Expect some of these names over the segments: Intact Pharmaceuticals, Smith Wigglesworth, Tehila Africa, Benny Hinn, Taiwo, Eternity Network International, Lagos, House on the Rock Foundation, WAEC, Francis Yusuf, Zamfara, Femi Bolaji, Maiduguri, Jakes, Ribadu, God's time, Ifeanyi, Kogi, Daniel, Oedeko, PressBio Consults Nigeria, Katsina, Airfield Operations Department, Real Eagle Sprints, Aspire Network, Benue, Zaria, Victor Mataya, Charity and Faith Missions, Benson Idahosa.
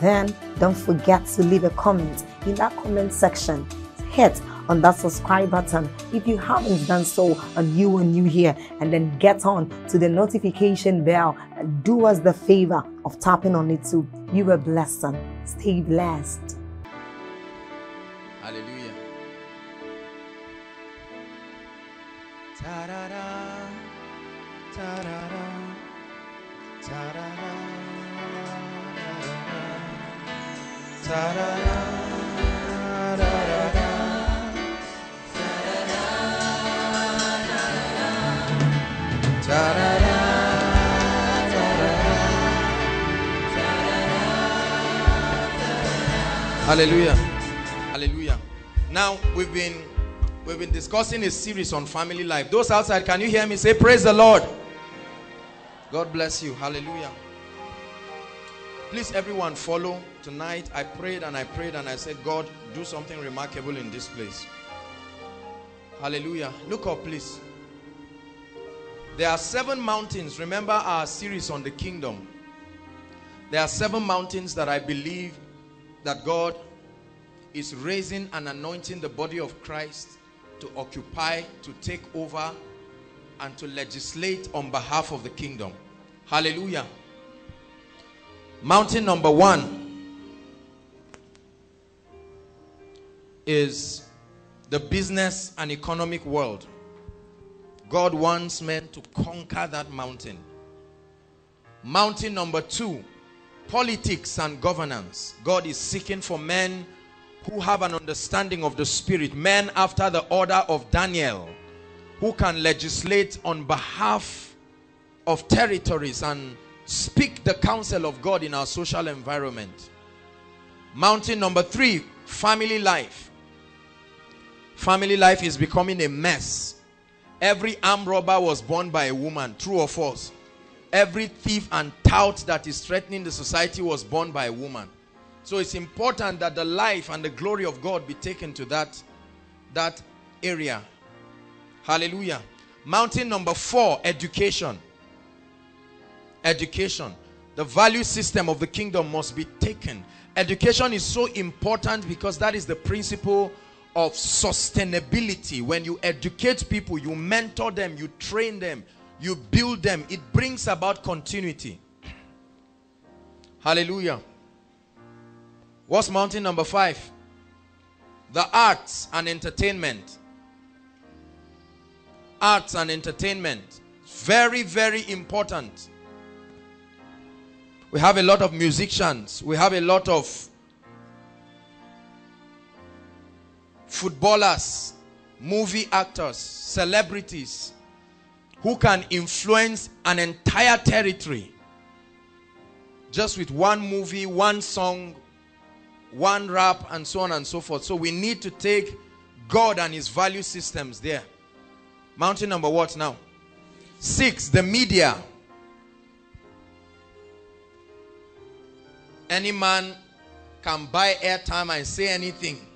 Then don't forget to leave a comment in that comment section. Hit on that subscribe button if you haven't done so and you are new here, and then get on to the notification bell and do us the favor of tapping on it too. You were blessed. Stay blessed. Hallelujah. Ta-da-da, ta-da-da, ta-da-da, ta-da-da. Hallelujah. Hallelujah. Now we've been discussing a series on family life. Those outside, can you hear me? Say praise the Lord. God bless you. Hallelujah. Please everyone follow. Tonight I prayed and I prayed and I said, God, do something remarkable in this place. Hallelujah. Look up, please. There are 7 mountains. Remember our series on the kingdom. There are 7 mountains that I believe that God is raising and anointing the body of Christ to occupy, to take over, and to legislate on behalf of the kingdom. Hallelujah. Mountain number 1 is the business and economic world. God wants men to conquer that mountain. Mountain number 2, politics and governance. God is seeking for men who have an understanding of the spirit, men after the order of Daniel, who can legislate on behalf of territories and speak the counsel of God in our social environment. Mountain number 3, family life. Family life is becoming a mess. Every armed robber was born by a woman, true or false? Every thief and tout that is threatening the society was born by a woman. So it's important that the life and the glory of God be taken to that area. Hallelujah. Mountain number 4, education. Education. The value system of the kingdom must be taken. Education is so important because that is the principle of sustainability. When you educate people, you mentor them, you train them, you build them, it brings about continuity. Hallelujah. What's mountain number 5? The arts and entertainment. Arts and entertainment. Very, very important. We have a lot of musicians. We have a lot of footballers, movie actors, celebrities, who can influence an entire territory just with one movie, one song, one rap, and so on and so forth. So we need to take God and his value systems there. Mountain number what now? 6, the media. Any man can buy airtime and say anything.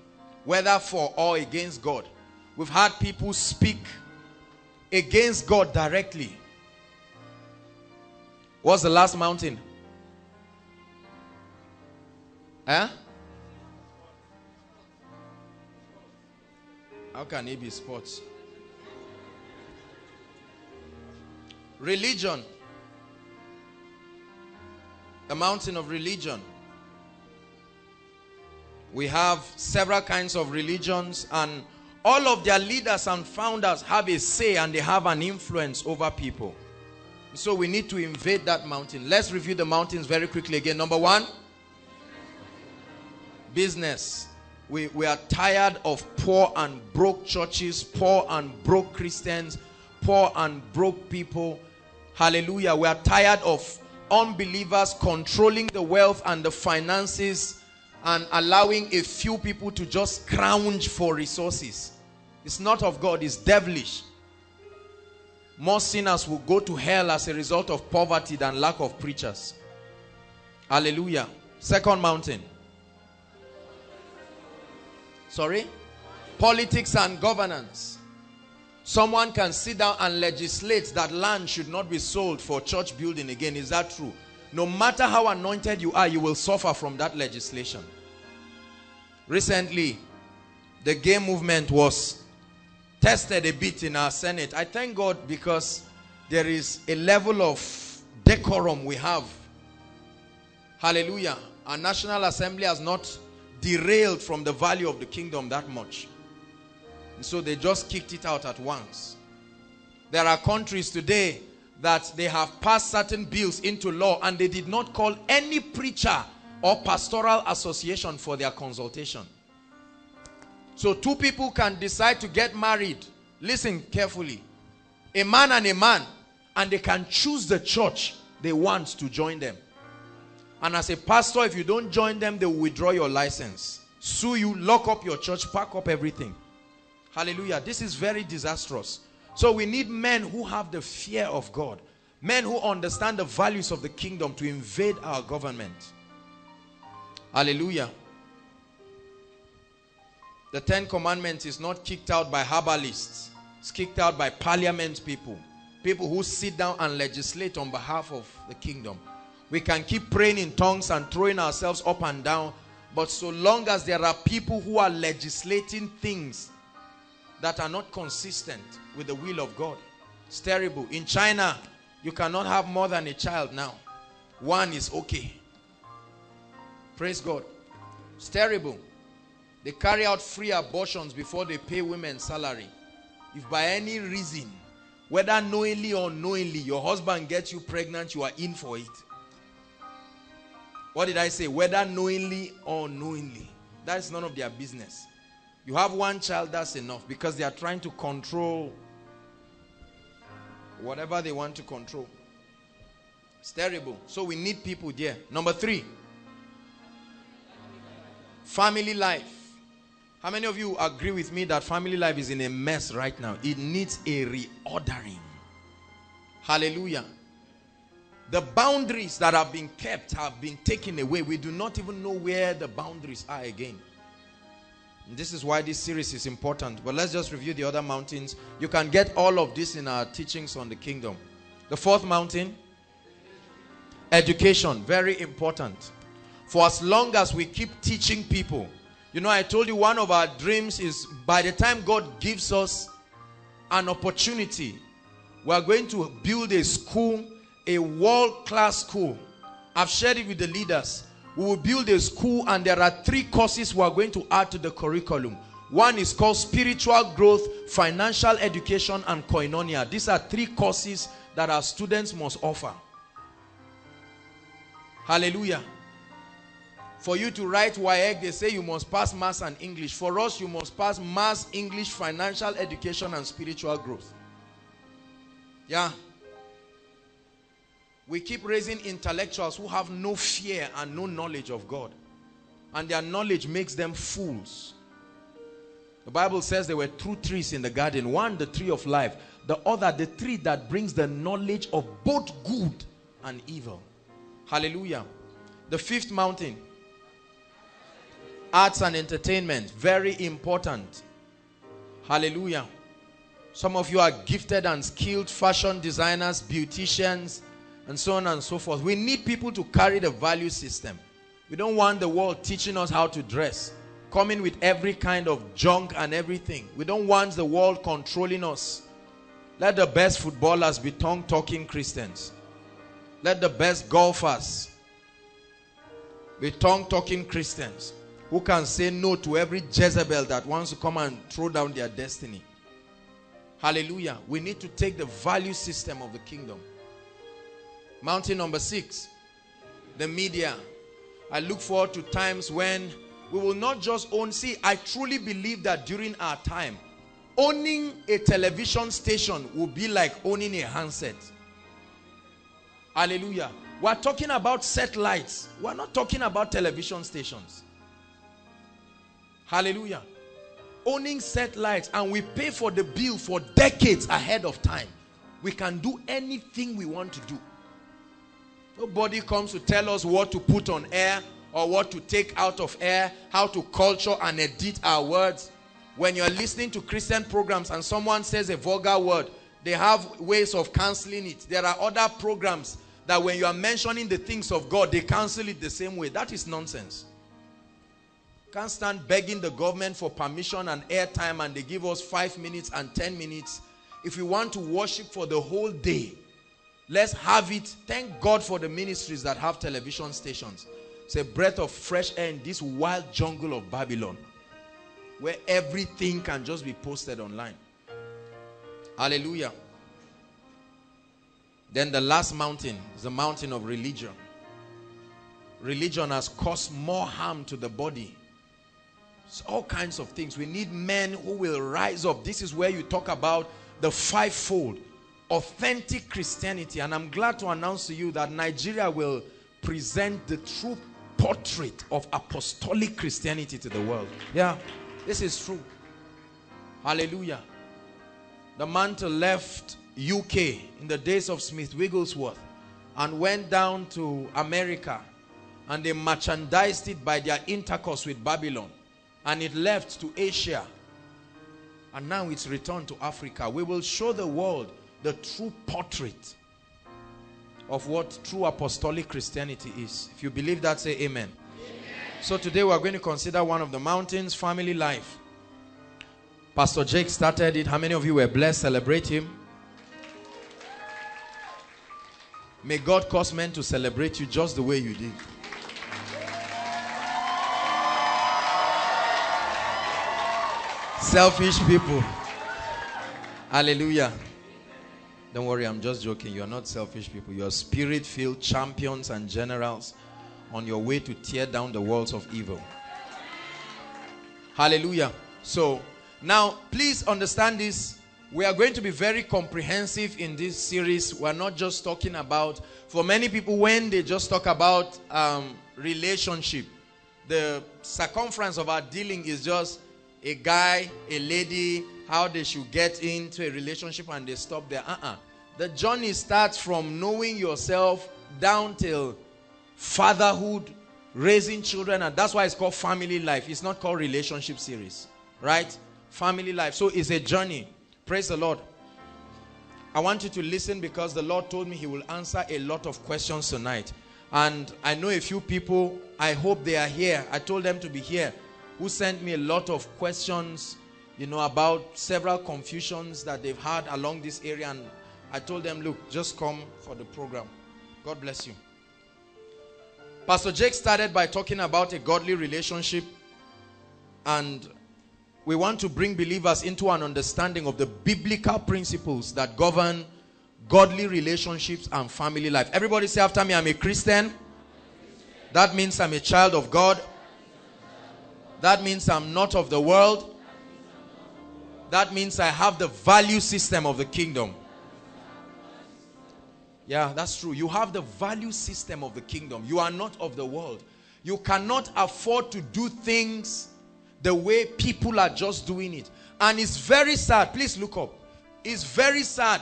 whether for or against God. We've had people speak against God directly. What's the last mountain? Huh? How can it be sports? Religion. The mountain of religion. We have several kinds of religions, and all of their leaders and founders have a say and they have an influence over people. So we need to invade that mountain. Let's review the mountains very quickly again. Number one, business. We are tired of poor and broke churches, poor and broke Christians, poor and broke people. Hallelujah. We are tired of unbelievers controlling the wealth and the finances and allowing a few people to just scrounge for resources. It's not of God, it's devilish. More sinners will go to hell as a result of poverty than lack of preachers. Hallelujah. Second mountain. Sorry? Politics and governance. Someone can sit down and legislate that land should not be sold for church building again. Is that true? No matter how anointed you are, you will suffer from that legislation. Recently, the gay movement was tested a bit in our Senate. I thank God because there is a level of decorum we have. Hallelujah. Our National Assembly has not derailed from the value of the kingdom that much. And so they just kicked it out at once. There are countries today that they have passed certain bills into law and they did not call any preacher or pastoral association for their consultation. So two people can decide to get married. Listen carefully. A man and a man. And they can choose the church they want to join them. And as a pastor, if you don't join them, they will withdraw your license. Sue you, lock up your church, pack up everything. Hallelujah. This is very disastrous. So we need men who have the fear of God. Men who understand the values of the kingdom to invade our government. Hallelujah. The 10 commandments is not kicked out by herbalists. It's kicked out by parliament people. People who sit down and legislate on behalf of the kingdom. We can keep praying in tongues and throwing ourselves up and down. But so long as there are people who are legislating things that are not consistent with the will of God. It's terrible. In China, you cannot have more than a child now. One is okay. Praise God. It's terrible. They carry out free abortions before they pay women's salary. If by any reason, whether knowingly or unknowingly, your husband gets you pregnant, you are in for it. What did I say? Whether knowingly or unknowingly. That is none of their business. You have one child, that's enough, because they are trying to control whatever they want to control. It's terrible. So we need people there. Number three, family life. How many of you agree with me that family life is in a mess right now? It needs a reordering. Hallelujah. The boundaries that have been kept have been taken away. We do not even know where the boundaries are again. This is why this series is important. But let's just review the other mountains. You can get all of this in our teachings on the kingdom. The fourth mountain, education, very important. For as long as we keep teaching people, you know, I told you one of our dreams is by the time God gives us an opportunity, we are going to build a school, a world-class school. I've shared it with the leaders. We will build a school and there are 3 courses we are going to add to the curriculum. One is called spiritual growth, financial education, and koinonia. These are 3 courses that our students must offer. Hallelujah. For you to write WAEC, they say you must pass maths and English. For us, you must pass maths, English, financial education, and spiritual growth. Yeah. We keep raising intellectuals who have no fear and no knowledge of God. And their knowledge makes them fools. The Bible says there were 2 trees in the garden. One, the tree of life. The other, the tree that brings the knowledge of both good and evil. Hallelujah. The fifth mountain. Arts and entertainment, very important. Hallelujah. Some of you are gifted and skilled fashion designers, beauticians, and so on and so forth. We need people to carry the value system. We don't want the world teaching us how to dress, coming with every kind of junk and everything. We don't want the world controlling us. Let the best footballers be tongue-talking Christians. Let the best golfers be tongue-talking Christians who can say no to every Jezebel that wants to come and throw down their destiny. Hallelujah. We need to take the value system of the kingdom. Mountain number 6, the media. I look forward to times when we will not just own. See, I truly believe that during our time, owning a television station will be like owning a handset. Hallelujah. We're talking about satellites. We're not talking about television stations. Hallelujah. Owning satellites, and we pay for the bill for decades ahead of time. We can do anything we want to do. Nobody comes to tell us what to put on air or what to take out of air, how to culture and edit our words. When you're listening to Christian programs and someone says a vulgar word, they have ways of canceling it. There are other programs that when you are mentioning the things of God, they cancel it the same way. That is nonsense. Can't stand begging the government for permission and airtime, and they give us 5 minutes and 10 minutes. If you want to worship for the whole day, let's have it. Thank God for the ministries that have television stations. It's a breath of fresh air in this wild jungle of Babylon, where everything can just be posted online. Hallelujah. Then the last mountain is the mountain of religion. Religion has caused more harm to the body. It's all kinds of things. We need men who will rise up. This is where you talk about the fivefold authentic Christianity. And I'm glad to announce to you that Nigeria will present the true portrait of apostolic Christianity to the world. Yeah, this is true. Hallelujah. The mantle left UK in the days of Smith Wigglesworth and went down to America, and they merchandised it by their intercourse with Babylon, and it left to Asia, and now it's returned to Africa. We will show the world the true portrait of what true apostolic Christianity is. If you believe that, say amen. Amen. So today we are going to consider one of the mountains, family life. Pastor Jake started it. How many of you were blessed? Celebrate him. May God cause men to celebrate you just the way you did. Selfish people. Hallelujah. Don't worry, I'm just joking. You're not selfish people. You're spirit-filled champions and generals on your way to tear down the walls of evil. Hallelujah. So, now, please understand this. We are going to be very comprehensive in this series. We're not just talking about, for many people, when they just talk about relationship, the circumference of our dealing is just a guy, a lady, how they should get into a relationship, and they stop there. The journey starts from knowing yourself down till fatherhood, raising children, and that's why it's called family life. It's not called relationship series, right? Family life. So it's a journey. Praise the Lord. I want you to listen, because the Lord told me he will answer a lot of questions tonight. And I know a few people, I hope they are here. I told them to be here, who sent me a lot of questions, you know, about several confusions that they've had along this area. And I told them, look, just come for the program. God bless you. Pastor Jake started by talking about a godly relationship, and we want to bring believers into an understanding of the biblical principles that govern godly relationships and family life. Everybody say after me, I'm a Christian. That means I'm a child of God. That means I'm not of the world. That means I have the value system of the kingdom. Yeah, that's true. You have the value system of the kingdom. You are not of the world. You cannot afford to do things the way people are just doing it. And it's very sad. Please look up. It's very sad.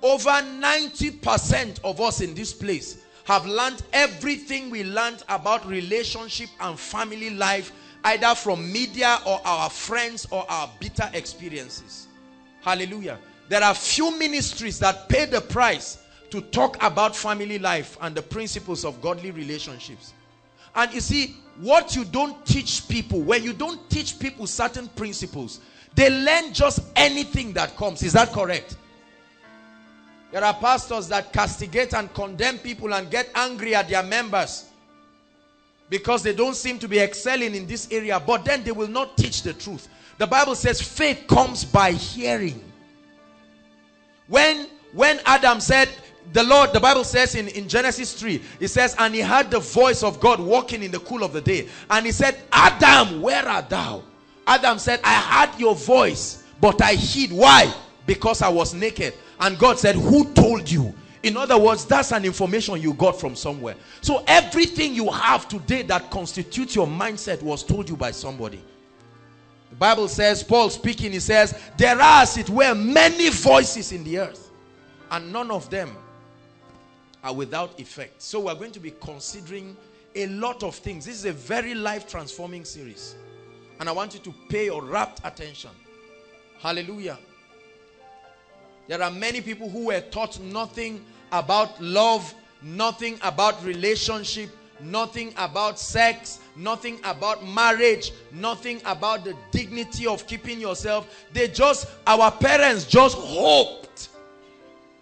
Over 90% of us in this place have learned everything we learned about relationship and family life either from media or our friends or our bitter experiences. Hallelujah. There are few ministries that pay the price to talk about family life and the principles of godly relationships. And you see, what you don't teach people, when you don't teach people certain principles, they learn just anything that comes. Is that correct? There are pastors that castigate and condemn people and get angry at their members because they don't seem to be excelling in this area, but then they will not teach the truth. The Bible says faith comes by hearing. When Adam said, the Lord, the Bible says in Genesis 3, it says, and he heard the voice of God walking in the cool of the day. And he said, Adam, where art thou? Adam said, I heard your voice, but I hid. Why? Because I was naked. And God said, who told you? In other words, that's an information you got from somewhere. So everything you have today that constitutes your mindset was told you by somebody. The Bible says, Paul speaking, he says, there are, as it were, many voices in the earth, and none of them are without effect. So we're going to be considering a lot of things. This is a very life-transforming series, and I want you to pay your rapt attention. Hallelujah. There are many people who were taught nothing about love, nothing about relationship, nothing about sex, nothing about marriage, nothing about the dignity of keeping yourself. They just, our parents just hoped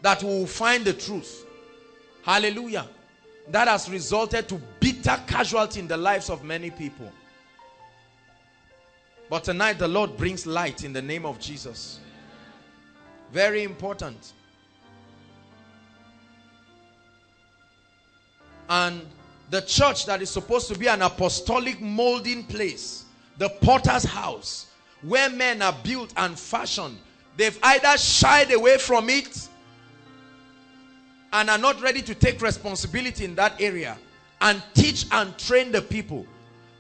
that we will find the truth. Hallelujah. That has resulted to bitter casualty in the lives of many people. But tonight the Lord brings light in the name of Jesus. Very important. And the church that is supposed to be an apostolic molding place, the potter's house, where men are built and fashioned, they've either shied away from it and are not ready to take responsibility in that area and teach and train the people.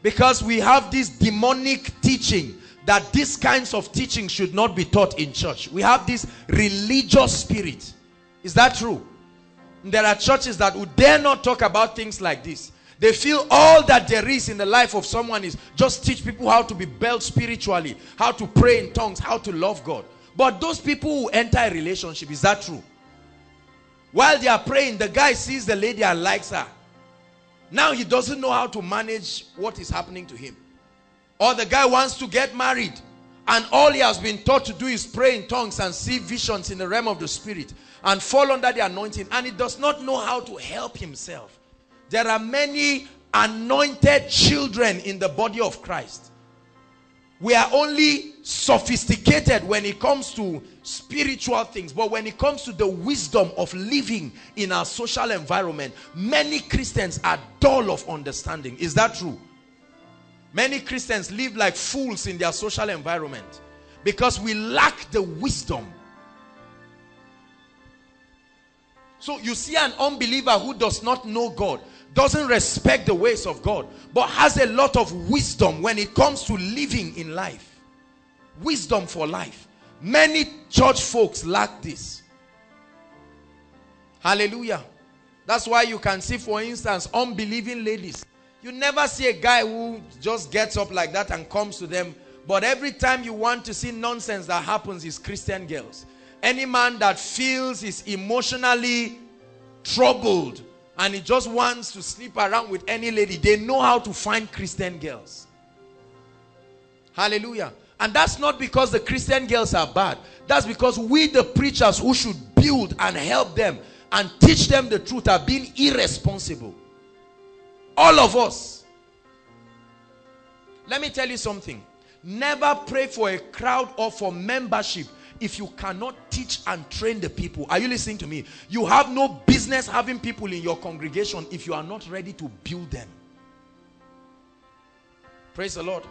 Because we have this demonic teaching that these kinds of teaching should not be taught in church. We have this religious spirit. Is that true? There are churches that would dare not talk about things like this. They feel all that there is in the life of someone is just teach people how to be built spiritually, how to pray in tongues, how to love God. But those people who enter a relationship, is that true? While they are praying, the guy sees the lady and likes her. Now he doesn't know how to manage what is happening to him. Or the guy wants to get married, and all he has been taught to do is pray in tongues and see visions in the realm of the spirit and fall under the anointing, and he does not know how to help himself. There are many anointed children in the body of Christ. We are only sophisticated when it comes to spiritual things, but when it comes to the wisdom of living in our social environment, many Christians are dull of understanding. Is that true? Many Christians live like fools in their social environment because we lack the wisdom. So you see an unbeliever who does not know God, doesn't respect the ways of God, but has a lot of wisdom when it comes to living in life. Wisdom for life. Many church folks lack this. Hallelujah. That's why you can see, for instance, unbelieving ladies. You never see a guy who just gets up like that and comes to them. But every time you want to see nonsense that happens is Christian girls. Any man that feels is emotionally troubled and he just wants to sleep around with any lady, they know how to find Christian girls. Hallelujah. And that's not because the Christian girls are bad. That's because we, the preachers who should build and help them and teach them the truth, are being irresponsible. All of us. Let me tell you something. Never pray for a crowd or for membership if you cannot teach and train the people. Are you listening to me? You have no business having people in your congregation if you are not ready to build them. Praise the Lord.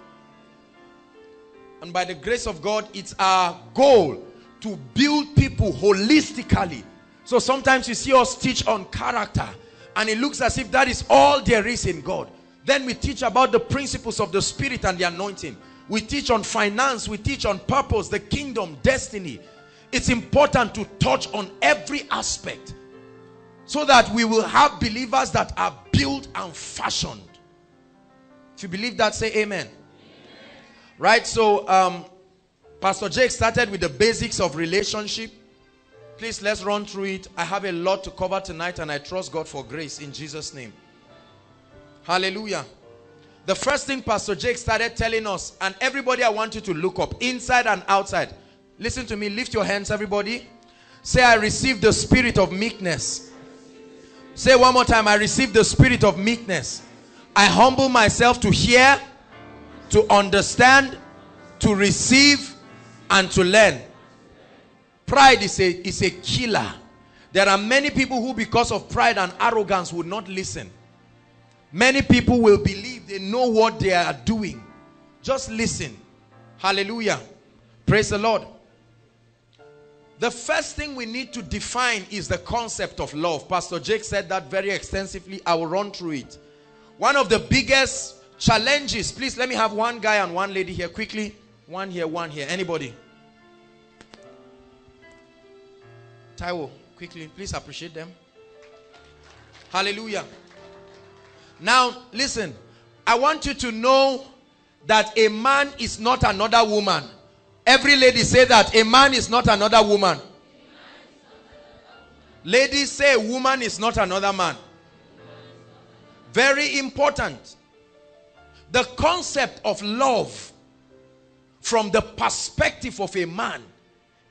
And by the grace of God, it's our goal to build people holistically. So sometimes you see us teach on character, and it looks as if that is all there is in God. Then we teach about the principles of the Spirit and the anointing. We teach on finance. We teach on purpose, the kingdom, destiny. It's important to touch on every aspect so that we will have believers that are built and fashioned. If you believe that, say amen. Right? So, Pastor Jake started with the basics of relationship. Please, let's run through it. I have a lot to cover tonight, and I trust God for grace in Jesus' name. Hallelujah. The first thing Pastor Jake started telling us, and everybody, I want you to look up, inside and outside. Listen to me. Lift your hands, everybody. Say, I receive the spirit of meekness. Say one more time, I receive the spirit of meekness. I humble myself to hear, to understand, to receive, and to learn. Pride is a killer. There are many people who, because of pride and arrogance, would not listen. Many people will believe they know what they are doing. Just listen. Hallelujah. Praise the Lord. The first thing we need to define is the concept of love. Pastor Jake said that very extensively. I will run through it. One of the biggest challenges. Please, let me have one guy and one lady here quickly. One here, one here. Anybody? Taiwo, quickly. Please appreciate them. Hallelujah. Now, listen. I want you to know that a man is not another woman. Every lady say that. A man is not another woman. Ladies say a woman is not another man. Very important. The concept of love from the perspective of a man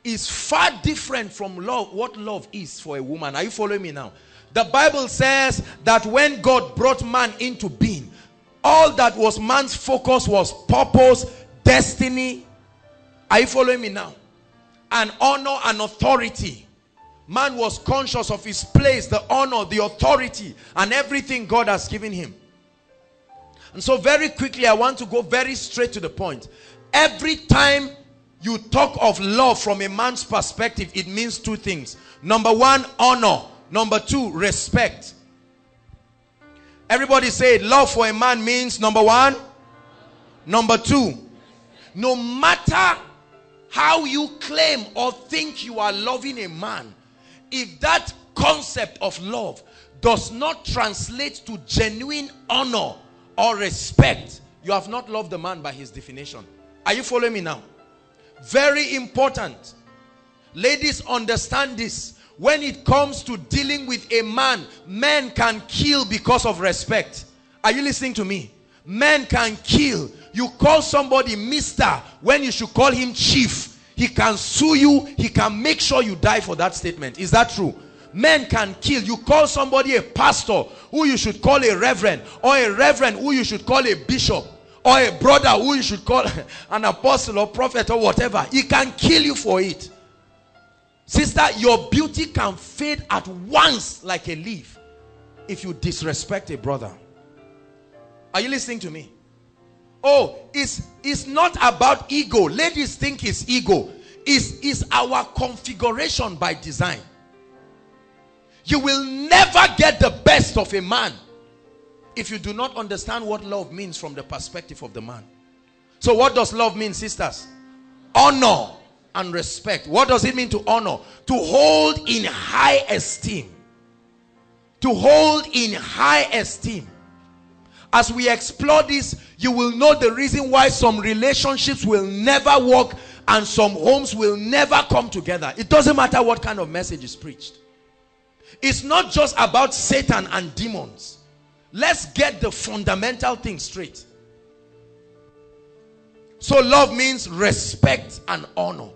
is far different from what love is for a woman. Are you following me now? The Bible says that when God brought man into being, all that was man's focus was purpose, destiny. Are you following me now? And honor and authority. Man was conscious of his place, the honor, the authority, and everything God has given him. And so very quickly, I want to go very straight to the point. Every time you talk of love from a man's perspective, it means two things. Number one, honor. Number two, respect. Everybody say, love for a man means number one, number two. No matter how you claim or think you are loving a man, if that concept of love does not translate to genuine honor or respect, you have not loved the man by his definition. Are you following me now? Very important. Ladies, understand this. When it comes to dealing with a man, men can kill because of respect. Are you listening to me? Men can kill. You call somebody Mr. when you should call him Chief. He can sue you. He can make sure you die for that statement. Is that true? Men can kill. You call somebody a pastor who you should call a reverend, or a reverend who you should call a bishop, or a brother who you should call an apostle or prophet or whatever. He can kill you for it. Sister, your beauty can fade at once like a leaf if you disrespect a brother. Are you listening to me? Oh, it's not about ego. Ladies think it's ego. It's our configuration by design. You will never get the best of a man if you do not understand what love means from the perspective of the man. So what does love mean, sisters? Honor and respect. What does it mean to honor? To hold in high esteem. To hold in high esteem. As we explore this, you will know the reason why some relationships will never work and some homes will never come together. It doesn't matter what kind of message is preached. It's not just about Satan and demons. Let's get the fundamental thing straight. So love means respect and honor.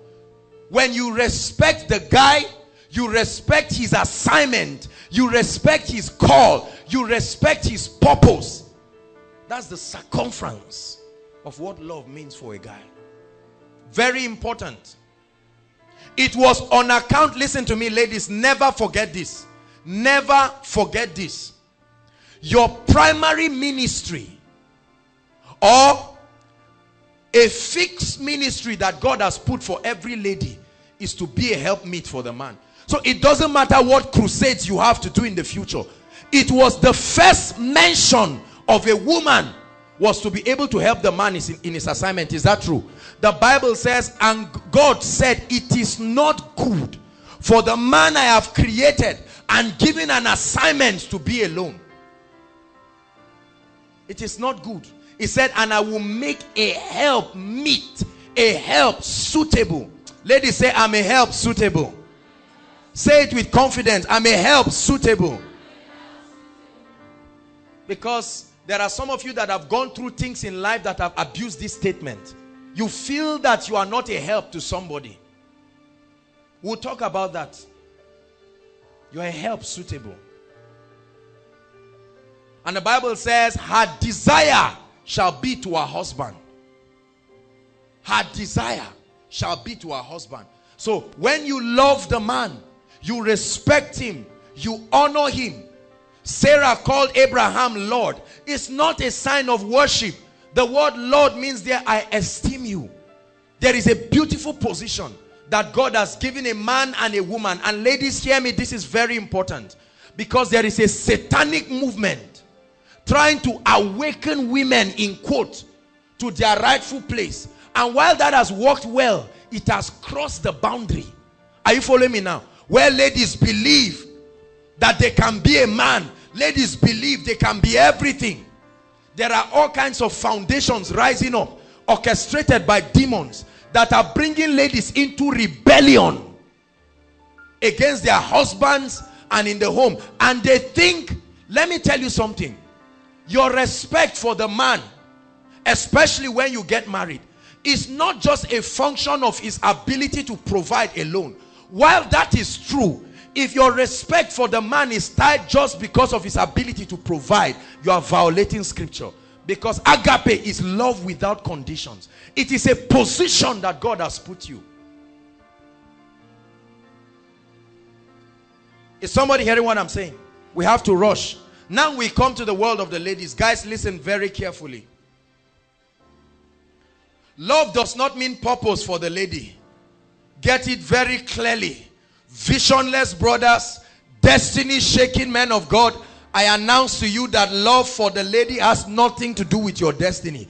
When you respect the guy, you respect his assignment, you respect his call, you respect his purpose. That's the circumference of what love means for a guy. Very important. It was on account, listen to me ladies, never forget this. Never forget this. Your primary ministry or a fixed ministry that God has put for every lady is to be a helpmeet for the man. So it doesn't matter what crusades you have to do in the future. It was the first mention of a woman was to be able to help the man in his assignment. Is that true? The Bible says, and God said, it is not good for the man I have created and given an assignment to be alone. It is not good. He said, and I will make a help meet, a help suitable. Ladies, say, I'm a help suitable. Say it with confidence. I'm a help suitable. Because there are some of you that have gone through things in life that have abused this statement. You feel that you are not a help to somebody. We'll talk about that. You are a help suitable. And the Bible says, her desire shall be to her husband. Her desire shall be to her husband. So when you love the man, you respect him, you honor him. Sarah called Abraham Lord. It's not a sign of worship. The word Lord means there, I esteem you. There is a beautiful position that God has given a man and a woman. And ladies, hear me, this is very important. Because there is a satanic movement trying to awaken women, in quote, to their rightful place. And while that has worked well, it has crossed the boundary. Are you following me now? Where ladies believe that they can be a man. Ladies believe they can be everything. There are all kinds of foundations rising up, orchestrated by demons, that are bringing ladies into rebellion against their husbands and in the home. And they think, let me tell you something, your respect for the man, especially when you get married, is not just a function of his ability to provide alone. While that is true, if your respect for the man is tied just because of his ability to provide, you are violating scripture. Because agape is love without conditions. It is a position that God has put you. Is somebody hearing what I'm saying? We have to rush. Now we come to the world of the ladies. Guys, listen very carefully. Love does not mean purpose for the lady. Get it very clearly. Visionless brothers, destiny-shaking men of God, I announce to you that love for the lady has nothing to do with your destiny.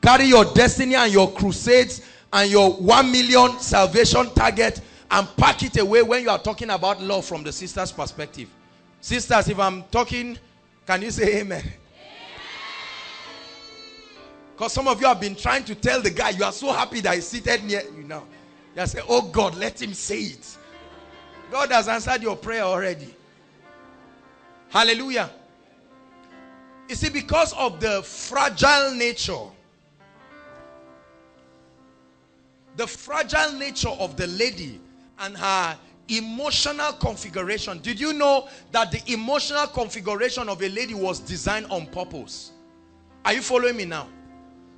Carry your destiny and your crusades and your 1 million salvation target and pack it away when you are talking about love from the sister's perspective. Sisters, if I'm talking, can you say amen? Because some of you have been trying to tell the guy, you are so happy that he's seated near you now. You say, oh God, let him say it. God has answered your prayer already. Hallelujah. You see, because of the fragile nature, of the lady and her emotional configuration. Did you know that the emotional configuration of a lady was designed on purpose? Are you following me now?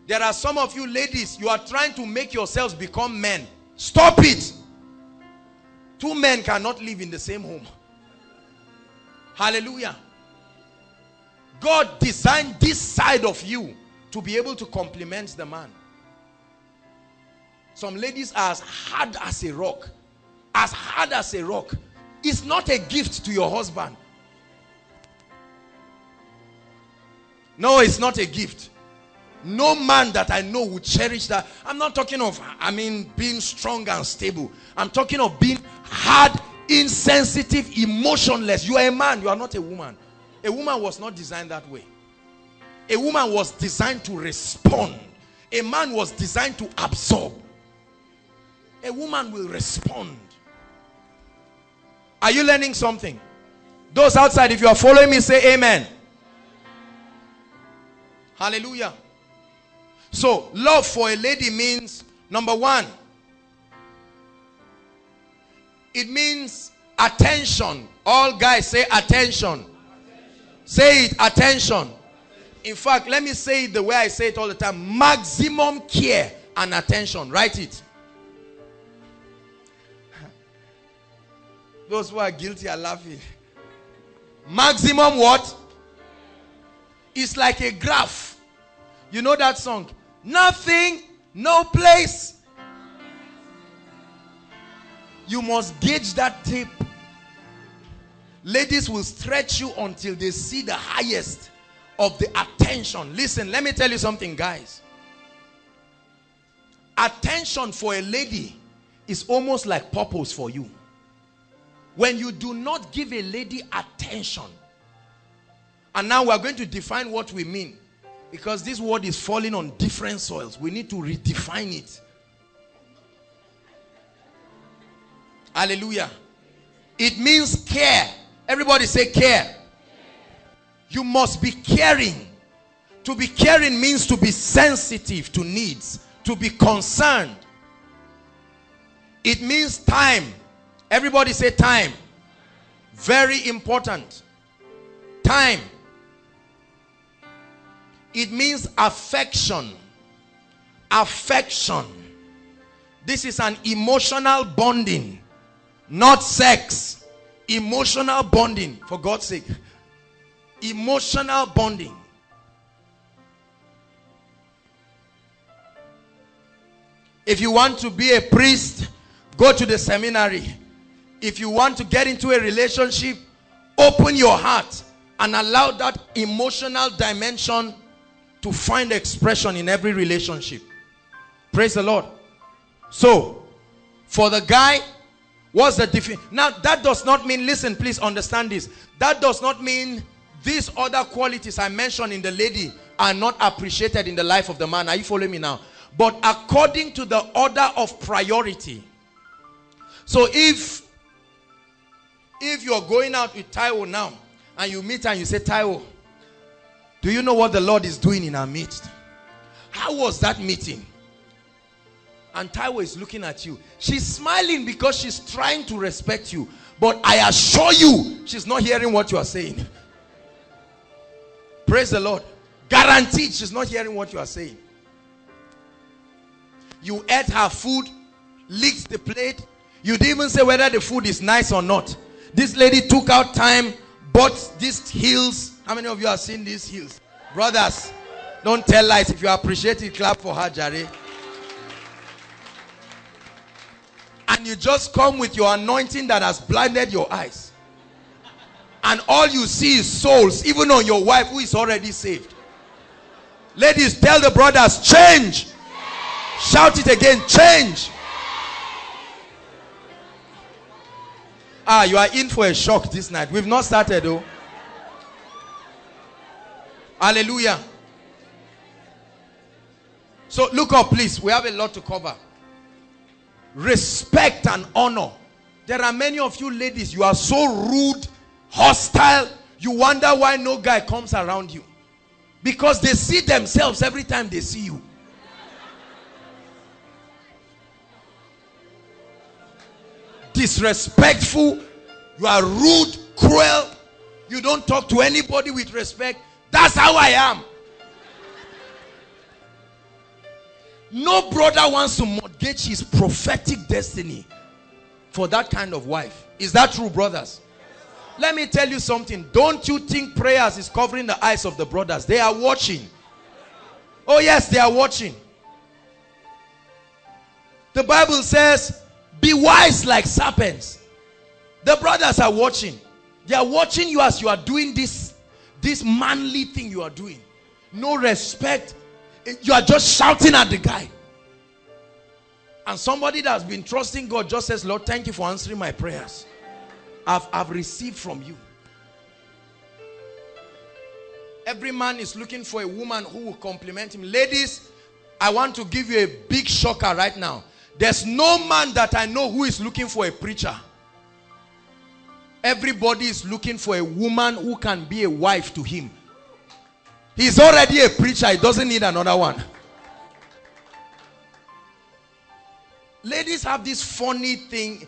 There are some of you ladies, you are trying to make yourselves become men. Stop it. Two men cannot live in the same home. Hallelujah. God designed this side of you to be able to complement the man. Some ladies are as hard as a rock. As hard as a rock. It's not a gift to your husband. No, it's not a gift. No man that I know would cherish that. I'm not talking of, I mean, being strong and stable. I'm talking of being hard, insensitive, emotionless. You are a man, you are not a woman. A woman was not designed that way. A woman was designed to respond. A man was designed to absorb. A woman will respond. Are you learning something? Those outside, if you are following me, say amen. Hallelujah. So, love for a lady means, number one, it means attention. All guys say attention. Attention. Say it, attention. Attention. In fact, let me say it the way I say it all the time. Maximum care and attention. Write it. Those who are guilty are laughing. Maximum what? It's like a graph. You know that song? Nothing, no place. You must gauge that tip. Ladies will stretch you until they see the highest of the attention. Listen, let me tell you something, guys. Attention for a lady is almost like purpose for you. When you do not give a lady attention, and now we are going to define what we mean. Because this word is falling on different soils. We need to redefine it. Hallelujah. It means care. Everybody say care. You must be caring. To be caring means to be sensitive to needs, to be concerned. It means time. Everybody say time. Very important. Time. It means affection. Affection. This is an emotional bonding, not sex. Emotional bonding, for God's sake. Emotional bonding. If you want to be a priest, go to the seminary. If you want to get into a relationship, open your heart and allow that emotional dimension to find expression in every relationship. Praise the Lord. So, for the guy, what's the difference? Now, that does not mean, listen, please understand this. That does not mean these other qualities I mentioned in the lady are not appreciated in the life of the man. Are you following me now? But according to the order of priority. So if you're going out with Taiwo now, and you meet and you say, Taiwo, do you know what the Lord is doing in our midst? How was that meeting? And Taiwo is looking at you. She's smiling because she's trying to respect you. But I assure you, she's not hearing what you are saying. Praise the Lord. Guaranteed she's not hearing what you are saying. You ate her food, licked the plate. You didn't even say whether the food is nice or not. This lady took out time, bought these heels. How many of you have seen these heels? Brothers, don't tell lies. If you appreciate it, clap for her, Jare. And you just come with your anointing that has blinded your eyes. And all you see is souls, even on your wife who is already saved. Ladies, tell the brothers, change. Shout it again, change. Ah, you are in for a shock this night. We've not started though. Hallelujah. So look up, please. We have a lot to cover. Respect and honor. There are many of you ladies, you are so rude, hostile. You wonder why no guy comes around you. Because they see themselves every time they see you. Disrespectful, you are rude, cruel, you don't talk to anybody with respect. That's how I am. No brother wants to mortgage his prophetic destiny for that kind of wife. Is that true, brothers? Let me tell you something. Don't you think prayers is covering the eyes of the brothers? They are watching. Oh yes, they are watching. The Bible says, be wise like serpents. The brothers are watching. They are watching you as you are doing this manly thing you are doing. No respect. You are just shouting at the guy. And somebody that has been trusting God just says, Lord, thank you for answering my prayers. I've received from you. Every man is looking for a woman who will compliment him. Ladies, I want to give you a big shocker right now. There's no man that I know who is looking for a preacher. Everybody is looking for a woman who can be a wife to him. He's already a preacher. He doesn't need another one. Ladies have this funny thing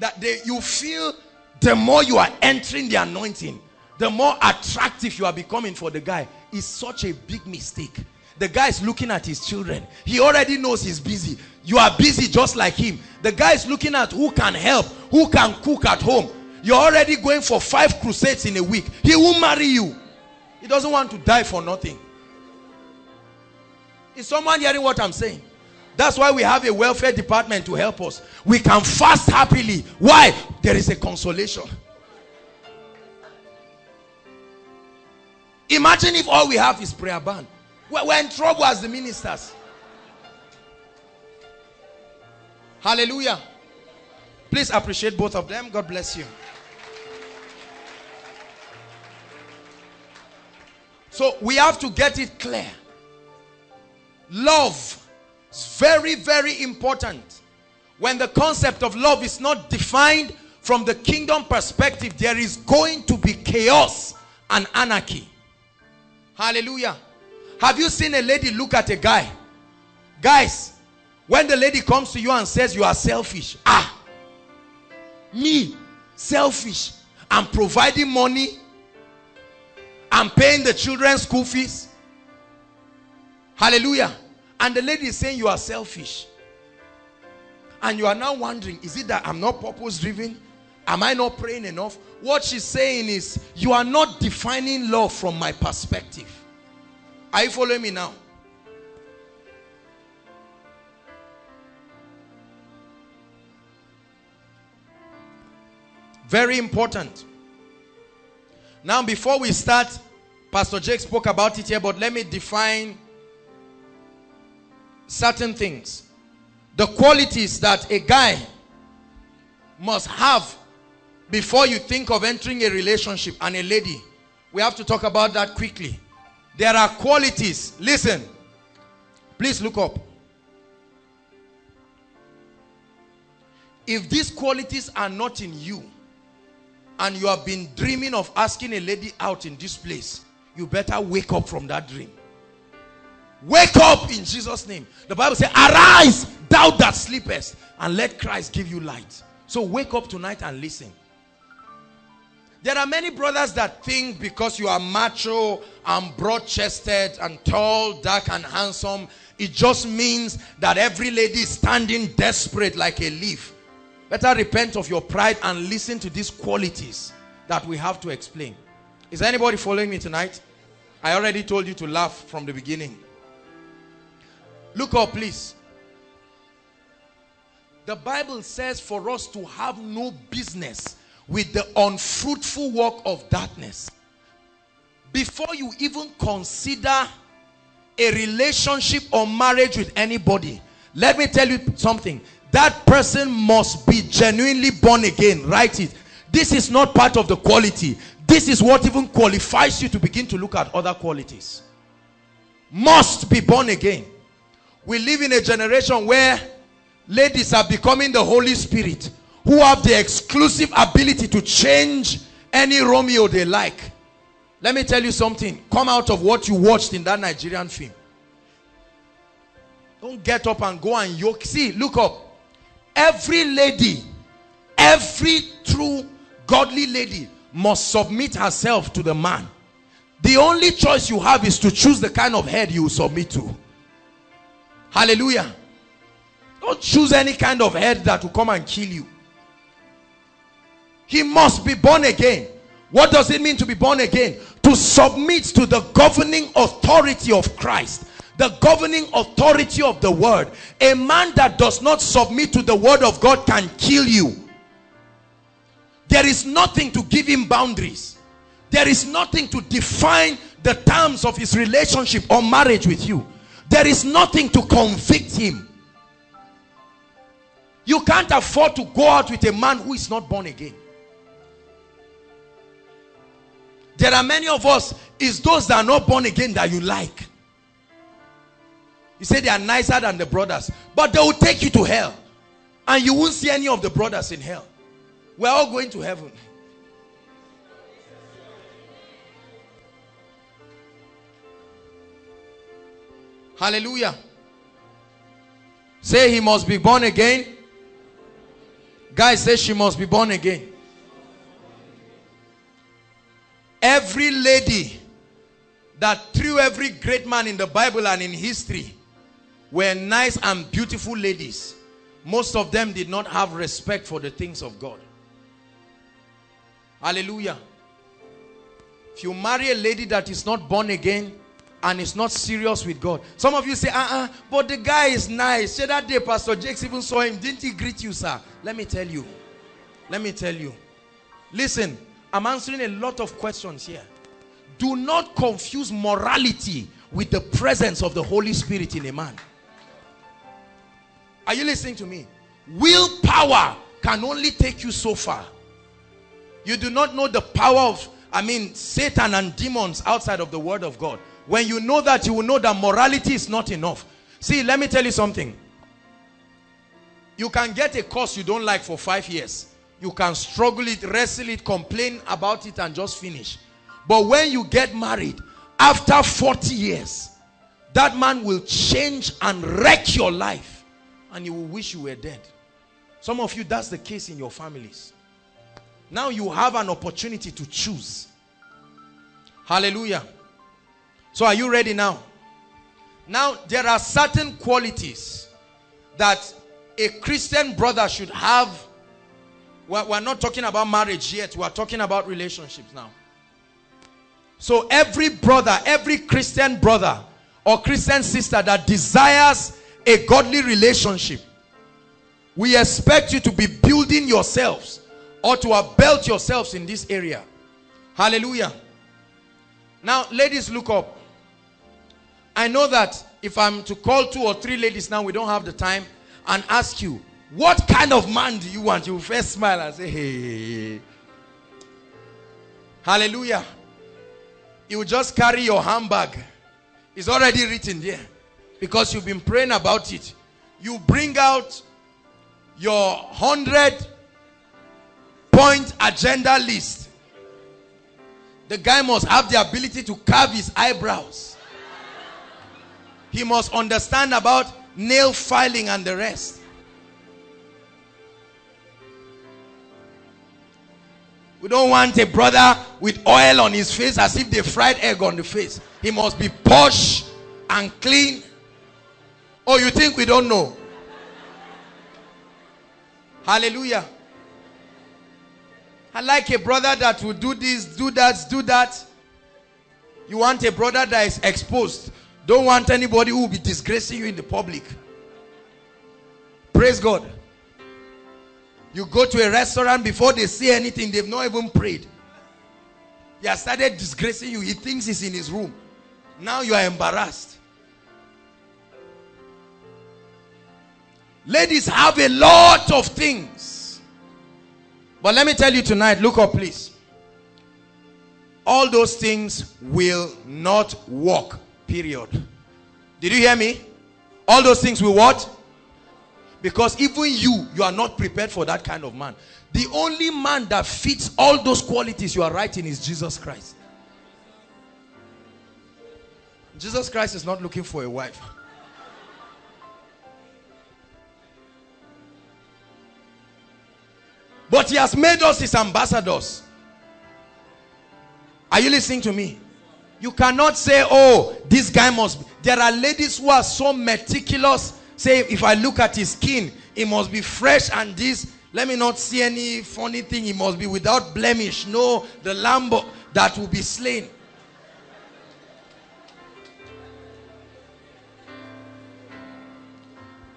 that you feel the more you are entering the anointing, the more attractive you are becoming for the guy. It's such a big mistake. The guy is looking at his children. He already knows he's busy. You are busy just like him. The guy is looking at who can help, who can cook at home. You're already going for 5 crusades in a week. He won't marry you. He doesn't want to die for nothing. Is someone hearing what I'm saying? That's why we have a welfare department to help us. We can fast happily. Why? There is a consolation. Imagine if all we have is prayer band. We're in trouble as the ministers. Hallelujah. Please appreciate both of them. God bless you. So we have to get it clear. Love is very, very important. When the concept of love is not defined from the kingdom perspective, there is going to be chaos and anarchy. Hallelujah. Have you seen a lady look at a guy? Guys, when the lady comes to you and says you are selfish, me, selfish, I'm providing money, I'm paying the children's school fees. Hallelujah. And the lady is saying you are selfish. And you are now wondering, is it that I'm not purpose driven? Am I not praying enough? What she's saying is, you are not defining love from my perspective. Are you following me now? Very important. Now, before we start, Pastor Jake spoke about it here, but let me define certain things. The qualities that a guy must have before you think of entering a relationship and a lady. We have to talk about that quickly. There are qualities. Listen. Please look up. If these qualities are not in you and you have been dreaming of asking a lady out in this place, you better wake up from that dream. Wake up in Jesus' name. The Bible says, arise, thou that sleepest, and let Christ give you light. So wake up tonight and listen. There are many brothers that think because you are macho and broad-chested and tall, dark and handsome, it just means that every lady is standing desperate like a leaf. Better repent of your pride and listen to these qualities that we have to explain. Is anybody following me tonight? I already told you to laugh from the beginning. Look up, please. The Bible says for us to have no business with the unfruitful work of darkness. Before you even consider a relationship or marriage with anybody, let me tell you something. That person must be genuinely born again. Write it. This is not part of the quality. This is what even qualifies you to begin to look at other qualities. Must be born again. We live in a generation where ladies are becoming the Holy Spirit, who have the exclusive ability to change any Romeo they like. Let me tell you something. Come out of what you watched in that Nigerian film. Don't get up and go and yoke. See, look up. Every lady, every true godly lady must submit herself to the man. The only choice you have is to choose the kind of head you submit to. Hallelujah. Don't choose any kind of head that will come and kill you. He must be born again. What does it mean to be born again? To submit to the governing authority of Christ, the governing authority of the word. A man that does not submit to the word of God can kill you. There is nothing to give him boundaries. There is nothing to define the terms of his relationship or marriage with you. There is nothing to convict him. You can't afford to go out with a man who is not born again. There are many of us, it's those that are not born again that you like. You say they are nicer than the brothers, but they will take you to hell. And you won't see any of the brothers in hell. We're all going to heaven. Hallelujah. Say he must be born again. Guys, say she must be born again. Every lady that threw every great man in the Bible and in history were nice and beautiful ladies. Most of them did not have respect for the things of God. Hallelujah. If you marry a lady that is not born again and is not serious with God. Some of you say, but the guy is nice. Say that day Pastor Jakes even saw him. Didn't he greet you, sir? Let me tell you. Let me tell you. Listen, I'm answering a lot of questions here. Do not confuse morality with the presence of the Holy Spirit in a man. Are you listening to me? Willpower can only take you so far. You do not know the power of I mean, Satan and demons outside of the word of God. When you know that, you will know that morality is not enough. See, let me tell you something. You can get a course you don't like for 5 years. You can struggle it, wrestle it, complain about it, and just finish. But when you get married, after 40 years, that man will change and wreck your life. And you will wish you were dead. Some of you, that's the case in your families. Now you have an opportunity to choose. Hallelujah. So are you ready now? Now, there are certain qualities that a Christian brother should have. We're not talking about marriage yet. We're talking about relationships now. So every brother, every Christian brother or Christian sister that desires a godly relationship, we expect you to be building yourselves or to upbelt yourselves in this area. Hallelujah. Now, ladies, look up. I know that if I'm to call 2 or 3 ladies now, we don't have the time, and ask you, what kind of man do you want? You first smile and say, hey. Hallelujah. You just carry your handbag. It's already written there because you've been praying about it. You bring out your 100-point agenda list. The guy must have the ability to carve his eyebrows. He must understand about nail filing and the rest. We don't want a brother with oil on his face as if they fried egg on the face. He must be posh and clean. Oh, you think we don't know? Hallelujah. I like a brother that will do this, do that, do that. You want a brother that is exposed. Don't want anybody who will be disgracing you in the public. Praise God. You go to a restaurant, before they say anything, they've not even prayed. They have started disgracing you. He thinks he's in his room. Now you are embarrassed. Ladies have a lot of things. But let me tell you tonight, look up please. All those things will not work. Period. Did you hear me? All those things will what? Because even you are not prepared for that kind of man. The only man that fits all those qualities you are writing is Jesus Christ. Jesus Christ is not looking for a wife. But he has made us his ambassadors. Are you listening to me? You cannot say, oh, this guy must be. There are ladies who are so meticulous. Say, if I look at his skin, it must be fresh and this. Let me not see any funny thing. It must be without blemish. No, the lamb that will be slain.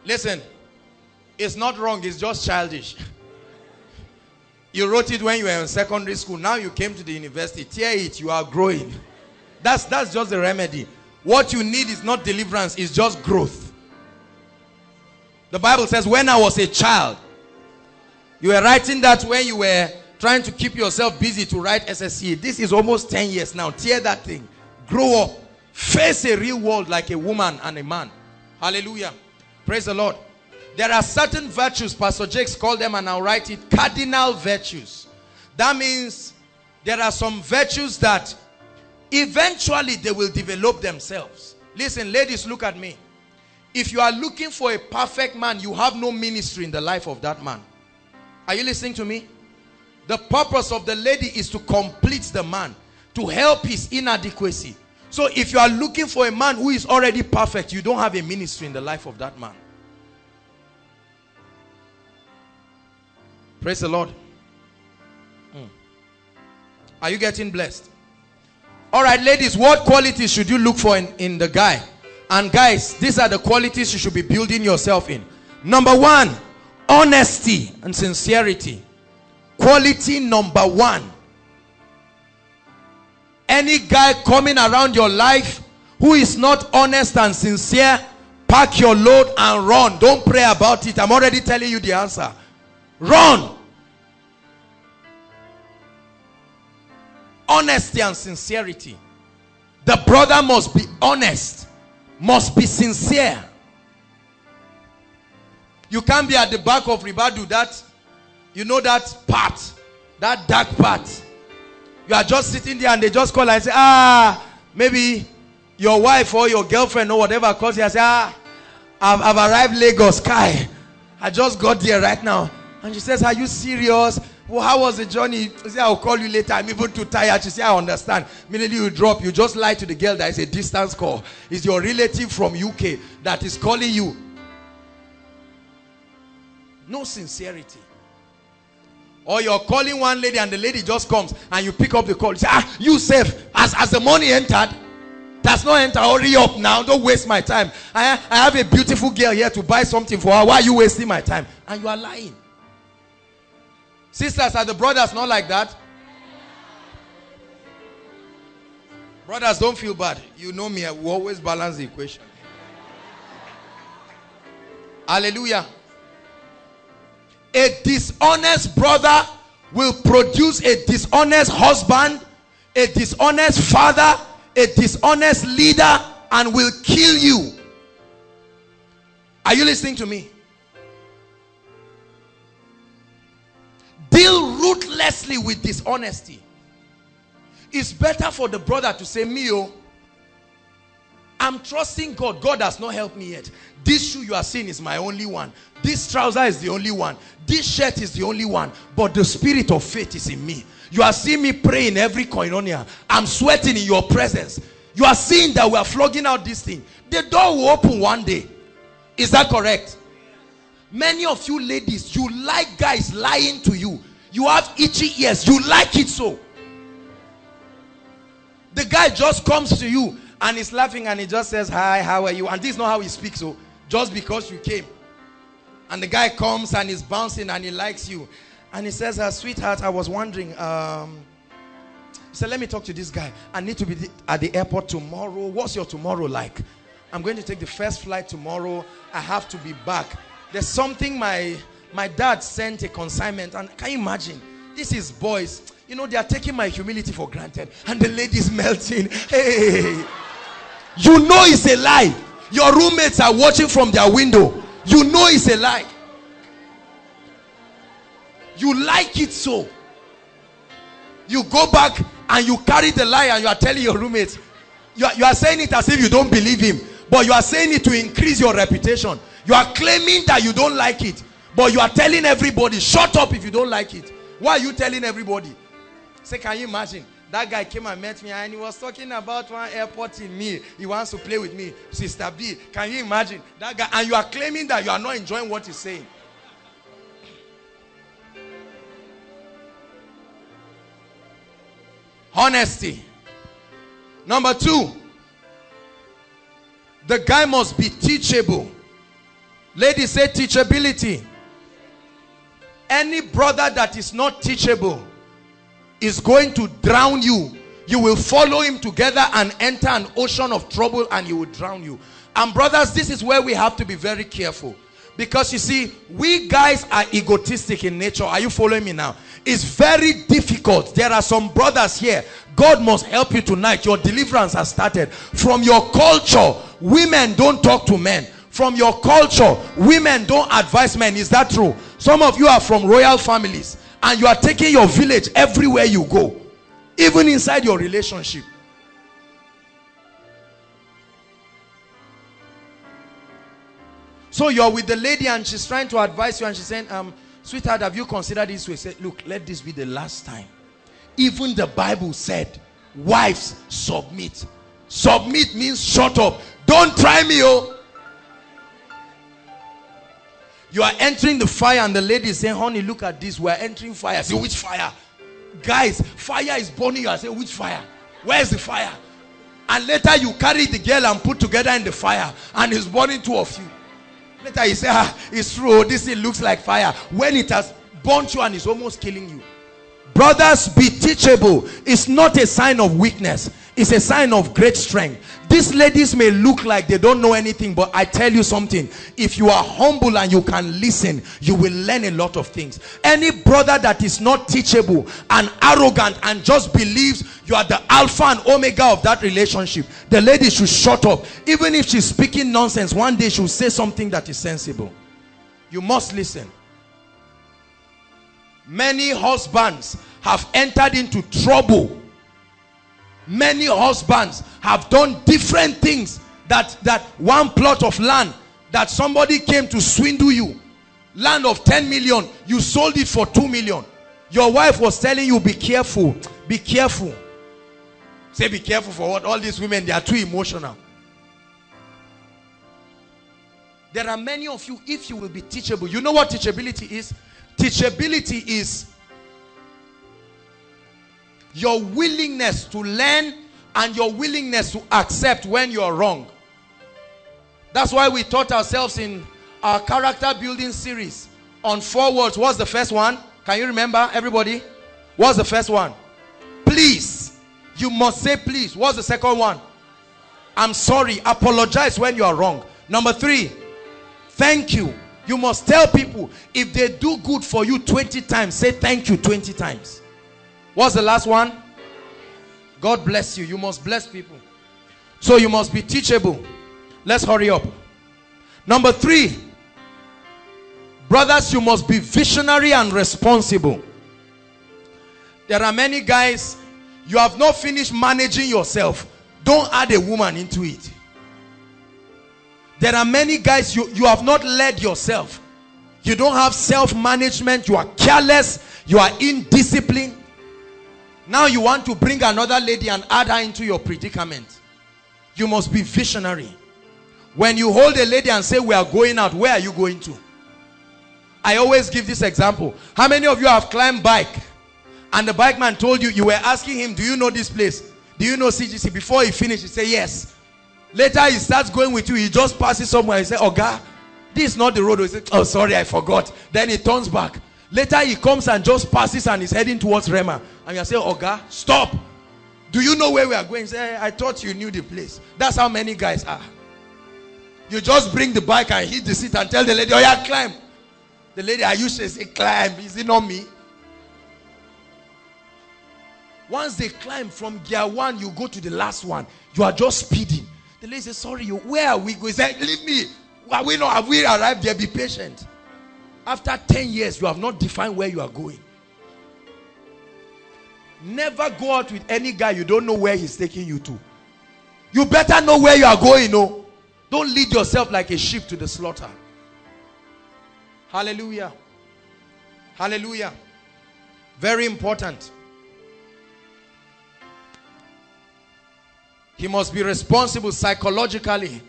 Listen, it's not wrong. It's just childish. You wrote it when you were in secondary school. Now you came to the university. Tear it. You are growing. That's just the remedy. What you need is not deliverance. It's just growth. The Bible says, when I was a child, you were writing that when you were trying to keep yourself busy to write SSC. This is almost 10 years now. Tear that thing. Grow up. Face a real world like a woman and a man. Hallelujah. Praise the Lord. There are certain virtues, Pastor Jakes called them, and I'll write it, cardinal virtues. That means there are some virtues that eventually they will develop themselves. Listen, ladies, look at me. If you are looking for a perfect man, you have no ministry in the life of that man. Are you listening to me? The purpose of the lady is to complete the man, to help his inadequacy. So if you are looking for a man who is already perfect, you don't have a ministry in the life of that man. Praise the Lord. Are you getting blessed? All right, ladies, what qualities should you look for in the guy? And guys, these are the qualities you should be building yourself in. Number 1, honesty and sincerity. Quality number 1. Any guy coming around your life who is not honest and sincere, pack your load and run. Don't pray about it. I'm already telling you the answer. Run. honesty and sincerity. The brother must be honest, must be sincere. You can't be at the back of Ribadu, that, you know, that part, that dark part. You are just sitting there and they just call and say, ah, maybe your wife or your girlfriend or whatever calls you and say, ah, I've arrived Lagos, Kai. I just got there right now. And she says, are you serious? Well, how was the journey? She said, I'll call you later. I'm even too tired. She said, I understand. Immediately you drop. You just lie to the girl that is a distance call. It's your relative from UK that is calling you. No sincerity. Or you're calling one lady and the lady just comes and you pick up the call. You say, ah, you safe. As the money entered, that's not enter. Hurry up now. Don't waste my time. I have a beautiful girl here to buy something for her. Why are you wasting my time? And you are lying. Sisters, are the brothers not like that? Brothers, don't feel bad. You know me. We always balance the equation. Hallelujah. A dishonest brother will produce a dishonest husband, a dishonest father, a dishonest leader, and will kill you. Are you listening to me? Deal ruthlessly with dishonesty. It's better for the brother to say, Mio, I'm trusting God. God has not helped me yet. This shoe you are seeing is my only one. This trouser is the only one. This shirt is the only one. But the spirit of faith is in me. You are seeing me pray in every koinonia. I'm sweating in your presence. You are seeing that we are flogging out this thing. The door will open one day. Is that correct? Many of you ladies, you like guys lying to you. You have itchy ears. You like it so. The guy just comes to you and he's laughing and he just says, hi, how are you? And this is not how he speaks. So just because you came. And the guy comes and he's bouncing and he likes you. And he says, sweetheart, I was wondering. He said, let me talk to this guy. I need to be at the airport tomorrow. What's your tomorrow like? I'm going to take the first flight tomorrow. I have to be back. There's something my dad sent a consignment, and can you imagine? This is boys. You know, they are taking my humility for granted. And the lady's melting. Hey, you know it's a lie. Your roommates are watching from their window. You know it's a lie. You like it so. You go back and you carry the lie and you are telling your roommates. You are saying it as if you don't believe him. But you are saying it to increase your reputation. You are claiming that you don't like it, but you are telling everybody, shut up if you don't like it. Why are you telling everybody? Say, can you imagine? That guy came and met me and he was talking about one airport in me. He wants to play with me. Sister B, can you imagine? That guy, and you are claiming that you are not enjoying what he's saying. Honesty. Number two, the guy must be teachable. Ladies, say teachability. Any brother that is not teachable is going to drown you. You will follow him together and enter an ocean of trouble and he will drown you. And brothers, this is where we have to be very careful. Because you see, we guys are egotistic in nature. Are you following me now? It's very difficult. There are some brothers here. God must help you tonight. Your deliverance has started. From your culture, women don't talk to men. From your culture, women don't advise men. Is that true? Some of you are from royal families and you are taking your village everywhere you go, even inside your relationship. So you're with the lady and she's trying to advise you and she's saying, sweetheart, have you considered this way? Say, look, let this be the last time. Even the Bible said, wives, submit. Submit means shut up. Don't try me, oh. You are entering the fire and the lady is saying, honey, look at this. We are entering fire. I say, which fire? Guys, fire is burning you. I say, which fire? Where is the fire? And later you carry the girl and put together in the fire. And it's burning two of you. Later you say, ah, it's true. This thing looks like fire. When it has burnt you and is almost killing you. Brothers, be teachable. It's not a sign of weakness. It's a sign of great strength. These ladies may look like they don't know anything, but I tell you something, if you are humble and you can listen, you will learn a lot of things. Any brother that is not teachable and arrogant and just believes you are the alpha and omega of that relationship, the lady should shut up. Even if she's speaking nonsense, one day she'll say something that is sensible. You must listen. Many husbands have entered into trouble. Many husbands have done different things. That one plot of land that somebody came to swindle you, land of 10 million, you sold it for 2 million. Your wife was telling you, be careful, be careful. Say, be careful for what? All these women, they are too emotional. There are many of you, if you will be teachable, you know what teachability is? Teachability is your willingness to learn and your willingness to accept when you're wrong. That's why we taught ourselves in our character building series on 4 words. What's the first one? Can you remember, everybody? What's the first one? Please. You must say please. What's the second one? I'm sorry. Apologize when you are wrong. Number 3, thank you. You must tell people, if they do good for you 20 times, say thank you 20 times. What's the last one? God bless you. You must bless people. So you must be teachable. Let's hurry up. Number 3, brothers, you must be visionary and responsible. There are many guys, you have not finished managing yourself. Don't add a woman into it. There are many guys, you have not led yourself. You don't have self-management. You are careless. You are indisciplined. Now you want to bring another lady and add her into your predicament. You must be visionary. When you hold a lady and say, we are going out, where are you going to? I always give this example. How many of you have climbed bike and the bike man told you, you were asking him, do you know this place? Do you know CGC? Before he finished, he said, yes. Later he starts going with you. He just passes somewhere. He says, oh God, this is not the road. He says, oh sorry, I forgot. Then he turns back. Later he comes and just passes and is heading towards Rema. And you say, Oga, stop. Do you know where we are going? He says, I thought you knew the place. That's how many guys are. You just bring the bike and hit the seat and tell the lady, oh yeah, climb. The lady, I used to say, climb. Is it not me? Once they climb from gear 1, you go to the last one. You are just speeding. The lady says, sorry, where are we going? He says, leave me. Are we not, have we arrived there? Be patient. After 10 years, you have not defined where you are going. Never go out with any guy you don't know where he's taking you to. You better know where you are going, no? Don't lead yourself like a sheep to the slaughter. Hallelujah. Hallelujah. Very important. He must be responsible psychologically.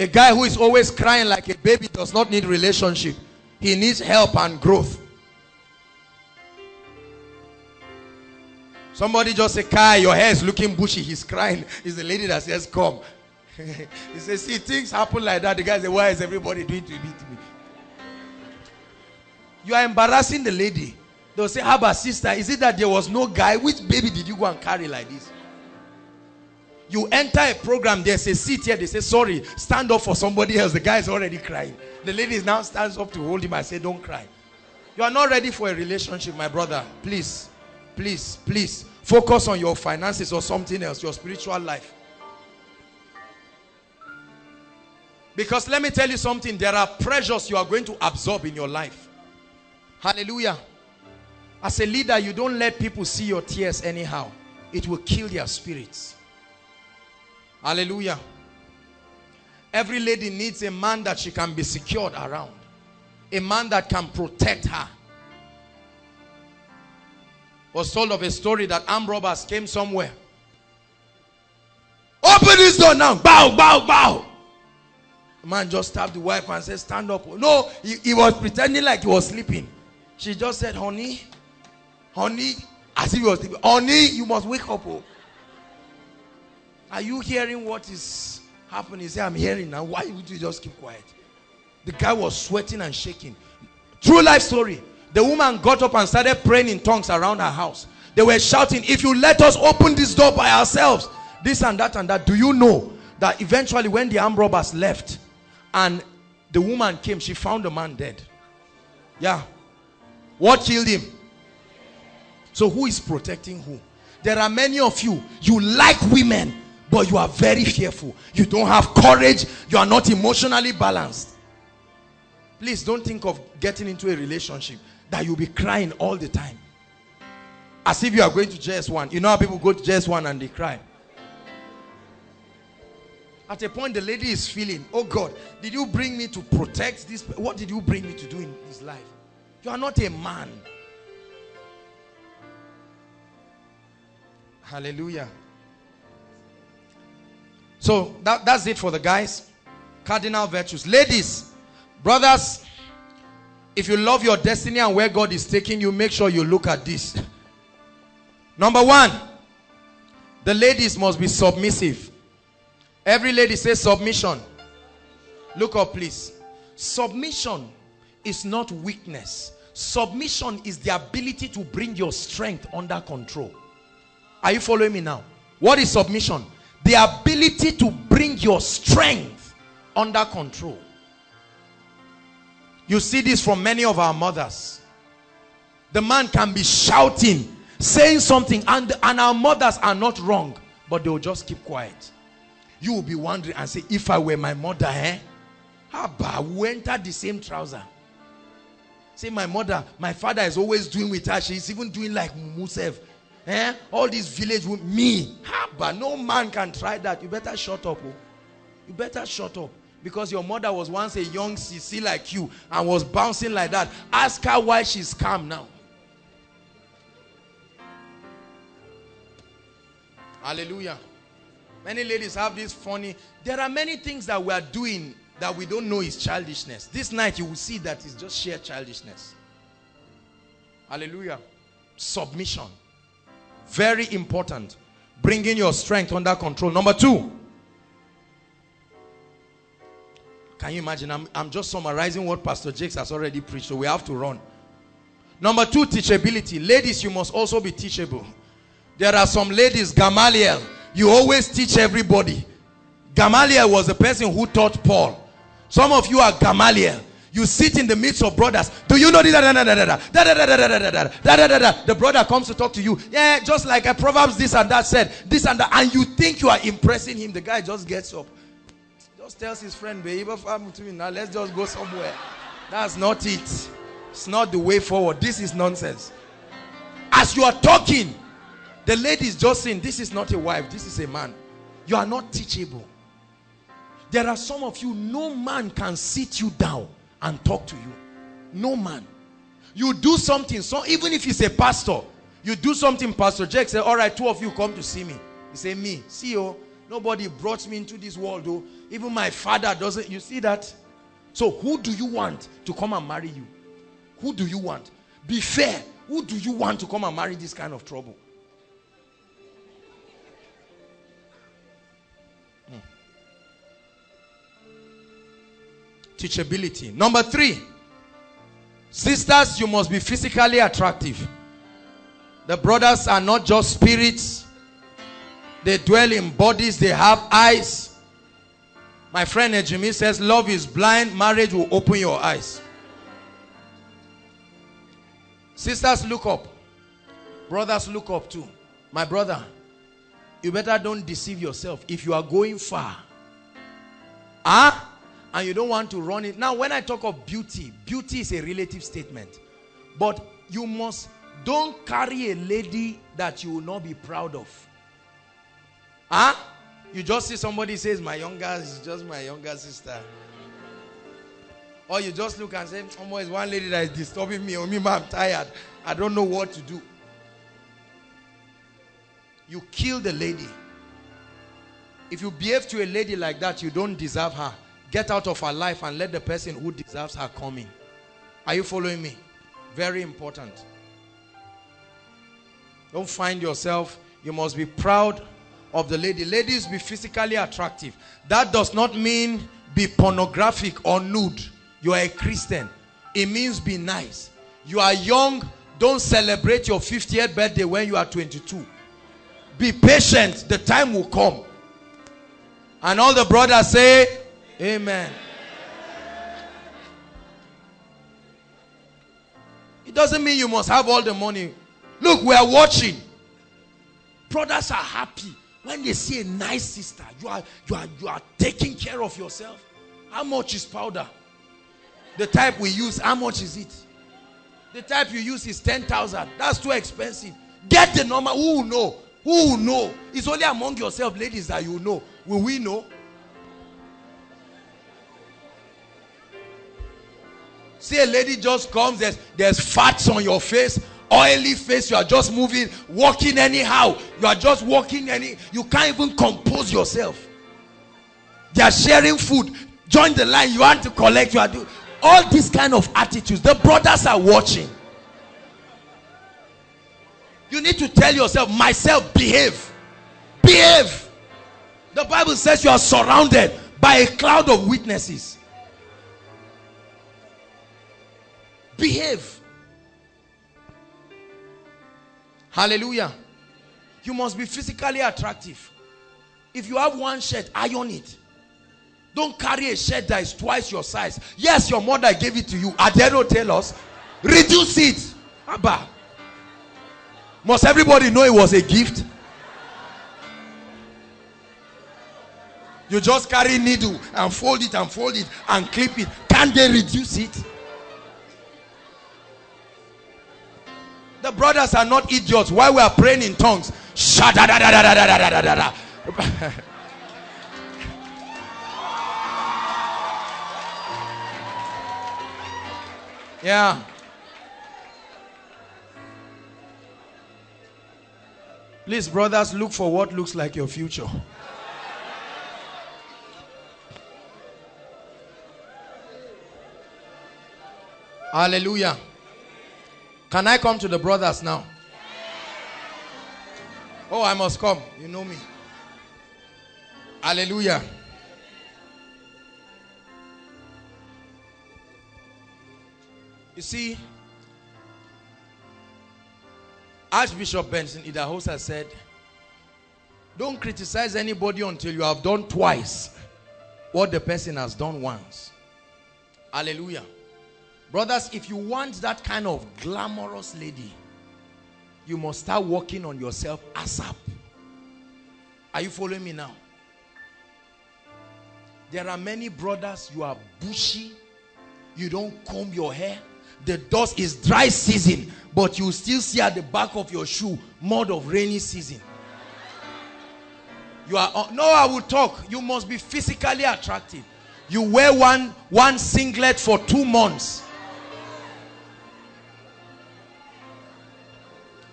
A guy who is always crying like a baby does not need relationship. He needs help and growth. Somebody just say, Kai, your hair is looking bushy. He's crying. It's the lady that says, come. He says, see, things happen like that. The guy says, why is everybody doing to me? You are embarrassing the lady. They'll say, how about sister? Is it that there was no guy? Which baby did you go and carry like this? You enter a program, they say, sit here. They say, sorry, stand up for somebody else. The guy is already crying. The lady now stands up to hold him and say, don't cry. You are not ready for a relationship, my brother. Please, please, please focus on your finances or something else, your spiritual life. Because let me tell you something, there are pressures you are going to absorb in your life. Hallelujah. As a leader, you don't let people see your tears anyhow. It will kill their spirits. Hallelujah. Every lady needs a man that she can be secured around. A man that can protect her. Was told of a story that armed robbers came somewhere. Open this door now. Bow, bow, bow. The man just tapped the wife and said, stand up. No, he was pretending like he was sleeping. She just said, honey, honey, as if he was sleeping. Honey, you must wake up. Oh. Are you hearing what is happening? He said, I'm hearing now. Why would you just keep quiet? The guy was sweating and shaking. True life story. The woman got up and started praying in tongues around her house. They were shouting, if you let us open this door by ourselves, this and that and that. Do you know that eventually when the armed robbers left and the woman came, she found the man dead? Yeah. What killed him? So who is protecting who? There are many of you, you like women, but you are very fearful. You don't have courage. You are not emotionally balanced. Please don't think of getting into a relationship that you'll be crying all the time. As if you are going to JS1. You know how people go to JS1 and they cry. At a point the lady is feeling, oh God, did you bring me to protect this? What did you bring me to do in this life? You are not a man. Hallelujah. So that's it for the guys. Cardinal virtues. Ladies, brothers, if you love your destiny and where God is taking you, make sure you look at this. Number one, the ladies must be submissive. Every lady says submission. Look up, please. Submission is not weakness. Submission is the ability to bring your strength under control. Are you following me now? What is submission? The ability to bring your strength under control. You see this from many of our mothers. The man can be shouting, saying something, and our mothers are not wrong, but they will just keep quiet. You will be wondering and say, if I were my mother, Abba, we entered the same trouser. Say, my mother, my father is always doing with her. She's even doing like Musef. All these village with me. Abba, no man can try that. You better shut up. Oh. You better shut up. Because your mother was once a young sissy like you and was bouncing like that. Ask her why she's calm now. Hallelujah. Many ladies have this funny. There are many things that we are doing that we don't know is childishness. This night you will see that it's just sheer childishness. Hallelujah. Submission. Very important. Bringing your strength under control. Number two. Can you imagine? I'm just summarizing what Pastor Jakes has already preached, so we have to run. Number two, teachability. Ladies, you must also be teachable. There are some ladies, Gamaliel, you always teach everybody. Gamaliel was the person who taught Paul. Some of you are Gamaliel. You sit in the midst of brothers. Do you know this? The brother comes to talk to you. Yeah, just like a Proverbs this and that said, this and that, and you think you are impressing him. The guy just gets up. Just tells his friend, babe, now let's just go somewhere. That's not it. It's not the way forward. This is nonsense. As you are talking, the lady is just saying, this is not a wife, this is a man. You are not teachable. There are some of you, no man can sit you down and talk to you. No man. You do something, so even if he's a pastor, you do something, Pastor Jack said, all right, two of you come to see me. He said, me, see you. Nobody brought me into this world, though. Even my father doesn't. You see that? So who do you want to come and marry you? Who do you want? Be fair. Who do you want to come and marry this kind of trouble? Teachability. Number three. Sisters, you must be physically attractive. The brothers are not just spirits. They dwell in bodies. They have eyes. My friend Ejimi says, love is blind. Marriage will open your eyes. Sisters, look up. Brothers, look up too. My brother, you better don't deceive yourself. If you are going far, and you don't want to run it. Now, when I talk of beauty, beauty is a relative statement. But you must, don't carry a lady that you will not be proud of. You just see somebody says, my younger is just my younger sister. Or you just look and say, oh, there's one lady that is disturbing me. Oh, me, I'm tired. I don't know what to do. You kill the lady. If you behave to a lady like that, you don't deserve her. Get out of her life and let the person who deserves her come in. Are you following me? Very important. Don't find yourself. You must be proud of the lady. Ladies, be physically attractive. That does not mean be pornographic or nude. You are a Christian. It means be nice. You are young. Don't celebrate your 50th birthday when you are 22. Be patient. The time will come. And all the brothers say, amen. It doesn't mean you must have all the money. Look, we are watching. Brothers are happy when they see a nice sister. You are taking care of yourself. How much is powder? The type we use, how much is it? The type you use is 10,000. That's too expensive. Get the normal. Who will know? Who will know? It's only among yourself, ladies, that you know. Will we know? See, a lady just comes, there's fats on your face, oily face, you are just moving, walking anyhow. You are just walking you can't even compose yourself. They are sharing food. Join the line, you want to collect, you are doing all these kind of attitudes. The brothers are watching. You need to tell yourself, myself, behave. Behave. The Bible says you are surrounded by a cloud of witnesses. Behave. Hallelujah. You must be physically attractive. If you have one shirt, iron it. Don't carry a shirt that is twice your size. Yes, your mother gave it to you. Adero tell us, reduce it. Abba. Must everybody know it was a gift? You just carry needle and fold it and clip it. Can't they reduce it? The brothers are not idiots. Why we are praying in tongues? Yeah. Please, brothers, look for what looks like your future. Hallelujah. Can I come to the brothers now? Oh, I must come. You know me. Hallelujah. You see, Archbishop Benson Idahosa said, don't criticize anybody until you have done twice what the person has done once. Hallelujah. Brothers, if you want that kind of glamorous lady, you must start working on yourself ASAP. Are you following me now? There are many brothers, you are bushy, you don't comb your hair, the dust is dry season, but you still see at the back of your shoe mud of rainy season. You are, no, I will talk. You must be physically attractive. You wear one singlet for 2 months.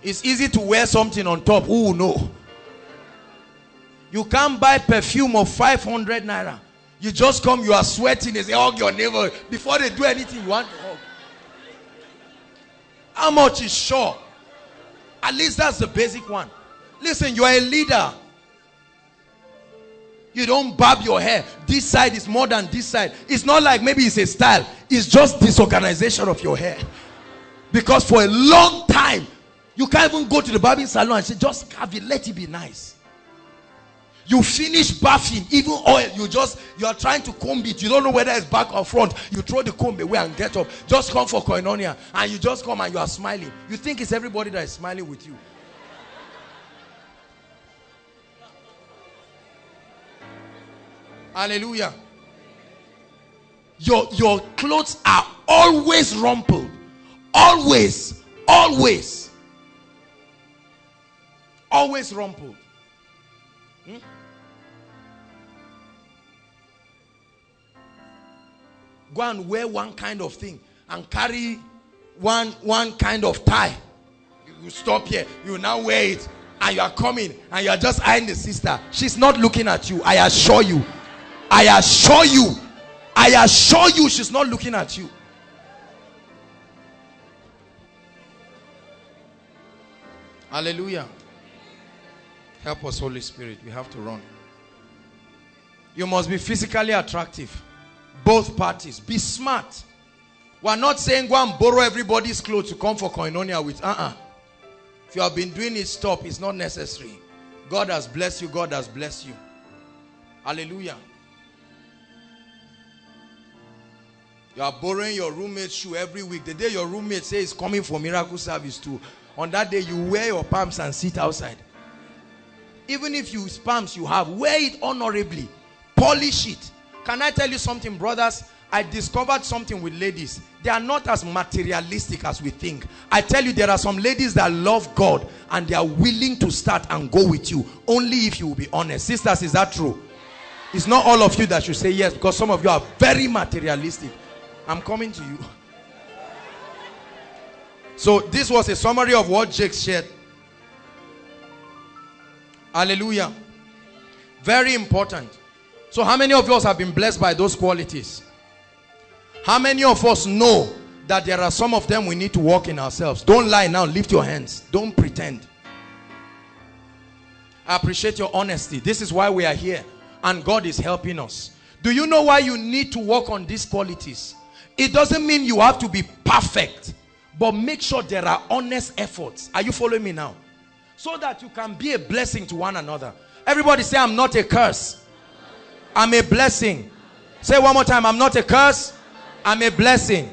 It's easy to wear something on top. Who will know? You can't buy perfume of 500 naira. You just come, you are sweating, they say, hug your neighbor. Before they do anything, you want to hug. How much is sure? At least that's the basic one. Listen, you are a leader. You don't barb your hair. This side is more than this side. It's not like maybe it's a style. It's just disorganization of your hair. Because for a long time, you can't even go to the barbing salon and say, just carve it, let it be nice. You finish bathing, even oil, you are trying to comb it. You don't know whether it's back or front. You throw the comb away and get up. Just come for koinonia. And you just come and you are smiling. You think it's everybody that is smiling with you. Hallelujah. Your clothes are always rumpled. Always. Always. Always rumpled. Go and wear one kind of thing and carry one kind of tie. You stop here. You now wear it and you are coming and you are just eyeing the sister. She's not looking at you. I assure you. I assure you. I assure you she's not looking at you. Hallelujah. Help us, Holy Spirit. We have to run. You must be physically attractive. Both parties. Be smart. We're not saying go and borrow everybody's clothes to come for koinonia with. If you have been doing it, stop. It's not necessary. God has blessed you. God has blessed you. Hallelujah. You are borrowing your roommate's shoe every week. The day your roommate says he's coming for miracle service too, on that day you wear your palms and sit outside. Even if you use palms you have, wear it honorably. Polish it. Can I tell you something, brothers? I discovered something with ladies. They are not as materialistic as we think. I tell you, there are some ladies that love God and they are willing to start and go with you, only if you will be honest. Sisters, is that true? It's not all of you that should say yes, because some of you are very materialistic. I'm coming to you. So this was a summary of what Jake shared. Hallelujah. Very important. So how many of us have been blessed by those qualities? How many of us know that there are some of them we need to work in ourselves? Don't lie now. Lift your hands. Don't pretend. I appreciate your honesty. This is why we are here. And God is helping us. Do you know why you need to work on these qualities? It doesn't mean you have to be perfect, but make sure there are honest efforts. Are you following me now? So that you can be a blessing to one another. Everybody say, I'm not a curse. I'm a blessing. Say one more time, I'm not a curse. I'm a blessing.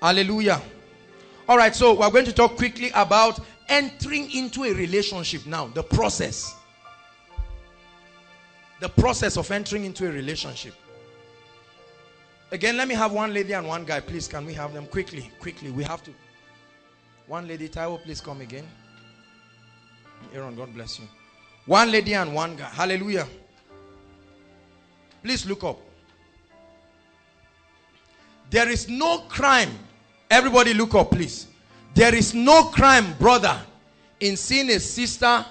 Hallelujah. All right, so we're going to talk quickly about entering into a relationship now. The process. The process of entering into a relationship. Again, let me have one lady and one guy. Please, can we have them quickly? Quickly, we have to. One lady, Taiwo, please come again. Aaron, God bless you. One lady and one guy. Hallelujah. Please look up. There is no crime. Everybody look up, please. There is no crime, brother, in seeing a sister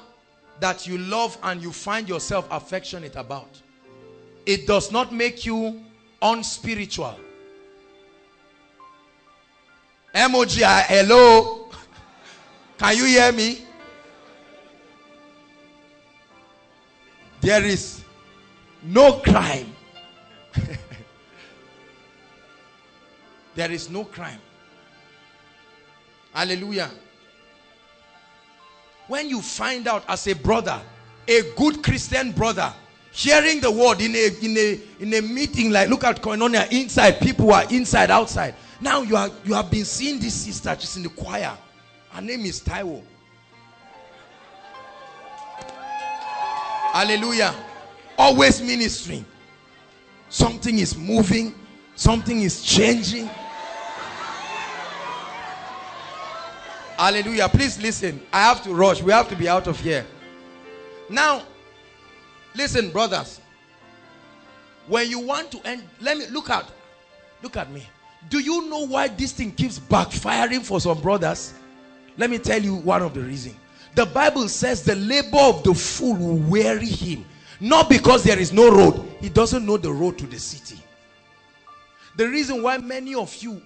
that you love and you find yourself affectionate about. It does not make you unspiritual. Emoji, hello. Can you hear me? There is no crime. There is no crime. Hallelujah. When you find out as a brother, a good Christian brother, hearing the word in a meeting, like look at koinonia, inside, people are inside, outside. Now you have been seeing this sister, she's in the choir. Her name is Taiwo. Hallelujah. Always ministering. Something is moving, something is changing. Hallelujah. Please listen. I have to rush. We have to be out of here. Now, listen, brothers. When you want to end, let me look out. Look at me. Do you know why this thing keeps backfiring for some brothers? Let me tell you one of the reasons. The Bible says the labor of the fool will weary him. Not because there is no road. He doesn't know the road to the city. The reason why many of you,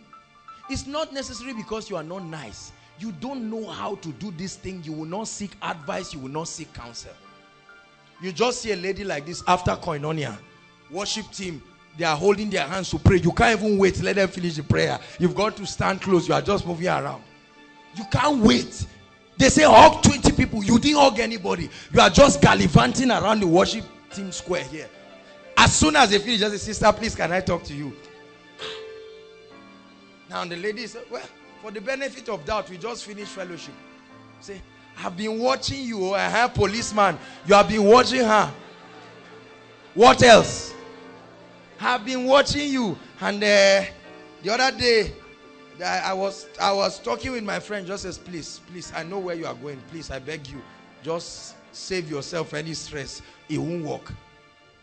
it's not necessarily because you are not nice. You don't know how to do this thing. You will not seek advice. You will not seek counsel. You just see a lady like this after koinonia. Worship team, they are holding their hands to pray. You can't even wait. Let them finish the prayer. You've got to stand close. You are just moving around. You can't wait. They say hug 20 people. You didn't hug anybody. You are just gallivanting around the worship team square here. As soon as they finish, just say, sister, please, can I talk to you? Now the lady said, well, for the benefit of doubt, we just finished fellowship. Say, I've been watching you. I have policeman. You have been watching her. What else? I've been watching you. And the other day, I was talking with my friend. Just says, please, please, I know where you are going. Please, I beg you, just save yourself any stress. It won't work.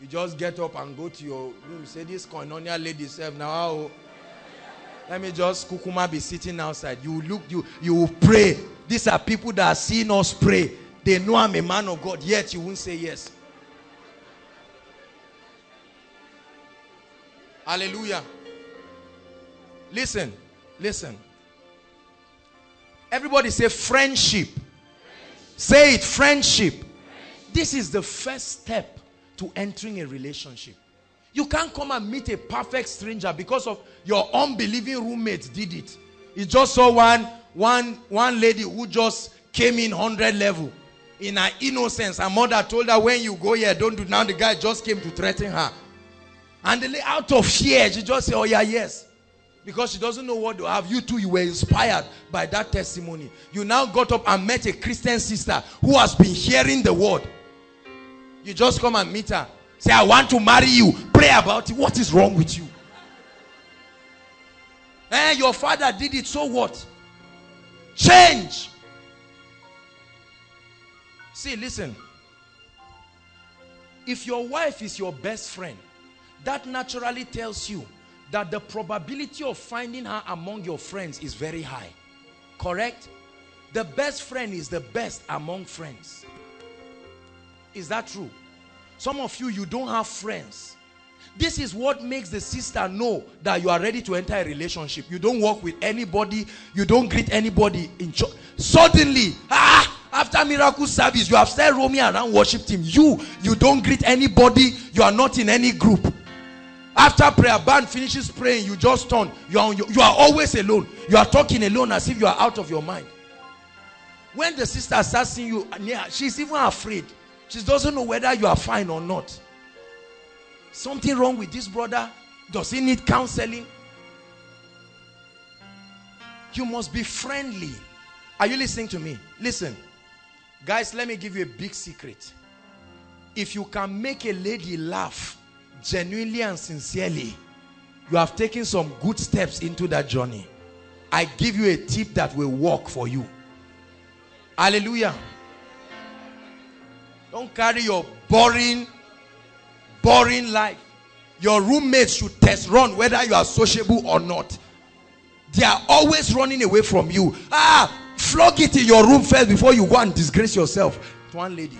You just get up and go to your room. Say, this koinonia lady self now. Let me just kukuma be sitting outside. You look, you will pray. These are people that are seeing us pray. They know I'm a man of God, yet you won't say yes. Hallelujah. Listen, listen. Everybody say friendship. Say it, friendship. This is the first step to entering a relationship. You can't come and meet a perfect stranger because of your unbelieving roommates did it. You just saw one lady who just came in 100 level in her innocence. Her mother told her, when you go here, don't do. Now the guy just came to threaten her. And the lady, out of fear, she just said, oh yeah, yes. Because she doesn't know what to have. You too, you were inspired by that testimony. You now got up and met a Christian sister who has been hearing the word. You just come and meet her. Say, I want to marry you. Pray about it. What is wrong with you? Eh, your father did it, so what? Change. See, listen. If your wife is your best friend, that naturally tells you that the probability of finding her among your friends is very high. Correct? The best friend is the best among friends. Is that true? Some of you, you don't have friends. This is what makes the sister know that you are ready to enter a relationship. You don't walk with anybody. You don't greet anybody in church. Suddenly, after miracle service, you have started roaming around worship team. You don't greet anybody. You are not in any group. After prayer band finishes praying, you just turn. You are always alone. You are talking alone as if you are out of your mind. When the sister starts seeing you, she's even afraid. She doesn't know whether you are fine or not. Something wrong with this brother? Does he need counseling? You must be friendly. Are you listening to me? Listen. Guys, let me give you a big secret. If you can make a lady laugh genuinely and sincerely, you have taken some good steps into that journey. I give you a tip that will work for you. Hallelujah. Don't carry your boring life. Your roommates should test run whether you are sociable or not. They are always running away from you. Flog it in your room first before you go and disgrace yourself. One lady.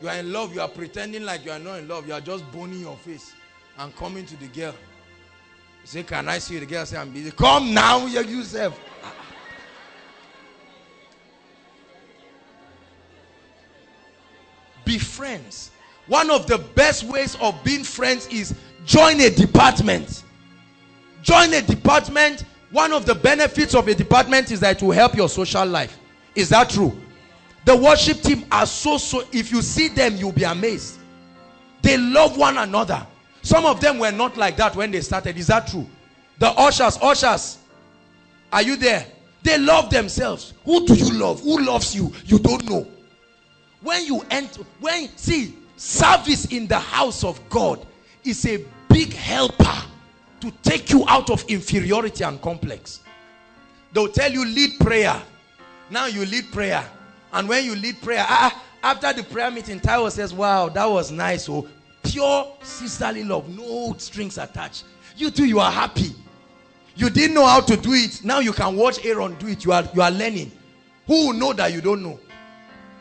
You are in love. You are pretending like you are not in love. You are just boning your face and coming to the girl. You say, can I see you? The girl say, I'm busy. Come now, yourself. Be friends. One of the best ways of being friends is join a department. Join a department. One of the benefits of a department is that it will help your social life. Is that true? The worship team are so if you see them, you'll be amazed. They love one another. Some of them were not like that when they started. Is that true? The ushers, are you there? They love themselves. Who do you love? Who loves you? You don't know. When you enter, see, service in the house of God is a big helper to take you out of inferiority and complex. They'll tell you lead prayer. Now you lead prayer. And when you lead prayer, after the prayer meeting, Taiwo says, wow, that was nice. So pure sisterly love, no strings attached. You too, you are happy. You didn't know how to do it. Now you can watch Aaron do it. You are learning. Who will know that you don't know?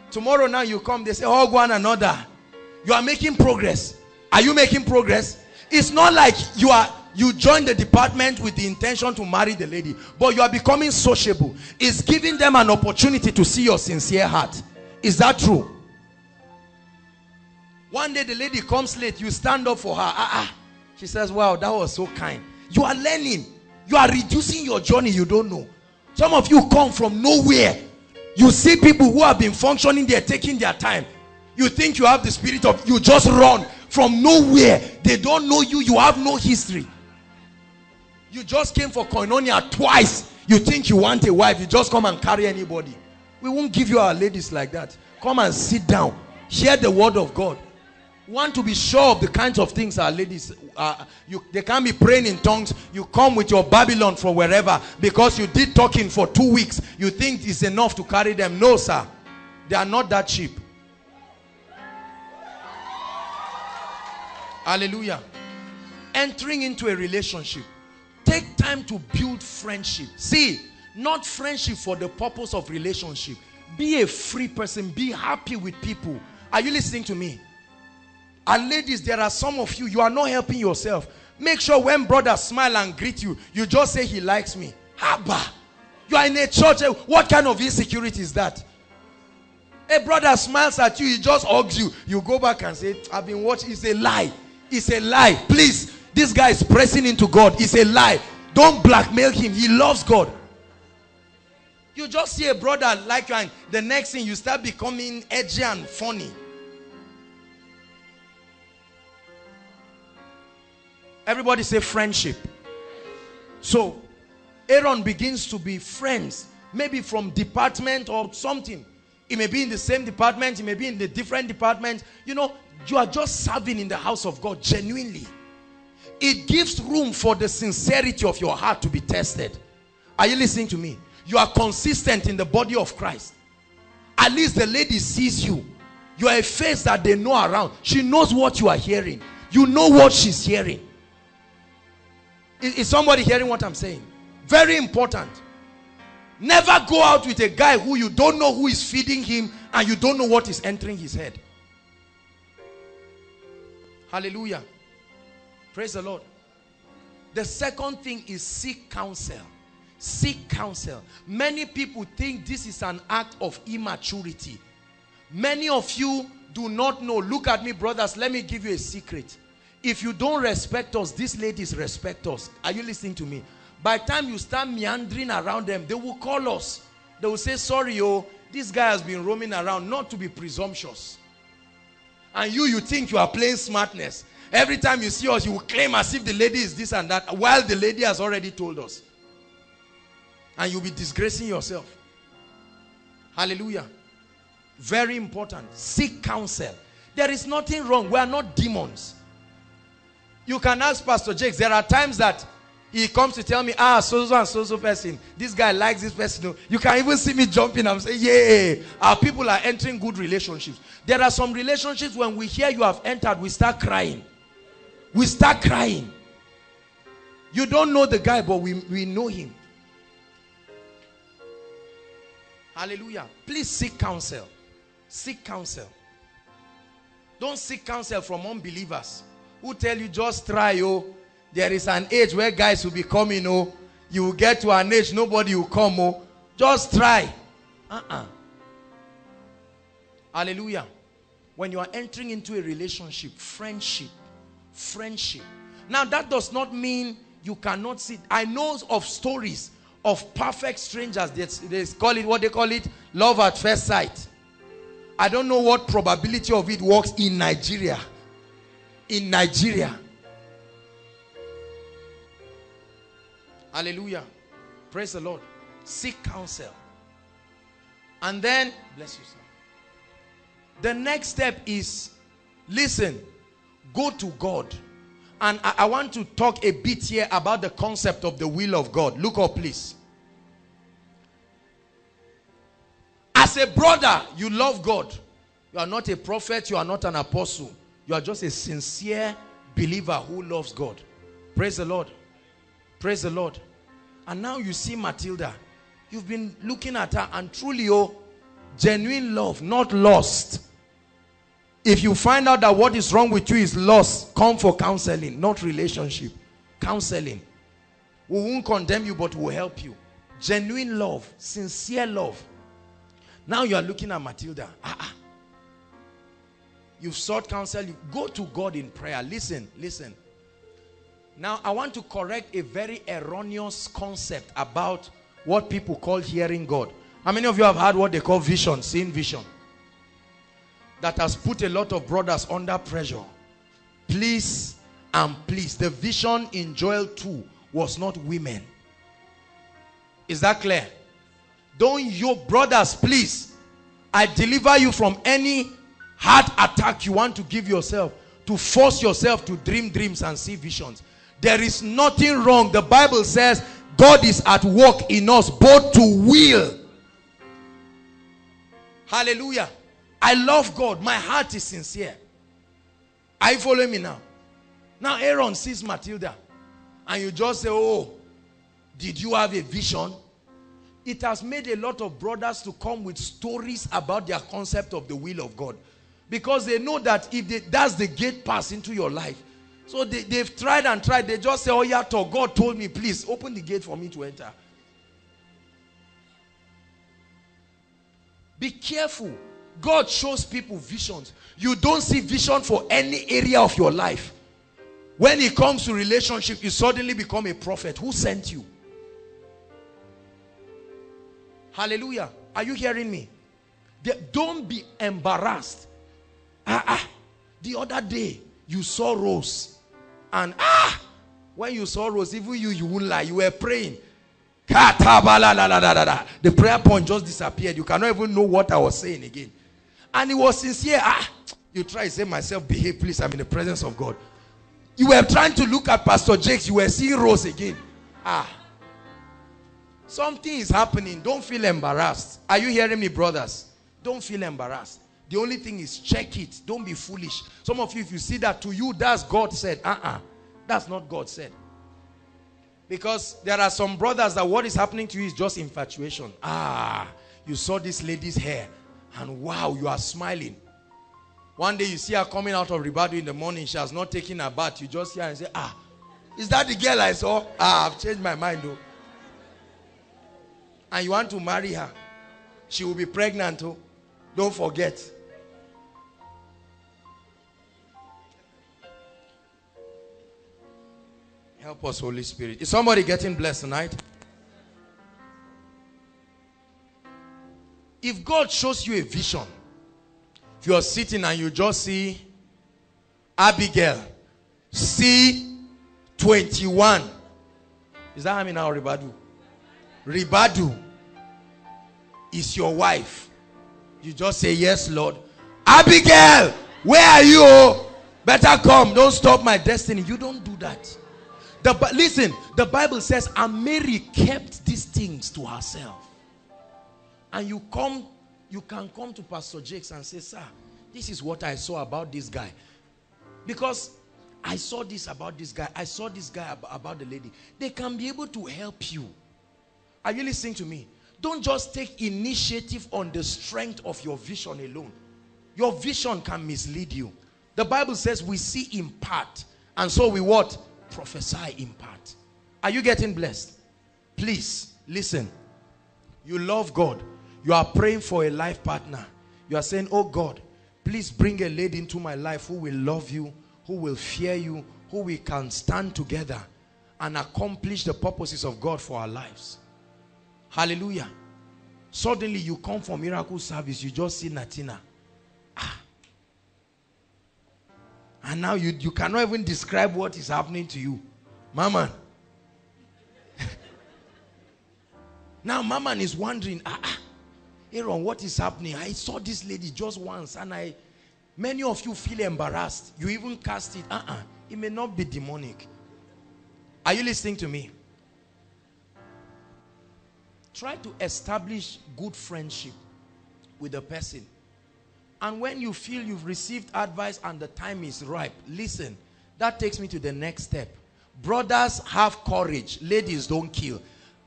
Tomorrow now you come, they say, hug one another. You are making progress. Are you making progress? It's not like you join the department with the intention to marry the lady, but you are becoming sociable. It's giving them an opportunity to see your sincere heart. Is that true? One day the lady comes late, you stand up for her. She says, wow, that was so kind. You are learning. You are reducing your journey. You don't know. Some of you come from nowhere. You see people who have been functioning, they are taking their time. You think you have the spirit of, you just run from nowhere. They don't know you. You have no history. You just came for koinonia twice. You think you want a wife. You just come and carry anybody. We won't give you our ladies like that. Come and sit down. Hear the word of God. We want to be sure of the kinds of things our ladies are. They can't be praying in tongues. You come with your Babylon from wherever because you did talking for 2 weeks. You think it's enough to carry them. No, sir. They are not that cheap. Hallelujah. Entering into a relationship. Take time to build friendship. See, not friendship for the purpose of relationship. Be a free person. Be happy with people. Are you listening to me? And ladies, there are some of you, you are not helping yourself. Make sure when brothers smile and greet you, you just say, he likes me. Abba. You are in a church. What kind of insecurity is that? A brother smiles at you, he just hugs you. You go back and say, I've been watching. It's a lie. It's a lie. Please, this guy is pressing into God. It's a lie. Don't blackmail him. He loves God. You just see a brother like you, and the next thing you start becoming edgy and funny. Everybody say friendship. So Aaron begins to be friends, maybe from department or something. It may be in the same department, it may be in the different department. You know, you are just serving in the house of God genuinely. It gives room for the sincerity of your heart to be tested. Are you listening to me? You are consistent in the body of Christ. At least the lady sees you. You are a face that they know around. She knows what you are hearing. You know what she's hearing. Is somebody hearing what I'm saying? Very important. Never go out with a guy who you don't know who is feeding him and you don't know what is entering his head. Hallelujah. Praise the Lord. The second thing is seek counsel. Seek counsel. Many people think this is an act of immaturity. Many of you do not know. Look at me, brothers. Let me give you a secret. If you don't respect us, these ladies respect us. Are you listening to me? By the time you start meandering around them, they will call us. They will say, sorry, oh, this guy has been roaming around, not to be presumptuous. And you think you are playing smartness. Every time you see us, you will claim as if the lady is this and that, while the lady has already told us. And you'll be disgracing yourself. Hallelujah. Very important. Seek counsel. There is nothing wrong. We are not demons. You can ask Pastor Jakes. There are times that he comes to tell me, so and so person. This guy likes this person. You can even see me jumping. I'm saying, yeah, our people are entering good relationships. There are some relationships when we hear you have entered, we start crying. We start crying. You don't know the guy, but we know him. Hallelujah. Please seek counsel. Seek counsel. Don't seek counsel from unbelievers who tell you just try, oh. There is an age where guys will be coming, oh. You will get to an age, nobody will come, oh. Just try. Hallelujah. When you are entering into a relationship, friendship, friendship. Now that does not mean you cannot sit. I know of stories of perfect strangers. They call it, what they call it? Love at first sight. I don't know what probability of it works in Nigeria. In Nigeria. Hallelujah. Praise the Lord. Seek counsel. And then, bless you, sir. The next step is, listen, go to God. And I want to talk a bit here about the concept of the will of God. Look up, please. As a brother, you love God. You are not a prophet. You are not an apostle. You are just a sincere believer who loves God. Praise the Lord. Praise the Lord. And now you see Matilda. You've been looking at her, and truly, oh, genuine love, not lust. If you find out that what is wrong with you is lust, come for counseling, not relationship. Counseling. We won't condemn you, but we'll help you. Genuine love, sincere love. Now you are looking at Matilda. You've sought counsel. You go to God in prayer. Listen, listen. Now I want to correct a very erroneous concept about what people call hearing God. How many of you have had what they call vision, seeing vision? That has put a lot of brothers under pressure. Please and please. The vision in Joel 2 was not women. Is that clear? Don't you, brothers, please. I deliver you from any heart attack you want to give yourself, to force yourself to dream dreams and see visions. There is nothing wrong. The Bible says God is at work in us, both to will. Hallelujah. I love God. My heart is sincere. Are you following me now? Now Aaron sees Matilda, and you just say, oh, did you have a vision? It has made a lot of brothers to come with stories about their concept of the will of God, because they know that if that's the gate pass into your life. So they've tried and tried. They just say, oh, yeah, God told me, please open the gate for me to enter. Be careful. God shows people visions. You don't see vision for any area of your life. When it comes to relationship, you suddenly become a prophet. Who sent you? Hallelujah. Are you hearing me? Don't be embarrassed. The other day, you saw Rose. And when you saw Rose, even you wouldn't lie. You were praying. The prayer point just disappeared. You cannot even know what I was saying again. And it was sincere. You try to say, myself, behave, please. I'm in the presence of God. You were trying to look at Pastor Jakes. You were seeing Rose again. Something is happening. Don't feel embarrassed. Are you hearing me, brothers? Don't feel embarrassed. The only thing is check it. Don't be foolish. Some of you, if you see that to you, that's God said. That's not God said. Because there are some brothers that what is happening to you is just infatuation. You saw this lady's hair. And wow, you are smiling. One day you see her coming out of Ribadu in the morning. She has not taken her bath. You just hear her and say, is that the girl I saw? I've changed my mind though. And you want to marry her. She will be pregnant too. Don't forget. Help us, Holy Spirit. Is somebody getting blessed tonight? If God shows you a vision, if you are sitting and you just see Abigail, C21. Is that how many now, Ribadu? Ribadu is your wife. You just say, yes, Lord. Abigail, where are you? Better come. Don't stop my destiny. You don't do that. Listen, the Bible says, and Mary kept these things to herself. And you can come to Pastor Jakes and say, sir, this is what I saw about this guy. Because I saw this about this guy. I saw this guy about the lady. They can be able to help you. Are you listening to me? Don't just take initiative on the strength of your vision alone. Your vision can mislead you. The Bible says we see in part. And so we what? Prophesy in part. Are you getting blessed? Please, listen. You love God. You are praying for a life partner. You are saying, oh God, please bring a lady into my life who will love you, who will fear you, who we can stand together and accomplish the purposes of God for our lives. Hallelujah. Suddenly you come for miracle service. You just see Natina. And now you cannot even describe what is happening to you. Maman. Now Maman is wondering, Aaron, what is happening? I saw this lady just once and many of you feel embarrassed. You even cast it. It may not be demonic. Are you listening to me? Try to establish good friendship with the person. And when you feel you've received advice and the time is ripe, listen, that takes me to the next step. Brothers, have courage. Ladies, don't kill.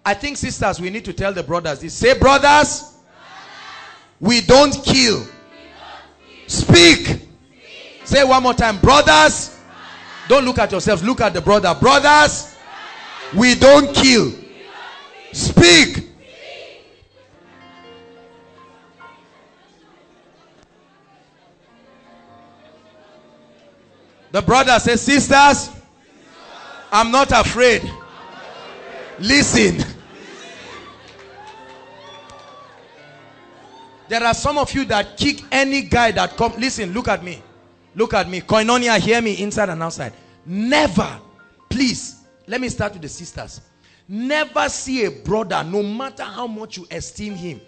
I think, sisters, we need to tell the brothers this. Say, brothers, we don't kill. Speak. Say one more time. Brothers, don't look at yourselves. Look at the brother. Brothers, we don't kill. Speak. The brother says, sisters, I'm not afraid. Listen. There are some of you that kick any guy that comes. Listen, look at me. Look at me. Koinonia, hear me inside and outside. Never, please, let me start with the sisters. Never see a brother, no matter how much you esteem him,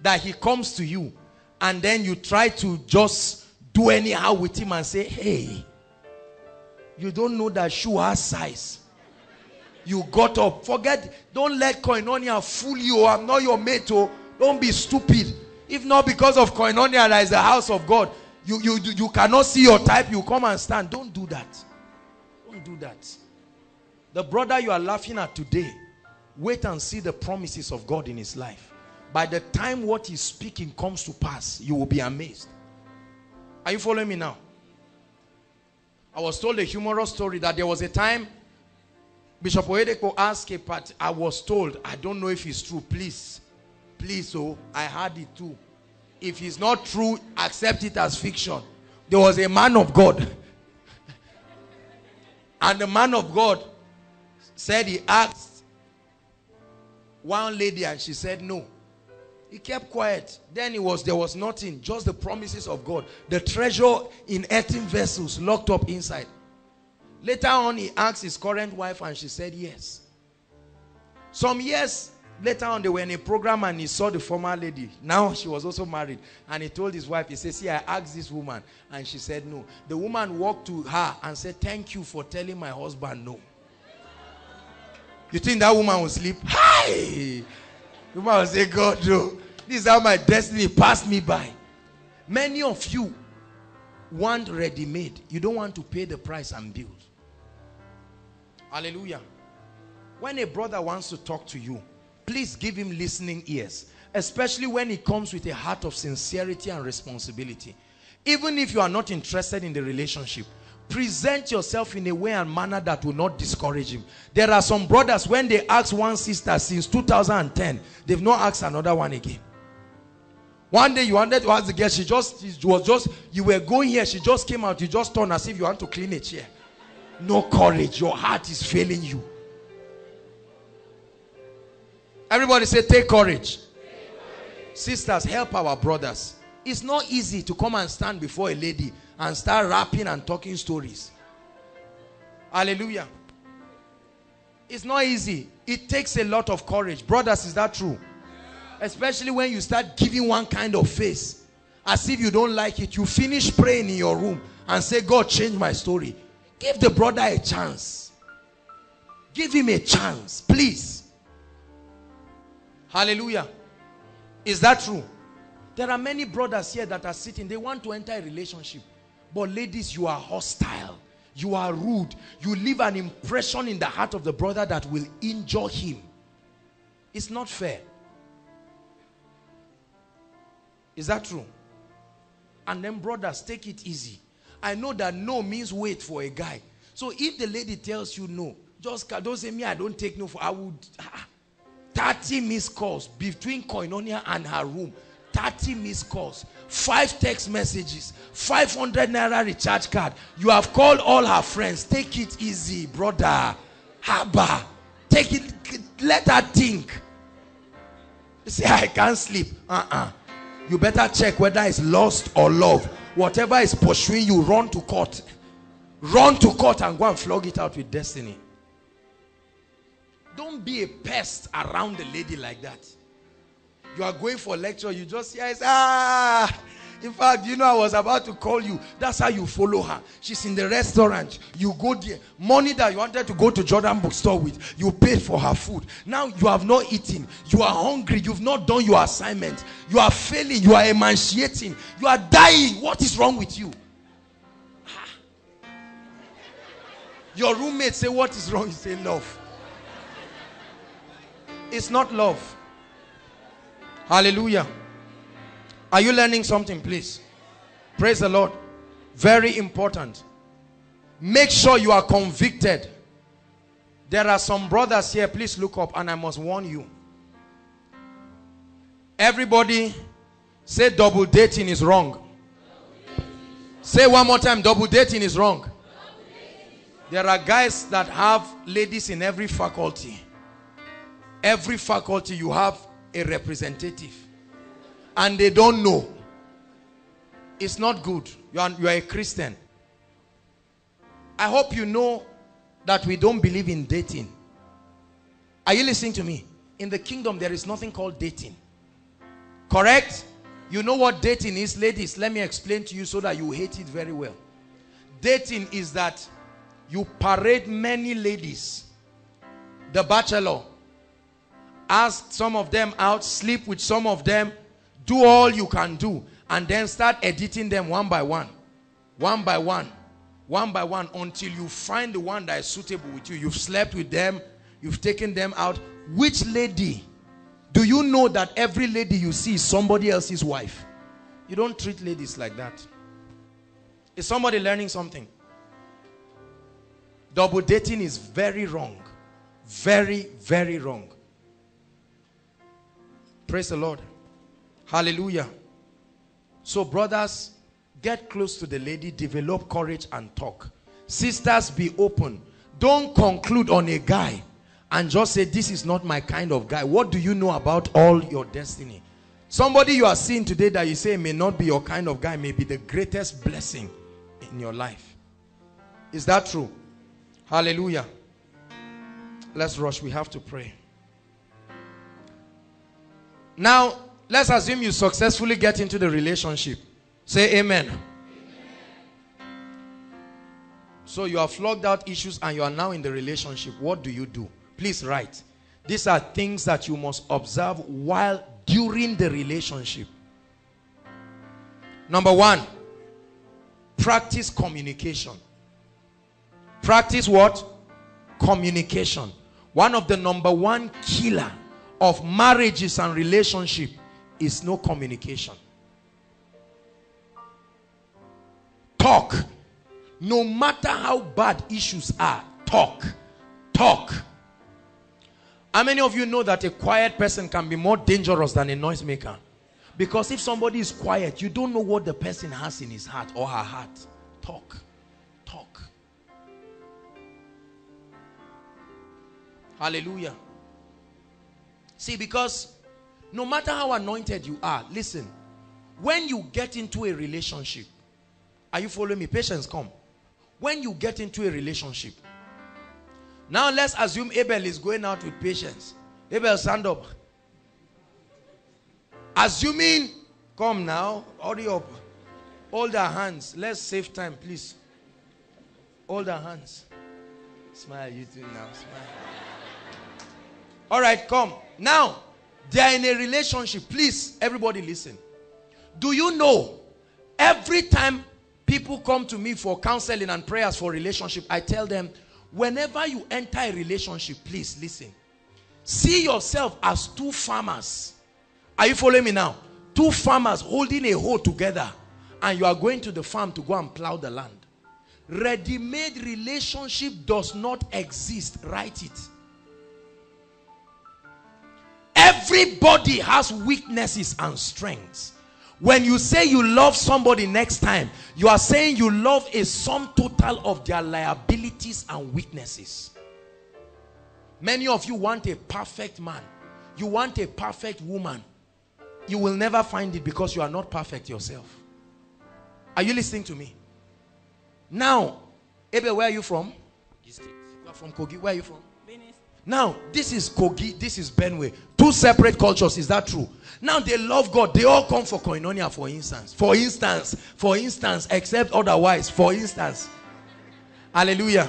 that he comes to you and then you try to just do anyhow with him and say, hey, you don't know that shoe has size. You got up. Forget. Don't let Koinonia fool you. I'm not your mate. Oh. Don't be stupid. If not because of Koinonia, that is the house of God. You cannot see your type. You come and stand. Don't do that. Don't do that. The brother you are laughing at today, wait and see the promises of God in his life. By the time what he's speaking comes to pass, you will be amazed. Are you following me now? I was told a humorous story that there was a time Bishop Oedeko asked a party. I was told, I don't know if it's true, please. Please, I heard it too. If it's not true, accept it as fiction. There was a man of God. And the man of God said he asked one lady and she said no. He kept quiet. Then there was nothing, just the promises of God. The treasure in earthen vessels locked up inside. Later on, he asked his current wife and she said yes. Some years later on, they were in a program and he saw the former lady. Now she was also married. And he told his wife, he said, see, I asked this woman. And she said no. The woman walked to her and said, thank you for telling my husband no. You think that woman will sleep? Hi! The woman will say, God, no. This is how my destiny passed me by. Many of you want ready-made. You don't want to pay the price and build. Hallelujah. When a brother wants to talk to you, please give him listening ears, especially when he comes with a heart of sincerity and responsibility. Even if you are not interested in the relationship, present yourself in a way and manner that will not discourage him. There are some brothers, when they ask one sister since 2010, they've not asked another one again. One day you wanted to ask the girl, you were going here, she just came out, you just turned as if you want to clean a chair. No courage, your heart is failing you. Everybody say, take courage. Sisters, help our brothers. It's not easy to come and stand before a lady and start rapping and talking stories. Hallelujah. It's not easy. It takes a lot of courage. Brothers, is that true? Yeah. Especially when you start giving one kind of face, as if you don't like it. You finish praying in your room and say, God, change my story. Give the brother a chance. Give him a chance, please. Hallelujah. Is that true? There are many brothers here that are sitting. They want to enter a relationship. But ladies, you are hostile. You are rude. You leave an impression in the heart of the brother that will injure him. It's not fair. Is that true? And then brothers, take it easy. I know that no means wait for a guy. So if the lady tells you no, just don't say me, I don't take no for, I would... 30 missed calls between Koinonia and her room. 30 missed calls. 5 text messages. 500 naira recharge card. You have called all her friends. Take it easy, brother. Haba. Take it. Let her think. You say, I can't sleep. You better check whether it's lust or love. Whatever is pursuing you, run to court. Run to court and go and flog it out with destiny. Don't be a pest around the lady like that. You are going for a lecture, you just hear, in fact, you know, I was about to call you. That's how you follow her. She's in the restaurant. You go there. Money that you wanted to go to Jordan bookstore with, you paid for her food. Now you have not eaten. You are hungry. You've not done your assignment. You are failing. You are emaciating. You are dying. What is wrong with you? Your roommate say, what is wrong? You say, love. It's not love. Hallelujah. Are you learning something, please? Praise the Lord. Very important. Make sure you are convicted. There are some brothers here, please look up, and I must warn you. Everybody say double dating is wrong. Say one more time, double dating is wrong. There are guys that have ladies in every faculty. Every faculty you have a representative, and they don't know. It's not good. You are a Christian. I hope you know that we don't believe in dating. Are you listening to me? In the kingdom, there is nothing called dating. Correct? You know what dating is, ladies? Let me explain to you so that you hate it very well. Dating is that you parade many ladies. The Bachelor. Ask some of them out, sleep with some of them, do all you can do, and then start editing them one by one. One by one. One by one, until you find the one that is suitable with you. You've slept with them, you've taken them out. Which lady? Do you know that every lady you see is somebody else's wife? You don't treat ladies like that. Is somebody learning something? Double dating is very wrong. Very, very wrong. Praise the Lord. Hallelujah. So brothers, get close to the lady, develop courage and talk. Sisters, be open. Don't conclude on a guy and just say, this is not my kind of guy. What do you know about all your destiny? Somebody you are seeing today that you say may not be your kind of guy, may be the greatest blessing in your life. Is that true? Hallelujah. Let's rush. We have to pray. Now, let's assume you successfully get into the relationship. Say amen. So you have flogged out issues and you are now in the relationship. What do you do? Please write. These are things that you must observe while during the relationship. Number one, practice communication. Practice what? Communication. One of the number one killer of marriages and relationship is no communication. Talk. No matter how bad issues are, talk. Talk. How many of you know that a quiet person can be more dangerous than a noisemaker? Because if somebody is quiet, you don't know what the person has in his heart or her heart. Talk. Talk. Hallelujah. See, because no matter how anointed you are, listen, when you get into a relationship, are you following me? Patience, come. When you get into a relationship, now let's assume Abel is going out with Patience. Abel, stand up. Assuming, come now, hurry up. Hold our hands. Let's save time, please. Hold our hands. Smile, you too now, smile. All right, come. Now, they are in a relationship. Please, everybody listen. Do you know, every time people come to me for counseling and prayers for relationship, I tell them, whenever you enter a relationship, please listen. See yourself as two farmers. Are you following me now? Two farmers holding a hoe together, and you are going to the farm to go and plow the land. Ready-made relationship does not exist. Write it. Everybody has weaknesses and strengths. When you say you love somebody next time, you are saying you love a sum total of their liabilities and weaknesses. Many of you want a perfect man. You want a perfect woman. You will never find it because you are not perfect yourself. Are you listening to me? Now, Ebe, where are you from? You are from Kogi. Where are you from? Now, this is Kogi, this is Benue. Two separate cultures, is that true? Now, they love God. They all come for Koinonia, for instance. For instance, except otherwise, for instance. Hallelujah.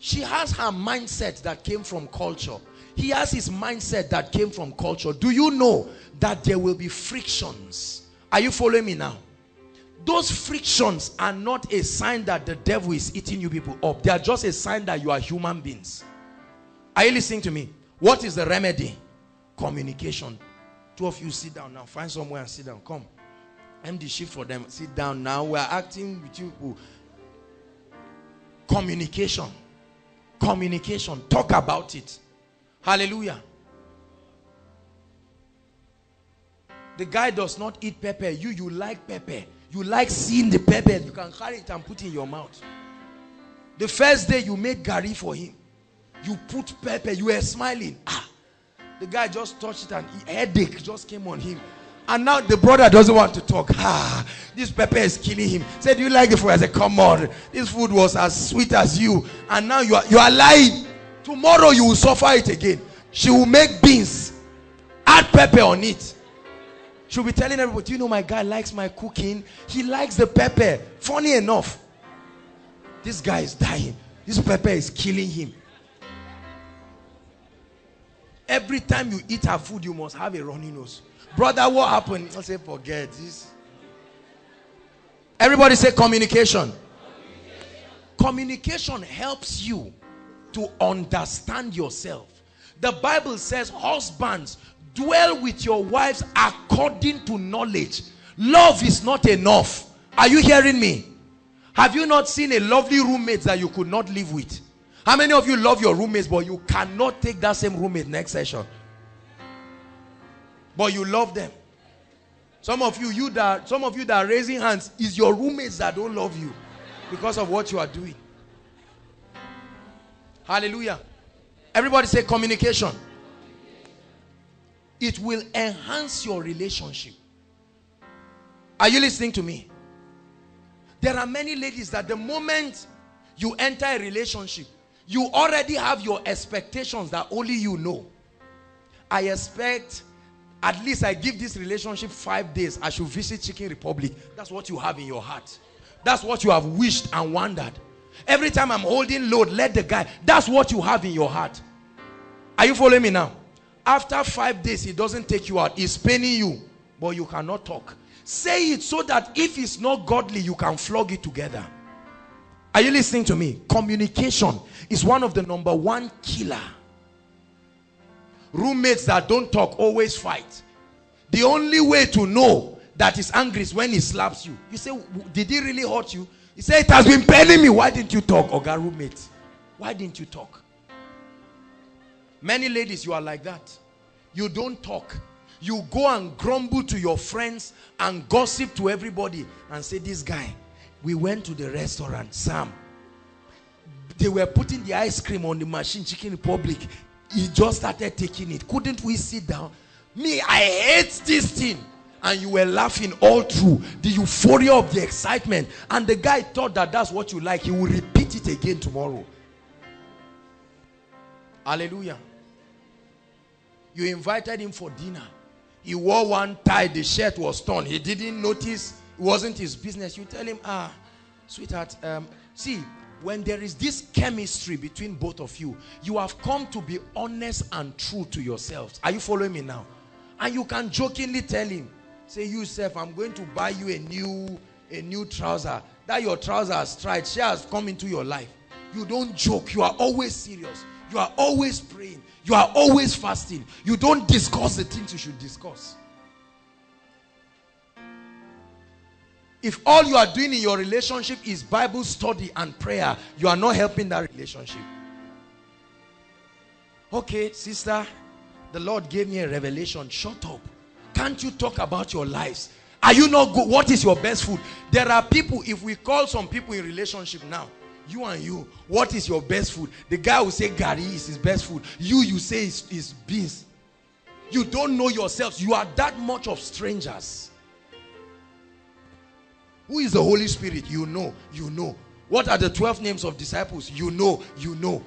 She has her mindset that came from culture. He has his mindset that came from culture. Do you know that there will be frictions? Are you following me now? Those frictions are not a sign that the devil is eating you people up. They are just a sign that you are human beings. Are you listening to me? What is the remedy? Communication. Two of you sit down now. Find somewhere and sit down. Come. MD shift for them. Sit down now. We are acting with you. Communication. Communication. Talk about it. Hallelujah. The guy does not eat pepper. You like pepper. You like seeing the pepper. You can carry it and put it in your mouth. The first day you made gari for him, you put pepper. You were smiling. Ah, the guy just touched it and a headache just came on him. And now the brother doesn't want to talk. Ah, this pepper is killing him. Said, do you like the food? I said, come on. This food was as sweet as you. And now you are lying. Tomorrow you will suffer it again. She will make beans. Add pepper on it. She'll be telling everybody, do you know my guy likes my cooking? He likes the pepper. Funny enough, this guy is dying. This pepper is killing him. Every time you eat her food, you must have a runny nose. Brother, what happened? I'll say, forget this. Everybody say communication. Communication helps you to understand yourself. The Bible says, husbands, dwell with your wives according to knowledge. Love is not enough. Are you hearing me? Have you not seen a lovely roommate that you could not live with? How many of you love your roommates but you cannot take that same roommate next session? But you love them. Some of you that are raising hands is your roommates that don't love you because of what you are doing. Hallelujah. Everybody say communication. It will enhance your relationship. Are you listening to me? There are many ladies that the moment you enter a relationship, you already have your expectations that only you know. I expect, at least I give this relationship 5 days, I should visit Chicken Republic. That's what you have in your heart. That's what you have wished and wondered. Every time I'm holding load, let the guy. That's what you have in your heart. Are you following me now? After 5 days, he doesn't take you out. He's paining you, but you cannot talk. Say it so that if it's not godly, you can flog it together. Are you listening to me? Communication is one of the #1 killer. Roommates that don't talk always fight. The only way to know that he's angry is when he slaps you. You say, did he really hurt you? He said, it has been paining me. Why didn't you talk? Oga roommate, why didn't you talk? Many ladies, you are like that. You don't talk. You go and grumble to your friends and gossip to everybody and say, this guy, we went to the restaurant, Sam. They were putting the ice cream on the machine, Chicken Republic. He just started taking it. Couldn't we sit down? Me, I hate this thing. And you were laughing all through. The euphoria of the excitement. And the guy thought that that's what you like. He will repeat it again tomorrow. Hallelujah. You invited him for dinner. He wore one tie. The shirt was torn. He didn't notice. It wasn't his business. You tell him, ah, sweetheart, see, when there is this chemistry between both of you, you have come to be honest and true to yourselves. Are you following me now? And you can jokingly tell him, say, you, Seth, I'm going to buy you a new trouser. That your trouser has tried. She has come into your life. You don't joke. You are always serious. You are always praying. You are always fasting. You don't discuss the things you should discuss. If all you are doing in your relationship is Bible study and prayer, you are not helping that relationship. Okay, sister, the Lord gave me a revelation. Shut up. Can't you talk about your lives? Are you not good? What is your best food? There are people, if we call some people in relationship now, you and you, what is your best food? The guy will say, Gary is his best food. You say it's beans. You don't know yourselves. You are that much of strangers. Who is the Holy Spirit? You know, you know. What are the 12 names of disciples? You know, you know.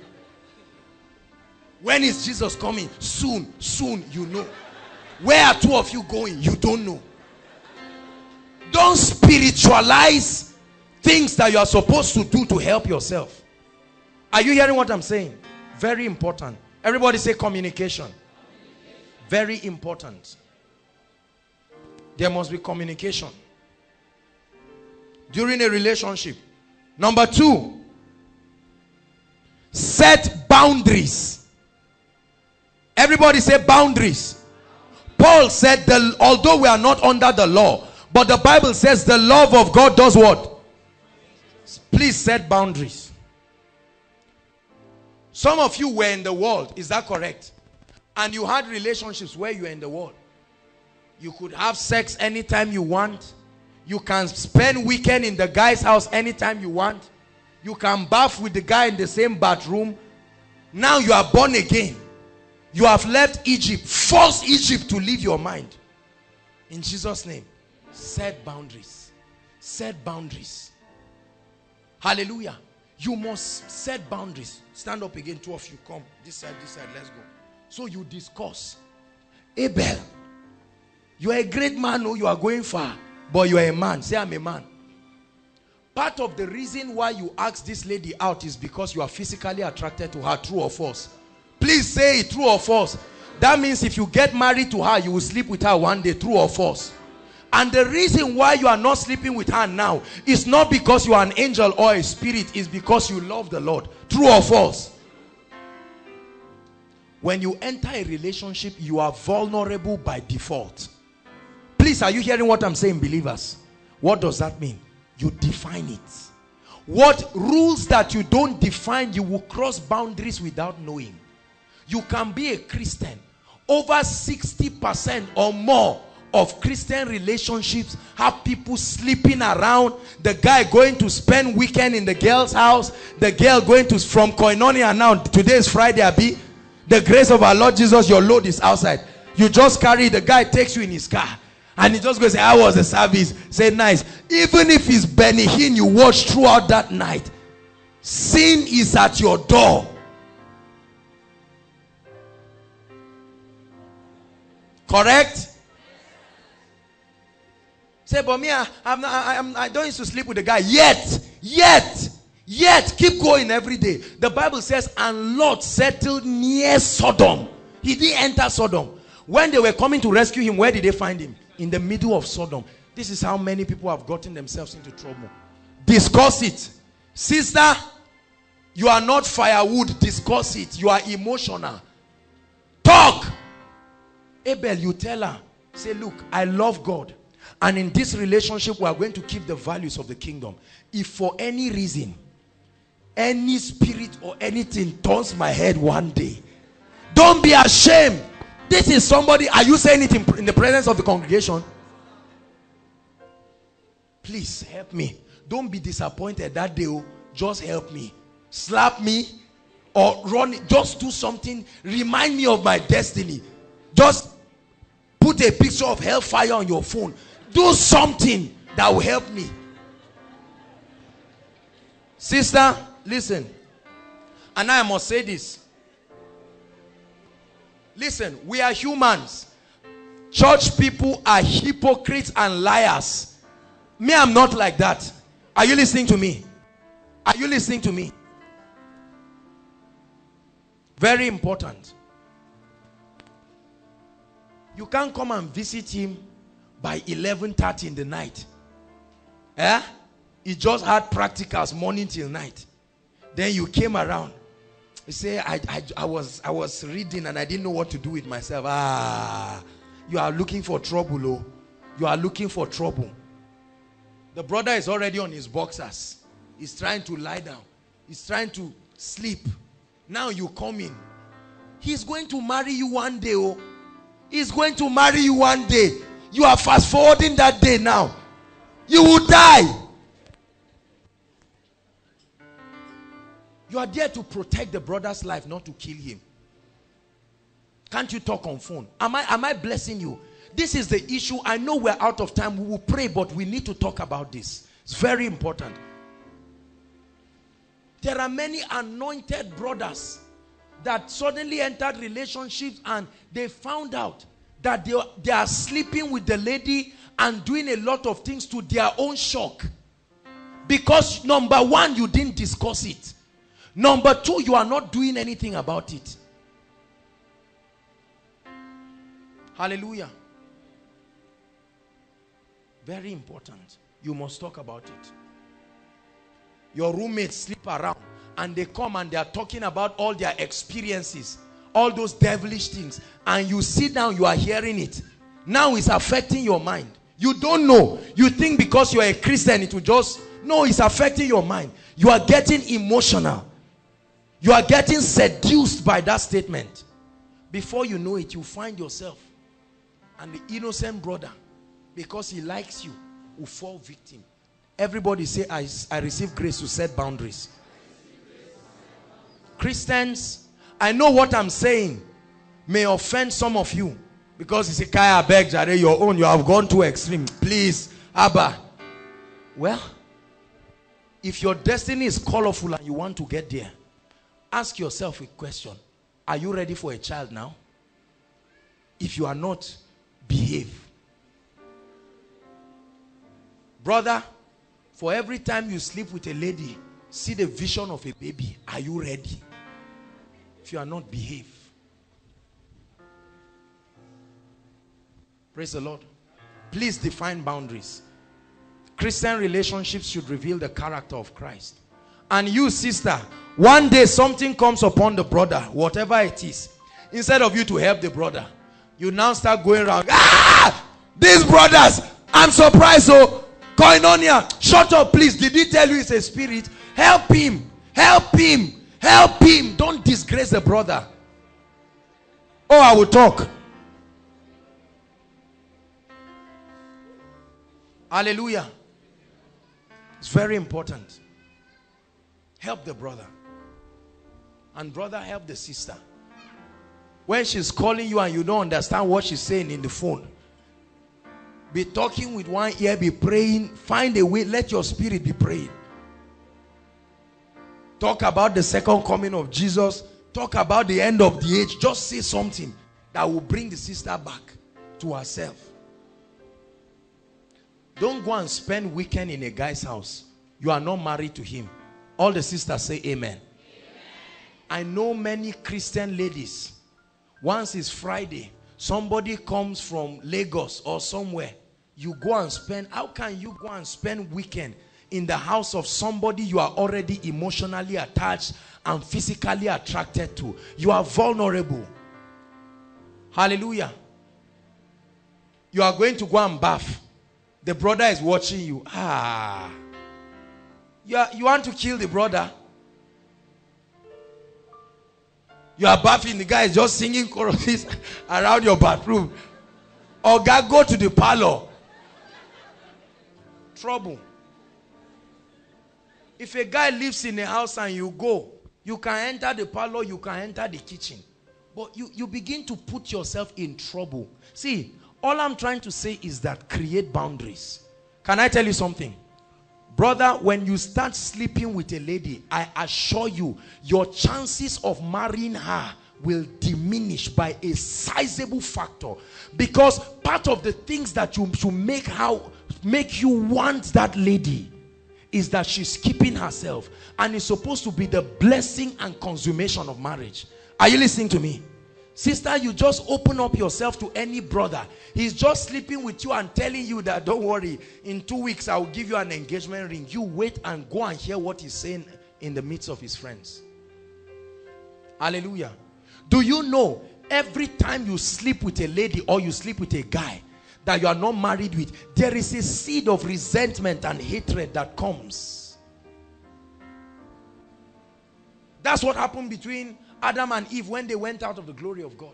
When is Jesus coming? Soon, soon, you know. Where are two of you going? You don't know. Don't spiritualize things that you are supposed to do to help yourself. Are you hearing what I'm saying? Very important. Everybody say communication. Very important. There must be communication during a relationship. #2, set boundaries. Everybody say boundaries. Paul said, although we are not under the law, but the Bible says the love of God does what? Please set boundaries. Some of you were in the world, is that correct? And you had relationships where you were in the world. You could have sex anytime you want. You can spend weekend in the guy's house anytime you want. You can bath with the guy in the same bathroom. Now you are born again. You have left Egypt. Force Egypt to leave your mind. In Jesus' name, set boundaries. Set boundaries. Hallelujah. You must set boundaries. Stand up again, two of you. Come. This side, let's go. So you discuss. Abel, you are a great man, oh, you are going far. But you are a man. Say, I'm a man. Part of the reason why you ask this lady out is because you are physically attracted to her. True or false? Please say it. True or false? That means if you get married to her, you will sleep with her one day. True or false? And the reason why you are not sleeping with her now is not because you are an angel or a spirit. It's because you love the Lord. True or false? When you enter a relationship, you are vulnerable by default. Please, are you hearing what I'm saying, believers? What does that mean? You define it. What rules that you don't define, you will cross boundaries without knowing. You can be a Christian. Over 60% or more of Christian relationships have people sleeping around, the guy going to spend weekend in the girl's house, the girl going to, from Koinonia now, today is Friday, Abi. The grace of our Lord Jesus, your load is outside. You just carry, the guy takes you in his car. And he just goes, how was the service? Say, nice. Even if it's Benny Hinn you watch throughout that night, sin is at your door. Correct? Say, but me, I don't used to sleep with the guy. Yet, keep going every day. The Bible says, and Lot settled near Sodom. He didn't enter Sodom. When they were coming to rescue him, where did they find him? In the middle of Sodom. This is how many people have gotten themselves into trouble. Discuss it. Sister, you are not firewood. Discuss it. You are emotional. Talk. Abel, you tell her. Say, look, I love God. And in this relationship, we are going to keep the values of the kingdom. If for any reason, any spirit or anything turns my head one day, don't be ashamed. This is somebody, are you saying it in the presence of the congregation? Please help me. Don't be disappointed that day. Just help me. Slap me or run. Just do something. Remind me of my destiny. Just put a picture of hellfire on your phone. Do something that will help me. Sister, listen. And I must say this. Listen, we are humans. Church people are hypocrites and liars. Me, I'm not like that. Are you listening to me? Are you listening to me? Very important. You can't come and visit him by 11:30 in the night. Eh? He just had practicals morning till night. Then you came around. You say, I was reading and I didn't know what to do with myself. Ah, you are looking for trouble, oh. You are looking for trouble. The brother is already on his boxers. He's trying to lie down. He's trying to sleep. Now you come in. He's going to marry you one day, oh. He's going to marry you one day. You are fast forwarding that day now. You will die. You are there to protect the brother's life, not to kill him. Can't you talk on phone? Am I blessing you? This is the issue. I know we're out of time. We will pray, but we need to talk about this. It's very important. There are many anointed brothers that suddenly entered relationships and they found out that they are sleeping with the lady and doing a lot of things to their own shock. Because number one, you didn't discuss it. Number two, you are not doing anything about it. Hallelujah. Very important. You must talk about it. Your roommates sleep around and they come and they are talking about all their experiences, all those devilish things, and you sit down, you are hearing it. Now it's affecting your mind. You don't know. You think because you are a Christian, it will just... No, it's affecting your mind. You are getting emotional. You are getting seduced by that statement. Before you know it, you find yourself and the innocent brother, because he likes you, will fall victim. Everybody say, I receive grace to set boundaries. Christians, I know what I'm saying may offend some of you, because it's a Kaya Beg Jare, your own. You have gone too extreme. Please, Abba. Well, if your destiny is colorful and you want to get there, ask yourself a question. Are you ready for a child now? If you are not, behave. Brother, for every time you sleep with a lady, see the vision of a baby. Are you ready? If you are not, behave. Praise the Lord. Please define boundaries. Christian relationships should reveal the character of Christ. And you, sister, one day something comes upon the brother, whatever it is. Instead of you to help the brother, you now start going around. Ah! These brothers, I'm surprised. So, Koinonia, shut up, please. Did he tell you it's a spirit? Help him. Help him. Help him. Don't disgrace the brother. Oh, I will talk. Hallelujah. It's very important. Help the brother. And brother, help the sister. When she's calling you and you don't understand what she's saying in the phone, be talking with one ear, be praying. Find a way, let your spirit be praying. Talk about the second coming of Jesus. Talk about the end of the age. Just say something that will bring the sister back to herself. Don't go and spend weekend in a guy's house. You are not married to him. All the sisters say amen. Amen. I know many Christian ladies. Once it's Friday, somebody comes from Lagos or somewhere. You go and spend. How can you go and spend weekend in the house of somebody you are already emotionally attached and physically attracted to? You are vulnerable. Hallelujah. You are going to go and bath. The brother is watching you. Ah. You want to kill the brother. You are bathing. The guy is just singing choruses around your bathroom. Or God, go to the parlor. Trouble. If a guy lives in a house and you go, you can enter the parlor, you can enter the kitchen. But you begin to put yourself in trouble. See, all I'm trying to say is that create boundaries. Can I tell you something? Brother, when you start sleeping with a lady, I assure you, your chances of marrying her will diminish by a sizable factor. Because part of the things that you should make you want that lady is that she's keeping herself. And it's supposed to be the blessing and consummation of marriage. Are you listening to me? Sister, you just open up yourself to any brother. He's just sleeping with you and telling you that, don't worry, in 2 weeks I will give you an engagement ring. You wait and go and hear what he's saying in the midst of his friends. Hallelujah. Do you know every time you sleep with a lady or you sleep with a guy that you are not married with, there is a seed of resentment and hatred that comes? That's what happened between Adam and Eve when they went out of the glory of God.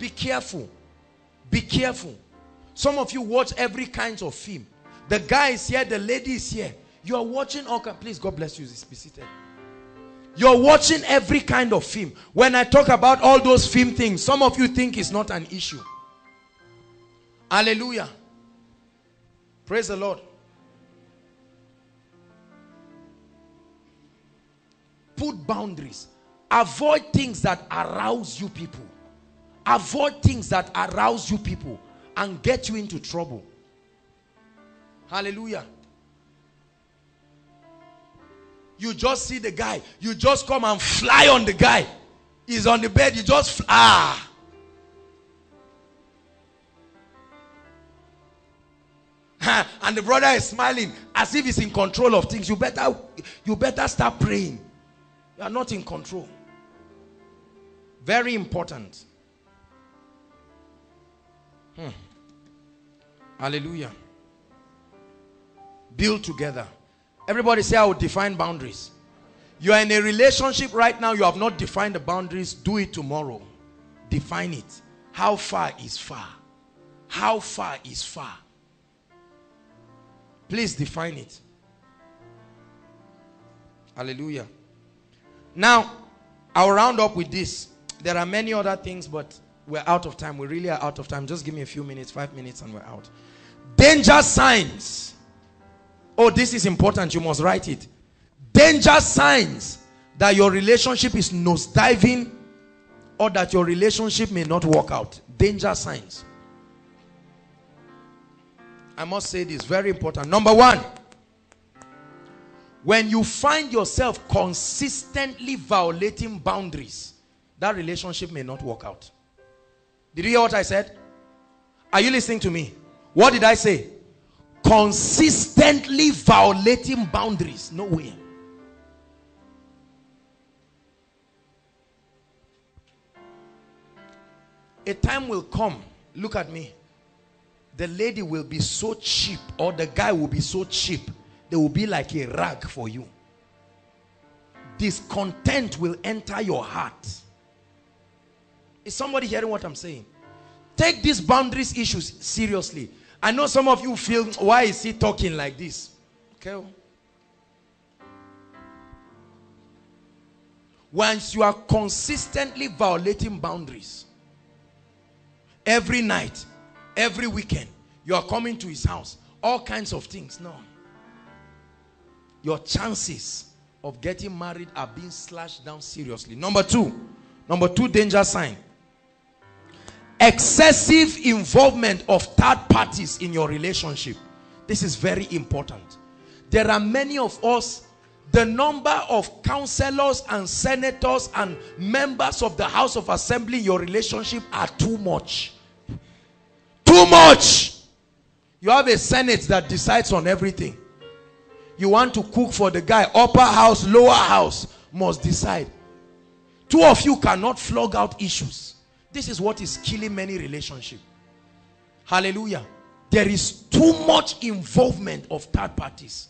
Be careful. Be careful. Some of you watch every kind of film. The guy is here, the lady is here. You are watching all kinds. Please, God bless you. Be seated. You are watching every kind of film. When I talk about all those film things, some of you think it's not an issue. Hallelujah. Praise the Lord. Put boundaries. Avoid things that arouse you people. Avoid things that arouse you people and get you into trouble. Hallelujah. You just see the guy. You just come and fly on the guy. He's on the bed. You just, ah. And the brother is smiling as if he's in control of things. You better start praying. You are not in control. Very important. Hallelujah. Build together. Everybody say, I will define boundaries. You are in a relationship right now. You have not defined the boundaries. Do it tomorrow. Define it. How far is far? How far is far? Please define it. Hallelujah. Now, I'll round up with this. There are many other things, but we're out of time. We really are out of time. Just give me a few minutes, 5 minutes, and we're out. Danger signs. Oh, this is important. You must write it. Danger signs that your relationship is nosediving or that your relationship may not work out. Danger signs. I must say this, very important. Number one. When you find yourself consistently violating boundaries, that relationship may not work out. Did you hear what I said? Are you listening to me? What did I say? Consistently violating boundaries. No way. A time will come, look at me, the lady will be so cheap or the guy will be so cheap, they will be like a rag for you. Discontent will enter your heart. Is somebody hearing what I'm saying? Take these boundaries issues seriously. I know some of you feel, why is he talking like this? Okay. Once you are consistently violating boundaries, every night, every weekend, you are coming to his house, all kinds of things. No. Your chances of getting married are being slashed down seriously. Number two danger sign. Excessive involvement of third parties in your relationship. This is very important. There are many of us, the number of counselors and senators and members of the House of Assembly in your relationship are too much. Too much! You have a Senate that decides on everything. You want to cook for the guy, upper house, lower house, must decide. Two of you cannot flog out issues. This is what is killing many relationships. Hallelujah. There is too much involvement of third parties.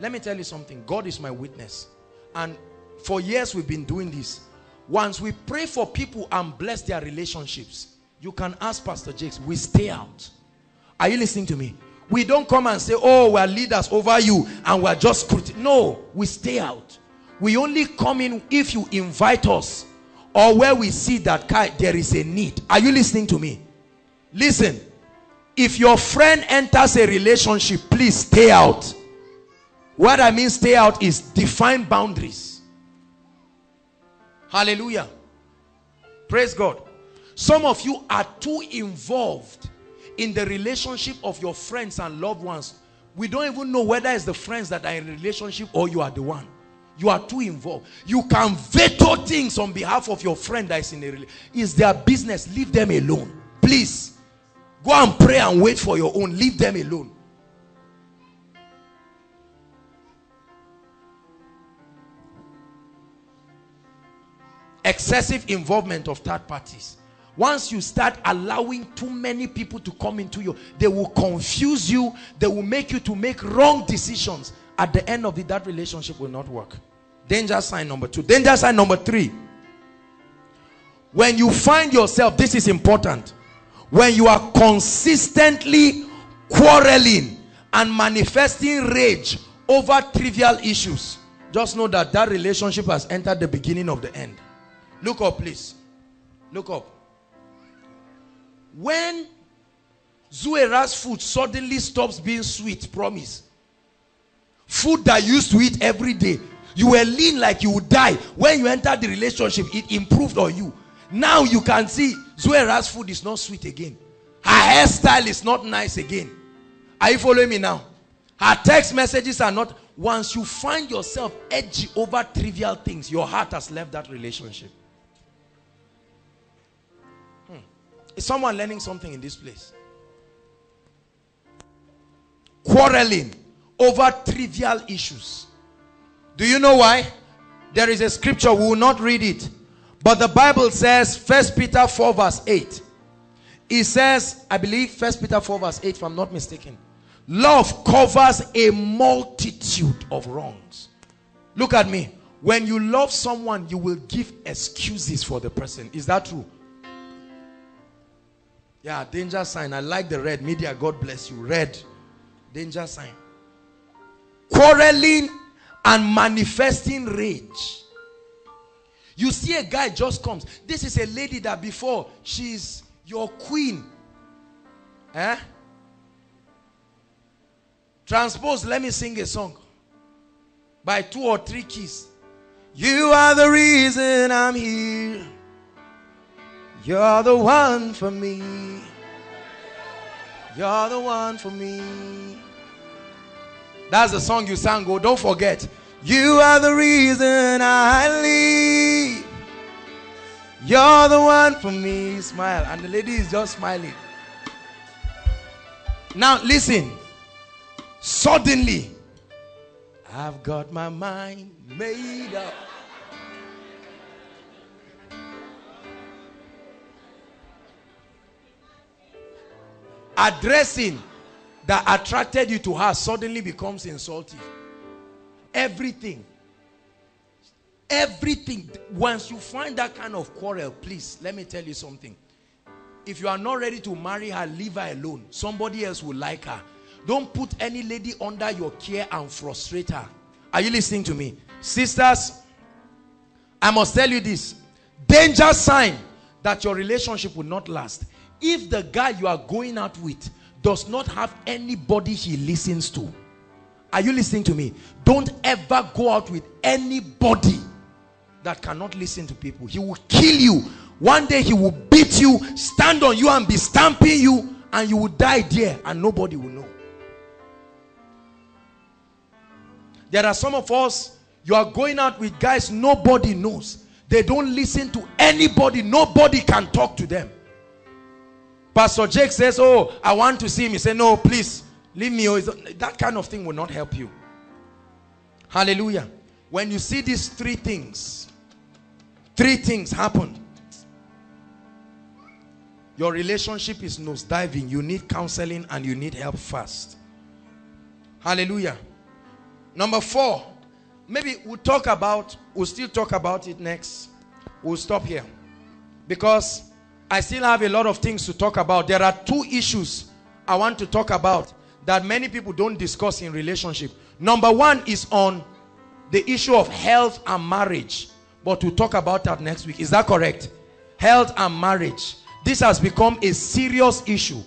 Let me tell you something. God is my witness. And for years we've been doing this. Once we pray for people and bless their relationships, you can ask Pastor Jakes, we stay out. Are you listening to me? We don't come and say, oh, we're leaders over you and we're just critical. No, we stay out. We only come in if you invite us, or where we see that there is a need. Are you listening to me? Listen, if your friend enters a relationship, please stay out. What I mean stay out is define boundaries. Hallelujah. Praise God. Some of you are too involved in the relationship of your friends and loved ones. We don't even know whether it's the friends that are in a relationship or you are the one. You are too involved. You can veto things on behalf of your friend that is in a relationship. It's their business. Leave them alone. Please. Go and pray and wait for your own. Leave them alone. Excessive involvement of third parties. Once you start allowing too many people to come into you, they will confuse you. They will make you to make wrong decisions. At the end of it, that relationship will not work. Danger sign number two. Danger sign number three. When you find yourself, this is important, when you are consistently quarreling and manifesting rage over trivial issues, just know that that relationship has entered the beginning of the end. Look up, please. Look up. When Zuera's food suddenly stops being sweet, promise. Food that you used to eat every day. You were lean like you would die. When you entered the relationship, it improved on you. Now you can see Zuera's food is not sweet again. Her hairstyle is not nice again. Are you following me now? Her text messages are not. Once you find yourself edgy over trivial things, your heart has left that relationship. Is someone learning something in this place? Quarreling over trivial issues. Do you know why? There is a scripture, we will not read it, but the Bible says, 1 Peter 4 verse 8, it says, I believe 1 Peter 4 verse 8, if I'm not mistaken, love covers a multitude of wrongs. Look at me. When you love someone, you will give excuses for the person. Is that true? Yeah. Danger sign. I like the red media. God bless you. Red. Danger sign. Quarreling and manifesting rage. You see a guy just comes. This is a lady that before, she's your queen. Eh? Transpose, let me sing a song. By 2 or 3 keys. You are the reason I'm here. You're the one for me. You're the one for me. That's the song you sang. Oh, don't forget. You are the reason I live. You're the one for me. Smile. And the lady is just smiling. Now, listen. Suddenly, I've got my mind made up. Addressing that attracted you to her suddenly becomes insulting. Everything. Everything. Once you find that kind of quarrel, please, let me tell you something. if you are not ready to marry her, leave her alone. Somebody else will like her. Don't put any lady under your care and frustrate her. Are you listening to me? Sisters, I must tell you this. Danger sign that your relationship will not last. If the guy you are going out with does not have anybody he listens to. Are you listening to me? Don't ever go out with anybody that cannot listen to people. He will kill you. One day he will beat you, stand on you and be stamping you, and you will die there and nobody will know. There are some of us, you are going out with guys nobody knows. They don't listen to anybody. Nobody can talk to them. Pastor Jake says, oh, I want to see him. He said, no, please, leave me. That kind of thing will not help you. Hallelujah. When you see these three things happen, your relationship is nose diving. You need counseling and you need help fast. Hallelujah. Number 4, maybe we'll still talk about it next. We'll stop here because I still have a lot of things to talk about. There are 2 issues I want to talk about that many people don't discuss in relationship. Number 1 is on the issue of health and marriage, but we'll talk about that next week. Is that correct? Health and marriage. This has become a serious issue.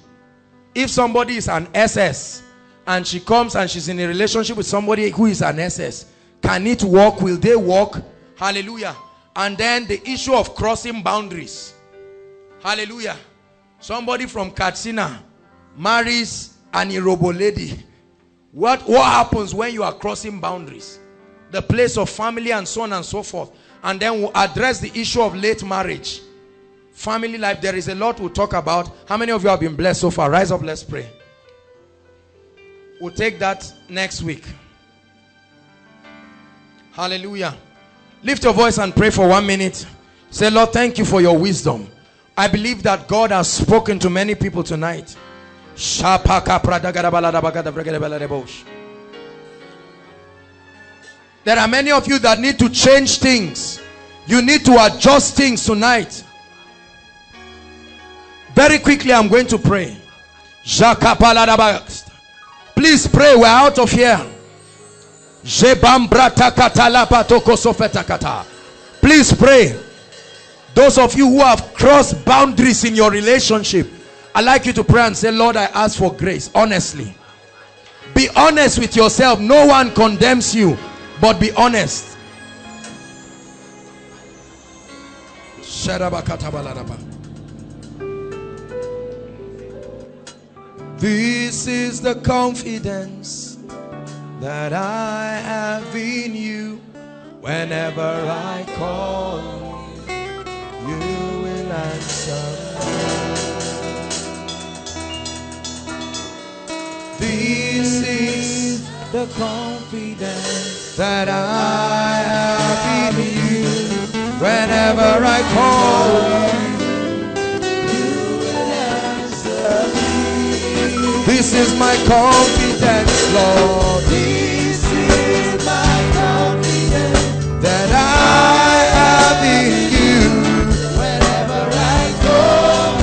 If somebody is an SS and she comes and she's in a relationship with somebody who is an SS, can it work? Will they work? Hallelujah. And then the issue of crossing boundaries. Hallelujah. Somebody from Katsina marries an Irobo lady. What happens when you are crossing boundaries? The place of family and so on and so forth. And then we'll address the issue of late marriage. Family life, there is a lot we'll talk about. How many of you have been blessed so far? Rise up, let's pray. We'll take that next week. Hallelujah. Lift your voice and pray for 1 minute. Say, Lord, thank you for your wisdom. I believe that God has spoken to many people tonight. There are many of you that need to change things. You need to adjust things tonight. Very quickly, I'm going to pray. Please pray. We're out of here. Please pray. Those of you who have crossed boundaries in your relationship, I'd like you to pray and say, Lord, I ask for grace. Honestly. Be honest with yourself. No one condemns you. But be honest. This is the confidence that I have in you. Whenever I call you, you will answer. This is the confidence that I have in you. Whenever I call you will answer me. This is my confidence, Lord. This is my confidence that I have in you. Whenever I call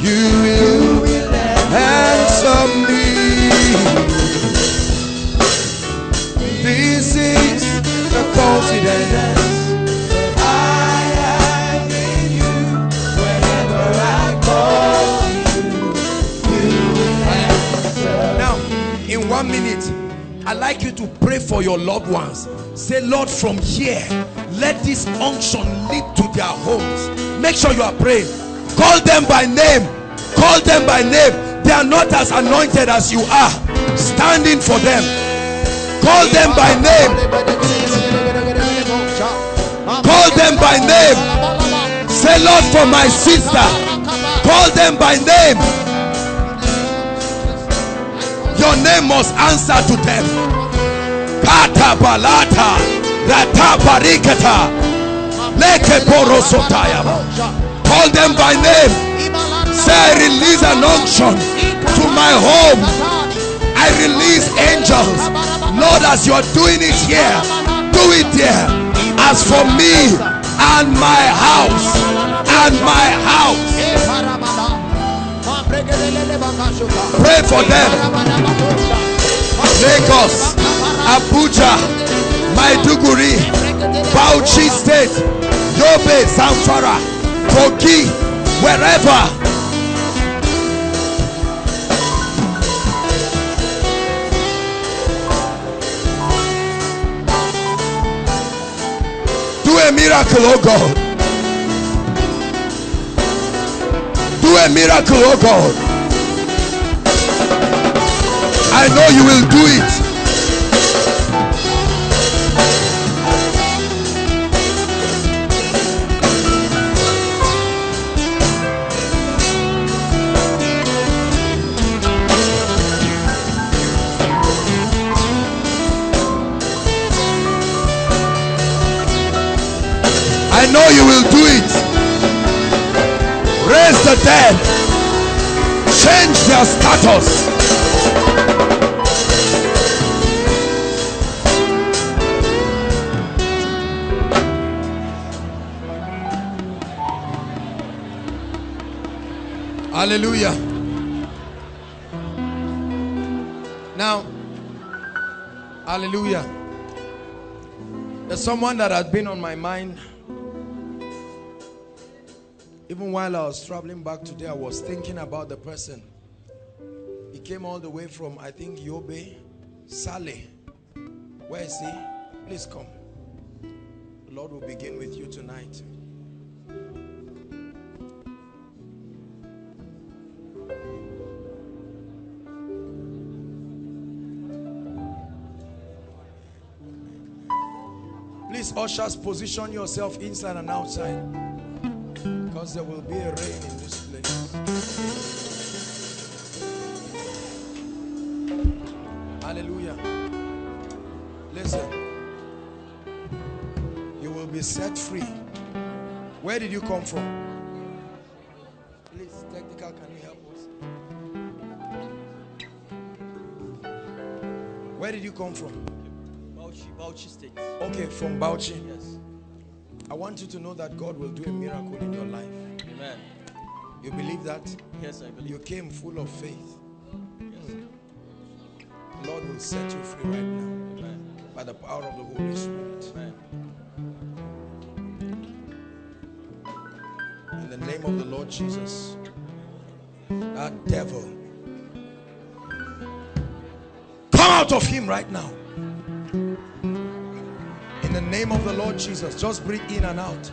you, you will answer me. This is the confidence that I have in you. Whenever I call you, will answer. Now, in 1 minute, I'd like you to pray for your loved ones. Say, Lord, from here, let this unction lead to their homes. Make sure you are praying. Call them by name. Call them by name. They are not as anointed as you are. Stand in for them. Call them by name. Call them by name. Say, Lord, for my sister. Call them by name. Your name must answer to them. Kata balata, rata parikata, leke porosotayama. Call them by name. Say, I release an unction to my home. I release angels. Lord, as you are doing it here, do it there. As for me and my house, Pray for them. Lagos, Abuja, Maiduguri, Bauchi State, Yobe, Zamfara, Kogi, wherever. Do a miracle, oh God. Do a miracle, oh God. I know you will do it. I know you will do it. Raise the dead. Change their status. Hallelujah. Now, hallelujah. There's someone that has been on my mind. Even while I was traveling back today, I was thinking about the person. He came all the way from, I think, Yobe, Saleh. Where is he? Please come. The Lord will begin with you tonight. Please, ushers, position yourself inside and outside. Because there will be a rain in this place. Hallelujah. Listen. You will be set free. Where did you come from? Please, technical, can you help us? Where did you come from? Bauchi State. Okay, from Bauchi. Yes. I want you to know that God will do a miracle in your life. Amen. You believe that? Yes, I believe. You came full of faith. Yes. The Lord will set you free right now. Amen. By the power of the Holy Spirit. Amen. In the name of the Lord Jesus. That devil, come out of him right now. In the name of the Lord Jesus, just breathe in and out.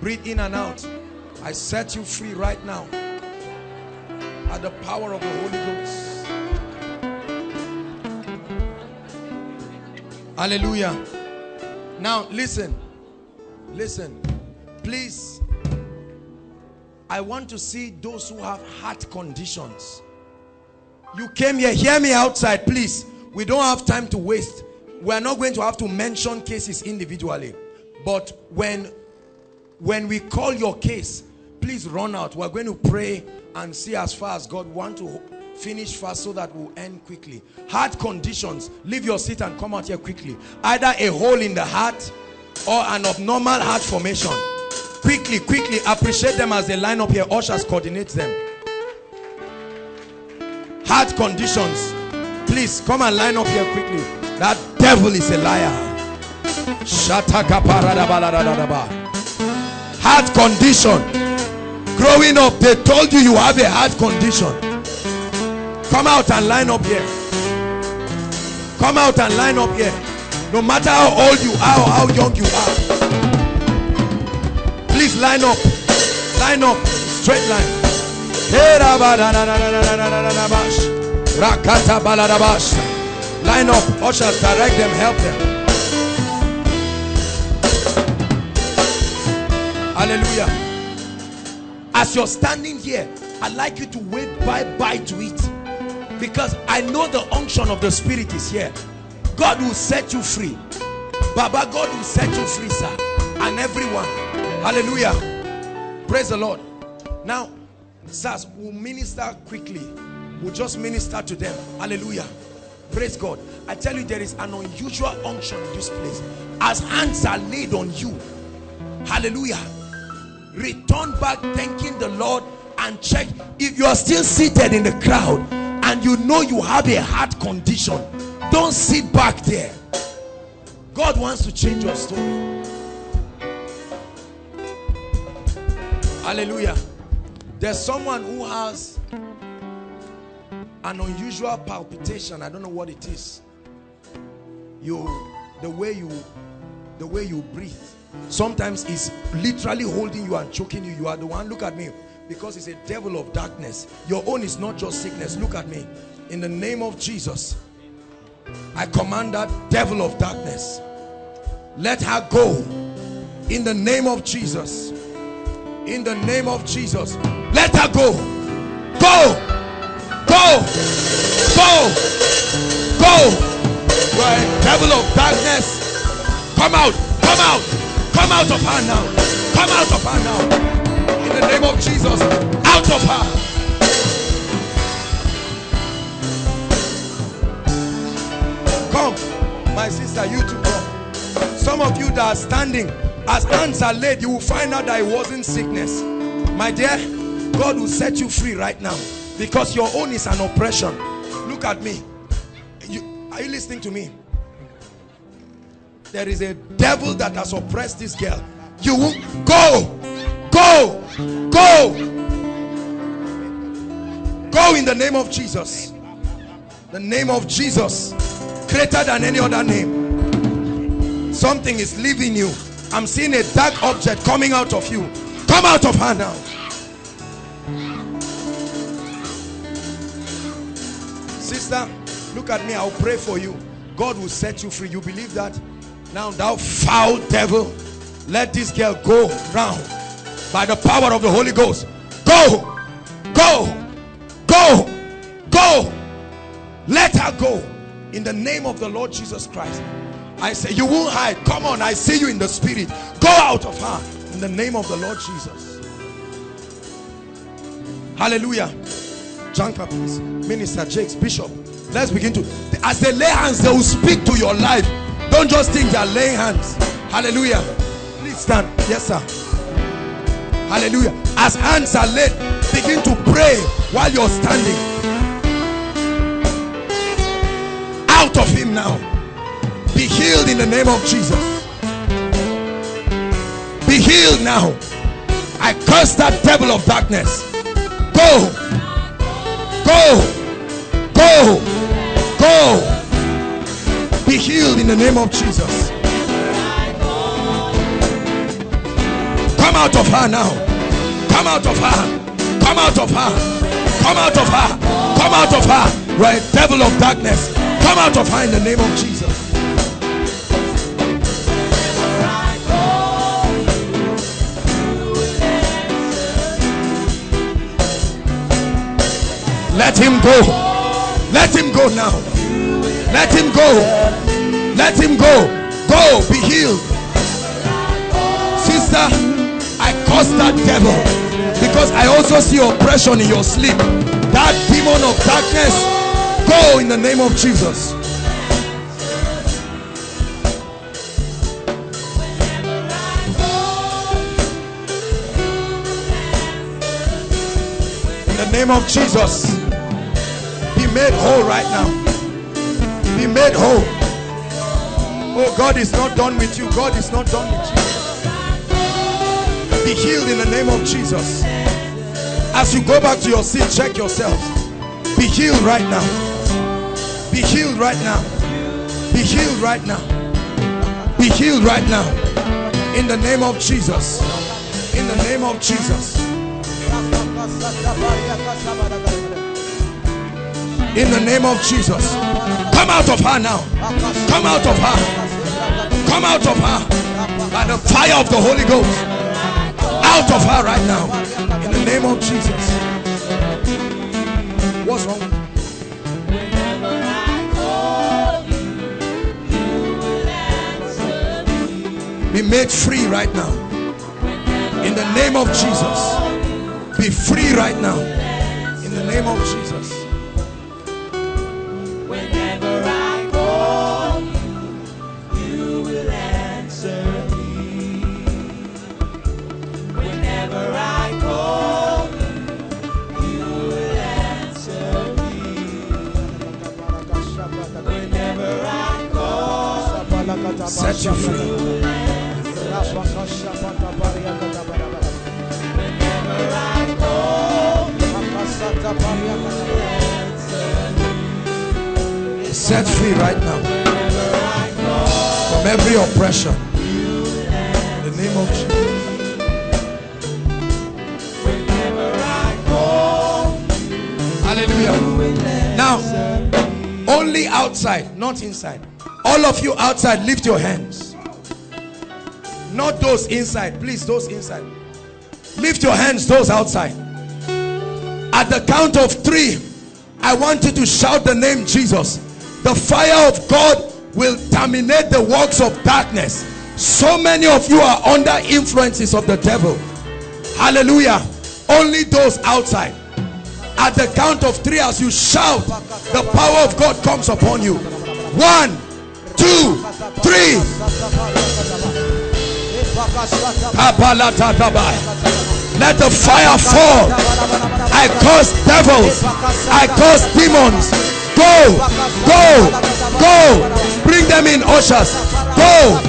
Breathe in and out. I set you free right now. At the power of the Holy Ghost. Hallelujah. Now listen. Listen. Please. I want to see those who have heart conditions. You came here. Hear me outside, please. We don't have time to waste. We are not going to have to mention cases individually, but when we call your case, please run out. We are going to pray and see as far as God wants to finish fast so that we'll end quickly. Heart conditions, leave your seat and come out here quickly. Either a hole in the heart or an abnormal heart formation. Quickly, quickly, appreciate them as they line up here. Ushers, coordinate them. Heart conditions, please come and line up here quickly. That devil is a liar. Heart condition. Growing up, they told you you have a heart condition. Come out and line up here. Come out and line up here. No matter how old you are or how young you are. Please line up. Line up. Straight line. Line up, ushers, direct them, help them. Hallelujah. As you're standing here, I'd like you to wave bye-bye to it. Because I know the unction of the Spirit is here. God will set you free. Baba, God will set you free, sir. And everyone. Hallelujah. Praise the Lord. Now, sirs, we'll minister quickly. We'll just minister to them. Hallelujah. Praise God. I tell you, there is an unusual unction in this place. As hands are laid on you, hallelujah, return back thanking the Lord and check. If you are still seated in the crowd and you know you have a heart condition, don't sit back there. God wants to change your story. Hallelujah. There's someone who has an unusual palpitation. I don't know what it is. The way you breathe sometimes is literally holding you and choking you. You are the one. Look at me, because it's a devil of darkness. Your own is not just sickness. Look at me. In the name of Jesus, I command that devil of darkness, let her go in the name of Jesus. In the name of Jesus, let her go. Go, go, go, go. You are a devil of darkness. Come out, come out, come out of her now. Come out of her now. In the name of Jesus, out of her. Come, my sister, you too, come. Some of you that are standing, as hands are laid, you will find out that it wasn't sickness. My dear, God will set you free right now, because your own is an oppression. Look at me. Are you listening to me? There is a devil that has oppressed this girl. You will go, go, go, go in the name of Jesus. The name of Jesus, greater than any other name. Something is leaving you. I'm seeing a dark object coming out of you. Come out of her now. Sister, look at me. I'll pray for you. God will set you free. You believe that? Now, thou foul devil, let this girl go round by the power of the Holy Ghost. Go, go, go, go. Let her go. In the name of the Lord Jesus Christ, I say, you won't hide. Come on, I see you in the spirit. Go out of her in the name of the Lord Jesus. Hallelujah. Janka, please. Minister Jakes, Bishop, let's begin to, as they lay hands, they will speak to your life. Don't just think they are laying hands. Hallelujah. Please stand. Yes, sir. Hallelujah. As hands are laid, begin to pray while you're standing. Out of him now. Be healed in the name of Jesus. Be healed now. I curse that devil of darkness. Go, go, go, go. Be healed in the name of Jesus. Come out of her now. Come out of her. Come out of her. Come out of her. Come out of her. Right, devil of darkness, come out of her in the name of Jesus. Let him go. Let him go now. Let him go. Let him go. Go, be healed. Sister, I curse that devil, because I also see oppression in your sleep. That demon of darkness, go in the name of Jesus. In the name of Jesus, be made whole right now. Be made whole. Oh, God is not done with you. God is not done with you. Be healed in the name of Jesus. As you go back to your seat, check yourself. Be healed right now. Be healed right now. Be healed right now. Be healed right now. In the name of Jesus. In the name of Jesus. In the name of Jesus. Come out of her now. Come out of her. Come out of her. By the fire of the Holy Ghost. Out of her right now. In the name of Jesus. What's wrong? Be made free right now. In the name of Jesus. Be free right now. In the name of Jesus. Whenever I call you, you will answer me. Whenever I call Set free right now from every oppression. In the name of Jesus. Now, only outside, not inside. All of you outside, lift your hands. Not those inside, please, those inside. Lift your hands, those outside. At the count of 3, I want you to shout the name Jesus. The fire of God will terminate the works of darkness. So many of you are under influences of the devil. Hallelujah. Only those outside. At the count of 3, as you shout, the power of God comes upon you. 1, 2, 3. Let the fire fall. I curse devils. I curse demons. Go, go, go. Bring them in, ushers. Go,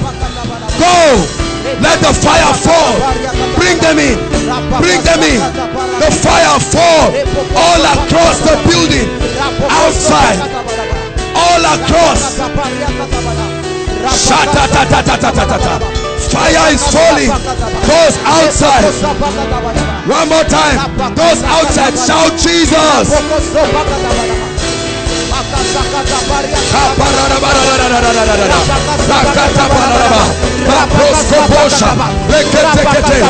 go. Let the fire fall. Bring them in. Bring them in. The fire fall all across the building. Outside. All across. Fire is falling. Those outside. One more time. Those outside. Shout Jesus. Let the fire fall outside.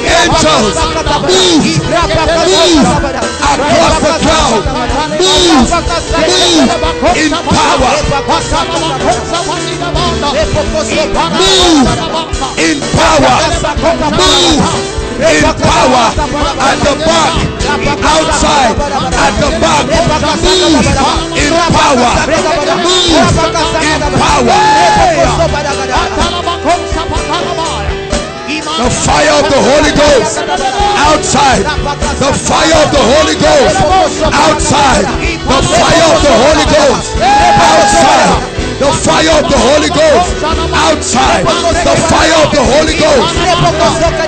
Angels, move, move across the crowd, move, move in power, move in power, move in power, at the back, outside, at the back, move in power, move in power. The fire of the Holy Ghost outside. The fire of the Holy Ghost outside. The fire of the Holy Ghost outside. The fire of the Holy Ghost outside. The fire of the Holy Ghost. Outside.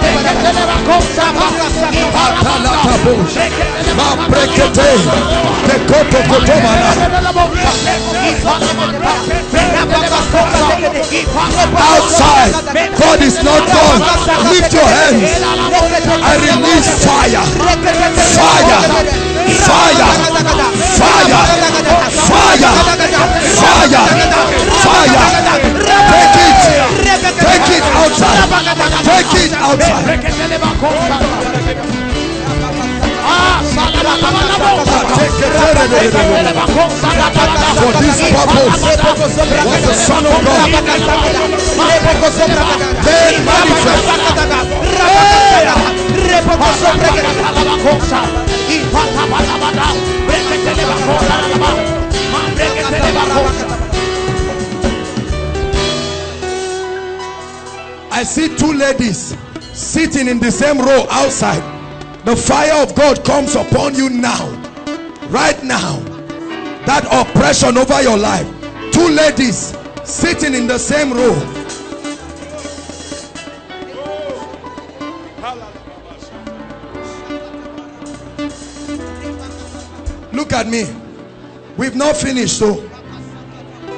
God is not gone. Lift your hands. I release fire. Fire. Fire. Fire. Fire. Fire. Fire. Take it. Take it outside. Take it outside. For this purpose was the Son of God made manifest. I see 2 ladies sitting in the same row outside. The fire of God comes upon you now, right now. That oppression over your life. 2 ladies sitting in the same row. Look at me. We've not finished though.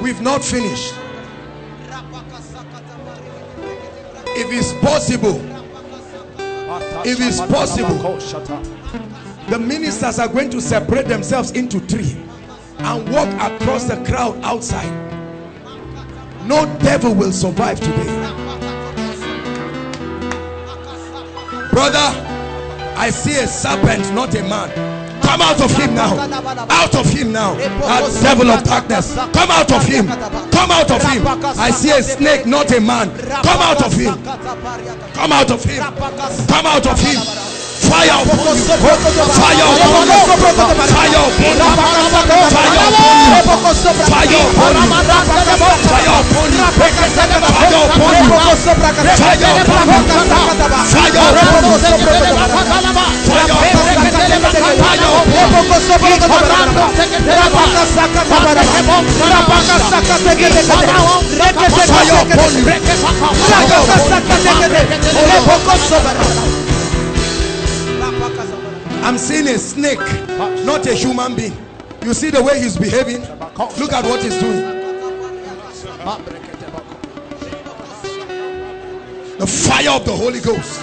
We've not finished. If it's possible, if it's possible, the ministers are going to separate themselves into 3. And walk across the crowd outside. No devil will survive today. Brother, I see a serpent, not a man. Come out of him now. Out of him now. Devil of darkness. Come out of him. Come out of him. I see a snake, not a man. Come out of him. Come out of him. Come out of him. Fire upon you. Fire upon you. Fire upon you. Fire upon you. I'm seeing a snake, not a human being. You see the way he's behaving? Look at what he's doing. The fire of the Holy Ghost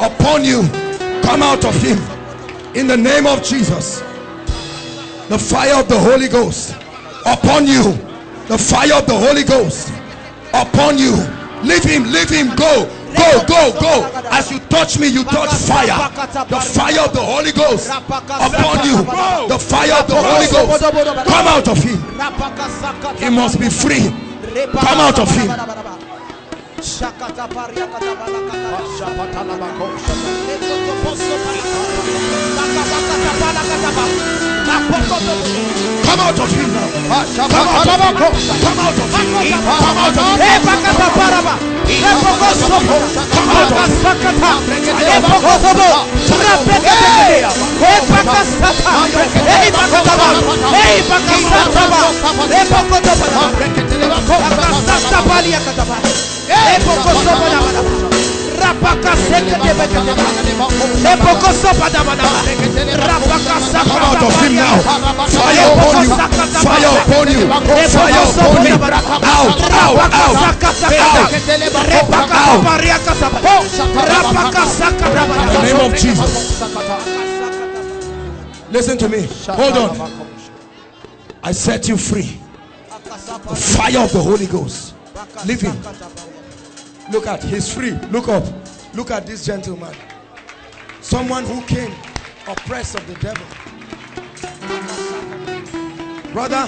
upon you, come out of him in the name of Jesus. The fire of the Holy Ghost upon you. The fire of the Holy Ghost upon you. Leave him, go. Go, go, go. As you touch me, you touch fire. The fire of the Holy Ghost upon you. The fire of the Holy Ghost. Come out of him. He must be free. Come out of him. Come out of him now. Come out of him. Come out of him. Come out of him now. Fire upon you. Fire upon you. Fire upon you. Out, out, out. In the name of Jesus. Listen to me. Hold on. I set you free. The fire of the Holy Ghost. Leave him. Look at, he's free. Look up. Look at this gentleman. Someone who came oppressed of the devil. Brother,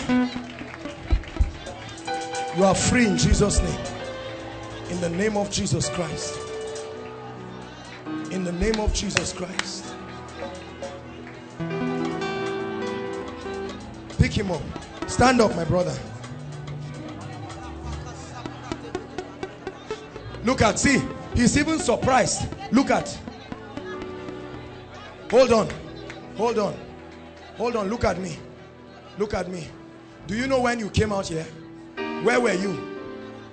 you are free in Jesus' name. In the name of Jesus Christ. In the name of Jesus Christ. Pick him up. Stand up, my brother. Look at, see, he's even surprised. Look at. Hold on. Hold on. Hold on. Look at me. Look at me. Do you know when you came out here? Where were you?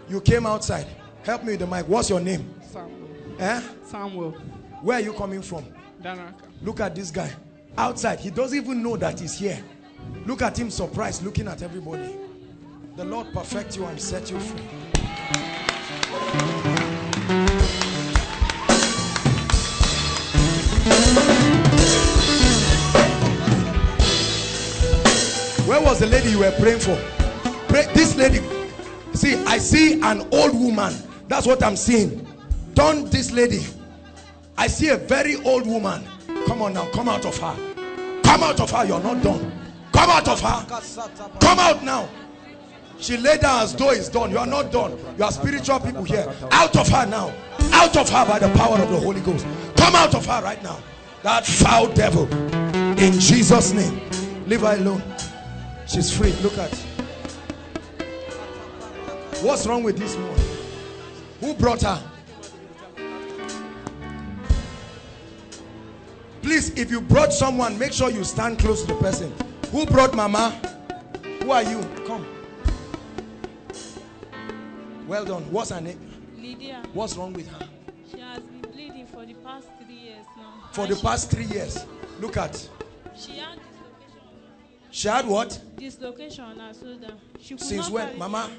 You came outside. Help me with the mic. What's your name? Samuel. Eh? Samuel. Where are you coming from? Danaka. Look at this guy. Outside. He doesn't even know that he's here. Look at him surprised, looking at everybody. The Lord perfect you and set you free. Where was the lady you were praying for? Pray, this lady. See, I see an old woman. That's what I'm seeing. Turn this lady. I see a very old woman. Come on now, come out of her. Come out of her, you're not done. Come out of her. Come out now. She laid down as though it's done. You are not done. You are spiritual people here. Out of her now. Out of her by the power of the Holy Ghost. Come out of her right now. That foul devil. In Jesus' name. Leave her alone. She's free. Look at her. What's wrong with this woman? Who brought her? Please, if you brought someone, make sure you stand close to the person. Who brought Mama? Who are you? Come. Well done. What's her name? Lydia. What's wrong with her? She has been bleeding for the past 3 years now. For the past 3 years. Look at. She had dislocation. She had what? Dislocation on her shoulder. Since when? Mama?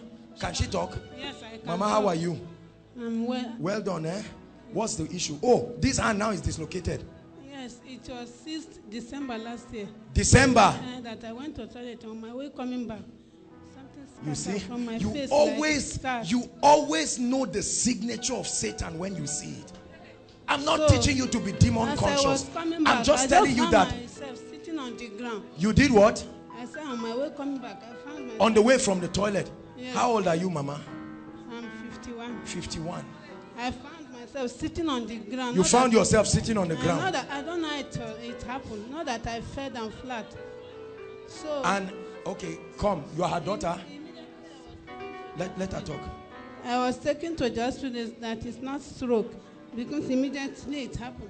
Can she talk? Yes, I can. Mama, how are you? I'm well. Well done, eh? What's the issue? Oh, this hand now is dislocated. Yes, it was 6th December last year. December? That I went to toilet on my way coming back. You see, from my face, always, like you always know the signature of Satan when you see it. I'm not teaching you to be demon conscious. I'm just telling you that. Myself sitting on the ground. You did what? I said on my way coming back. I found my on the way from the toilet. Yes. How old are you, Mama? I'm 51. 51. I found my myself sitting on the ground. You found yourself sitting on the ground. Not that, I don't know how it happened. Not that I fell down flat. So. And, okay, come. You are her daughter. Let her talk. I was taken to a hospital that is not stroke, because immediately it happened.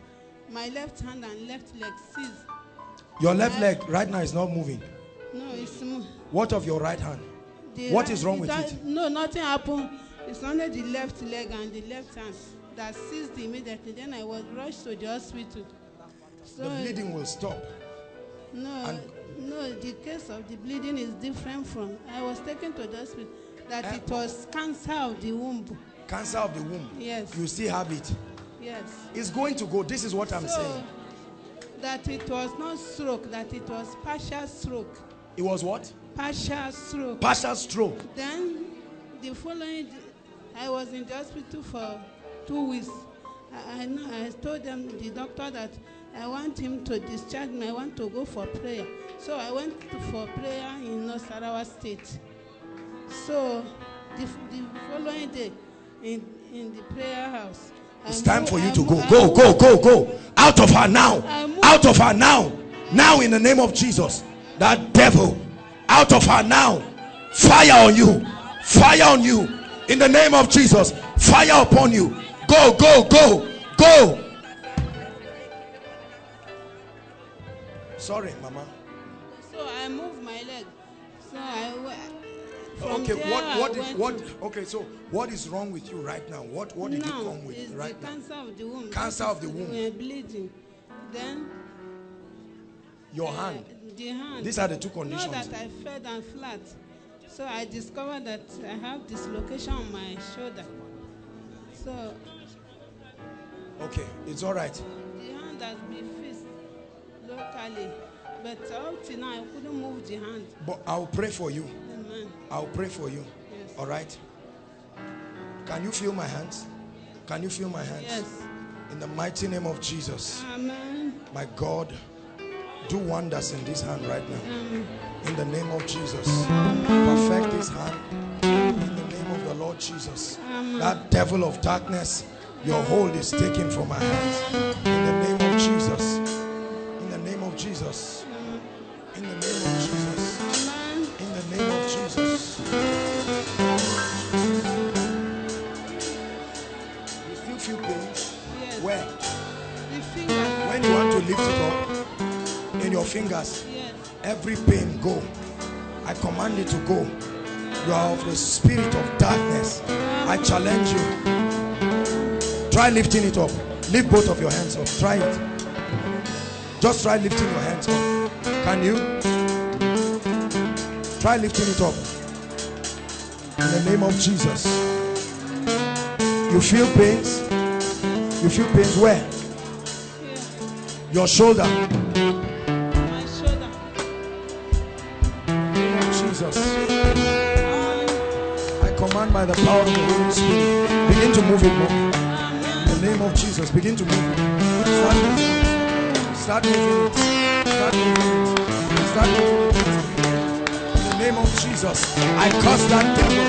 My left hand and left leg seized. Your left leg right now is not moving. No, it's moving. What of your right hand? What is wrong with it? No, nothing happened. It's only the left leg and the left hand that seized immediately. Then I was rushed to the hospital. So the bleeding will stop. No, no, the case of the bleeding is different from. I was taken to the hospital that it was cancer of the womb. Cancer of the womb? Yes. You still have it? Yes. It's going to go. This is what I'm saying. That it was not stroke, that it was partial stroke. It was what? Partial stroke. Partial stroke. Then the following, I was in the hospital for 2 weeks. I told them, the doctor, that I want him to discharge me. I want to go for prayer. So I went for prayer in North Sarawa State. So the following day, in the prayer house. It's time for you to go. Go, go, go, go. Out of her now. Out of her now. Now in the name of Jesus. That devil. Out of her now. Fire on you. Fire on you. In the name of Jesus. Fire upon you. Go, go, go, go. Sorry, Mama. So I moved my leg. So okay, so what is wrong with you right now? What did you come with right now? Cancer of the womb. Cancer of the womb. Bleeding. Then your hand. The hand. These are the two conditions. Not that I fell down flat. So I discovered that I have dislocation on my shoulder. So okay, it's all right. The hand has been fixed locally, but up to now I couldn't move the hand. But I'll pray for you. I'll pray for you. Yes. All right. Can you feel my hands? Can you feel my hands? Yes. In the mighty name of Jesus. Amen. My God, do wonders in this hand right now. Amen. In the name of Jesus. Perfect this hand. In the name of the Lord Jesus. Amen. That devil of darkness, your hold is taken from my hands. In the name of Jesus. In the name of Jesus. In the name of Jesus. In the name of Jesus. You still feel pain? Yes. Where? The finger. When you want to lift it up in your fingers, yes. Every pain go. I command it to go. You are of the spirit of darkness. I challenge you. Try lifting it up. Lift both of your hands up. Try it. Just try lifting your hands up. Can you? Try lifting it up. In the name of Jesus. You feel pains? You feel pains where? Here. Your shoulder. My shoulder. In the name of Jesus. I command by the power of the Holy Spirit. Begin to move it more. In the name of Jesus. Begin to move it. Start moving it. Start moving it. Start moving it. Start moving it. In the name of Jesus, I curse that devil.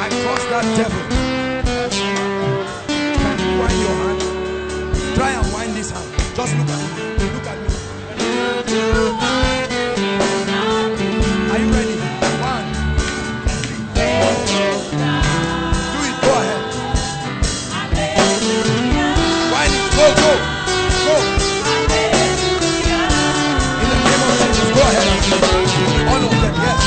I curse that devil. Can you wind your hand? Try and wind this hand. Just look at me. Look at me. Are you ready? 1, 2, 3, 4. Do it. Go ahead. Wind it. Go, go. Go. In the name of Jesus, go ahead. All of them, yes.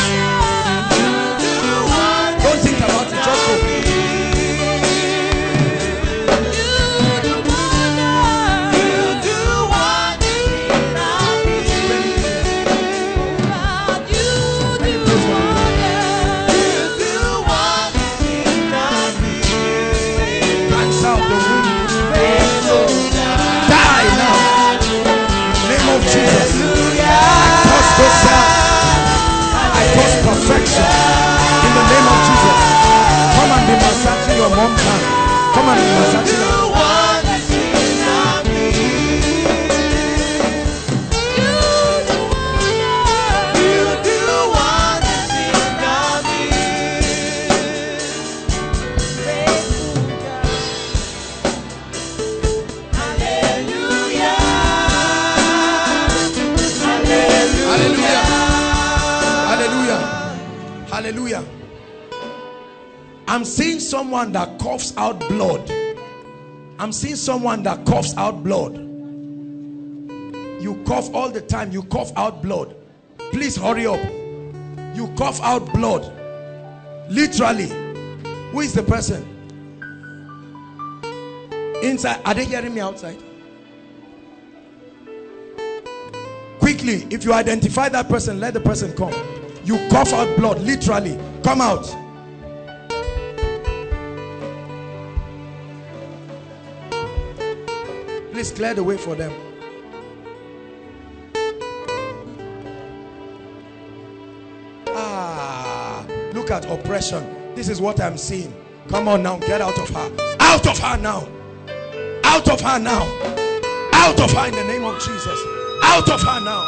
Hallelujah. I'm seeing someone that coughs out blood. I'm seeing someone that coughs out blood. You cough all the time. You cough out blood. Please hurry up. You cough out blood. Literally. Who is the person? Inside. Are they hearing me outside? Quickly, if you identify that person, let the person come. You cough out blood, literally. Come out. Please clear the way for them. Look at oppression. This is what I'm seeing. Come on now, get out of her. Out of her now. Out of her now. Out of her in the name of Jesus. Out of her now.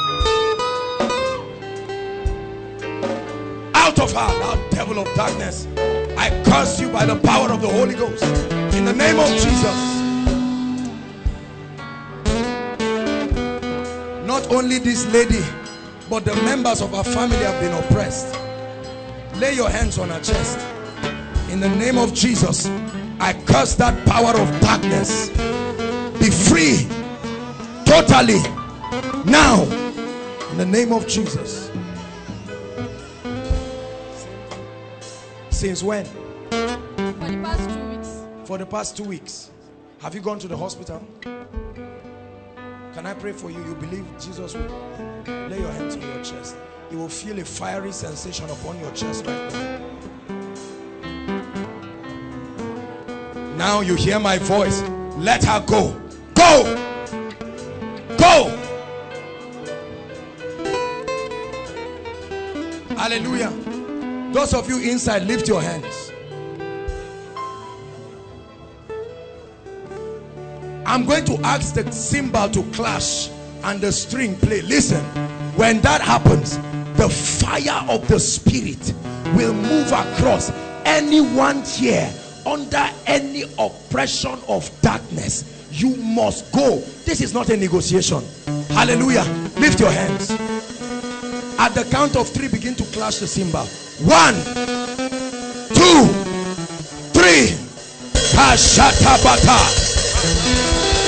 Out of her, thou devil of darkness. I curse you by the power of the Holy Ghost. In the name of Jesus. Not only this lady, but the members of her family have been oppressed. Lay your hands on her chest. In the name of Jesus, I curse that power of darkness. Be free. Totally. Now, in the name of Jesus. Since when? For the past 2 weeks. For the past 2 weeks. Have you gone to the hospital? Can I pray for you? You believe Jesus will lay your hands on your chest. You will feel a fiery sensation upon your chest right now. Now you hear my voice. Let her go. Go! Go! Hallelujah. Those of you inside, lift your hands. I'm going to ask the cymbal to clash and the string play. Listen, when that happens, the fire of the Spirit will move across anyone here under any oppression of darkness. You must go. This is not a negotiation. Hallelujah. Lift your hands. At the count of 3, begin to clash the cymbal. 1, 2, 3. Kashatabata.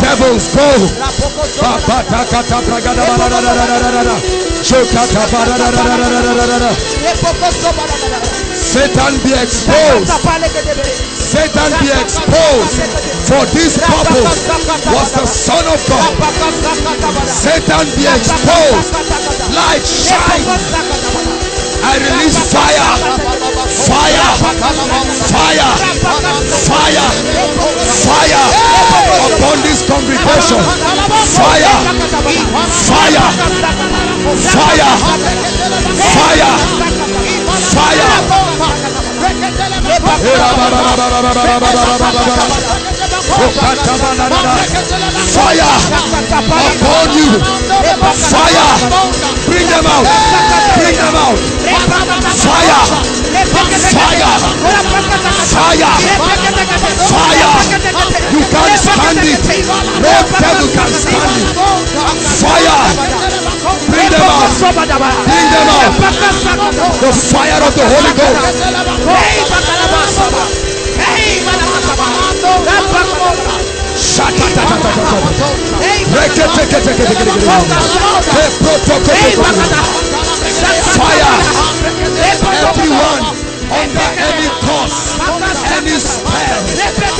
Devils, go. Satan be exposed. Satan be exposed. For this purpose was the Son of God. Satan be exposed. Light shine. I release fire. Fire. Fire. Fire. Fire. Upon this congregation. Fire. Fire. Fire. Fire. Fire. Fire upon you. Fire. Bring them out. Bring them out. Fire. Fire. Fire. Fire. You can't stand it. No devil can stand it. Fire. Bring them out. Bring them out. The fire of the Holy Ghost. Fire. Everyone under any curse, any spell,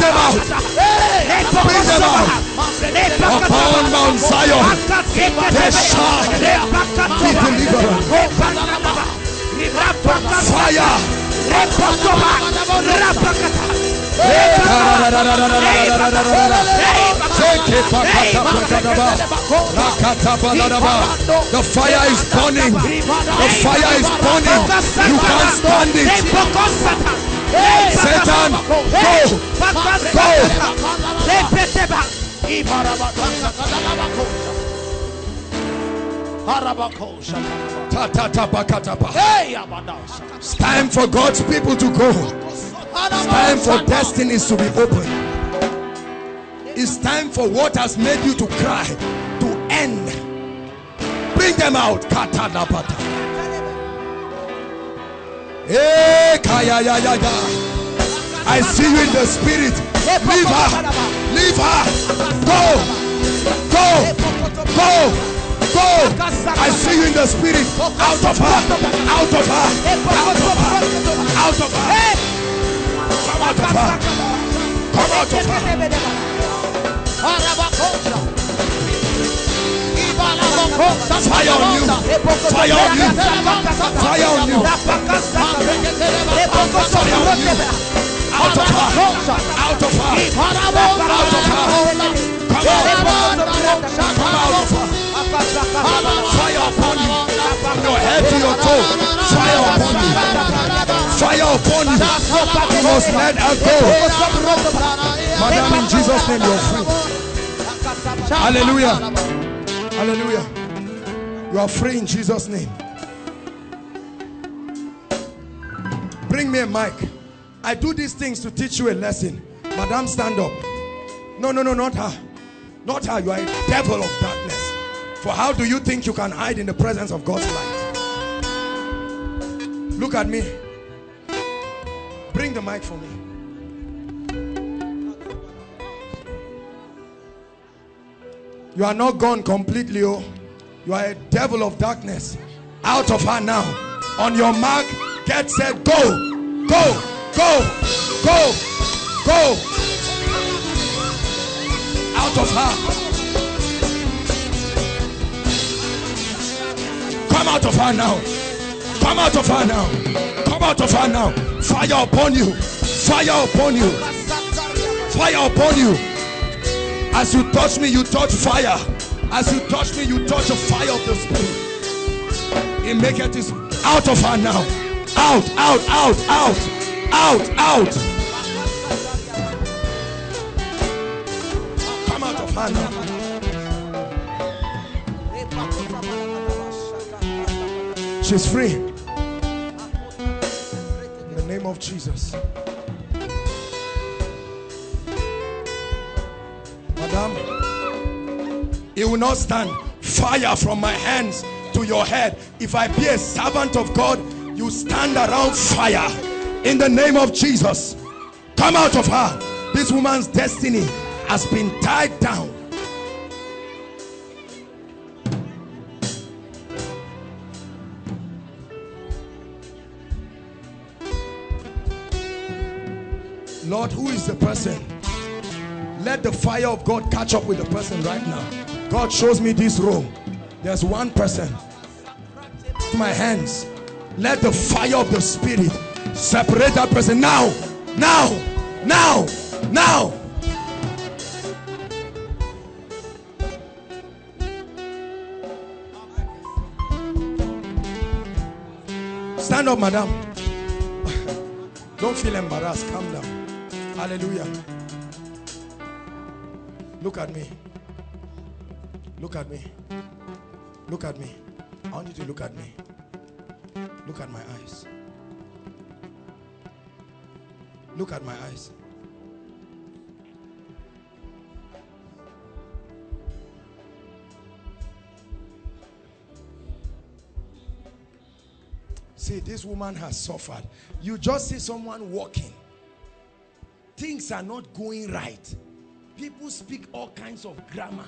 them out. Bring them out. Upon Mount Zion, there shall be deliverance. Fire. The fire is burning. The fire is burning. You can't stand it. Satan, go! It's time for God's people to go. It's time for destinies to be opened. It's time for what has made you to cry to end. Bring them out. Hey, kaya, ya, ya, ya. I see you in the spirit. Leave her. Leave her. Go. Go. Go. Go. I see you in the spirit. Out of her. Out of her. Out of her. Out of her. Come out of her. Come out of her. Fire on you. Fire on you. Fire on you. Fire on you. Out of her, out of her, out of her. Come out, come out of her. Fire upon you, from your head to your toe. Fire upon you, fire upon you. You must let her go. Madam, in Jesus' name, you are free. Hallelujah, hallelujah. You are free in Jesus' name. Bring me a mic. I do these things to teach you a lesson. Madam, stand up. No, no, no, not her. Not her. You are a devil of darkness. For how do you think you can hide in the presence of God's light? Look at me. Bring the mic for me. You are not gone completely, oh. You are a devil of darkness. Out of her now. On your mark. Get set, go, go, go, go, go. Out of her. Come out of her now. Come out of her now. Come out of her now. Fire upon you. Fire upon you. Fire upon you. As you touch me, you touch fire. As you touch me, you touch the fire of the Spirit. It make it is out of her now. Out, out, out, out, out, out. Come out of her now. She's free. In the name of Jesus. Madam, it will not stand. Fire from my hands to your head. If I be a servant of God, you stand around fire in the name of Jesus. Come out of her. This woman's destiny has been tied down. Lord, who is the person? Let the fire of God catch up with the person right now. God shows me this room. There's one person. My hands. Let the fire of the Spirit separate that person now, now, now, now. Stand up, madam. Don't feel embarrassed. Calm down. Hallelujah. Look at me. Look at me. Look at me. I want you to look at me. Look at my eyes. Look at my eyes. See, this woman has suffered. You just see someone walking things are not going right, people speak all kinds of grammar,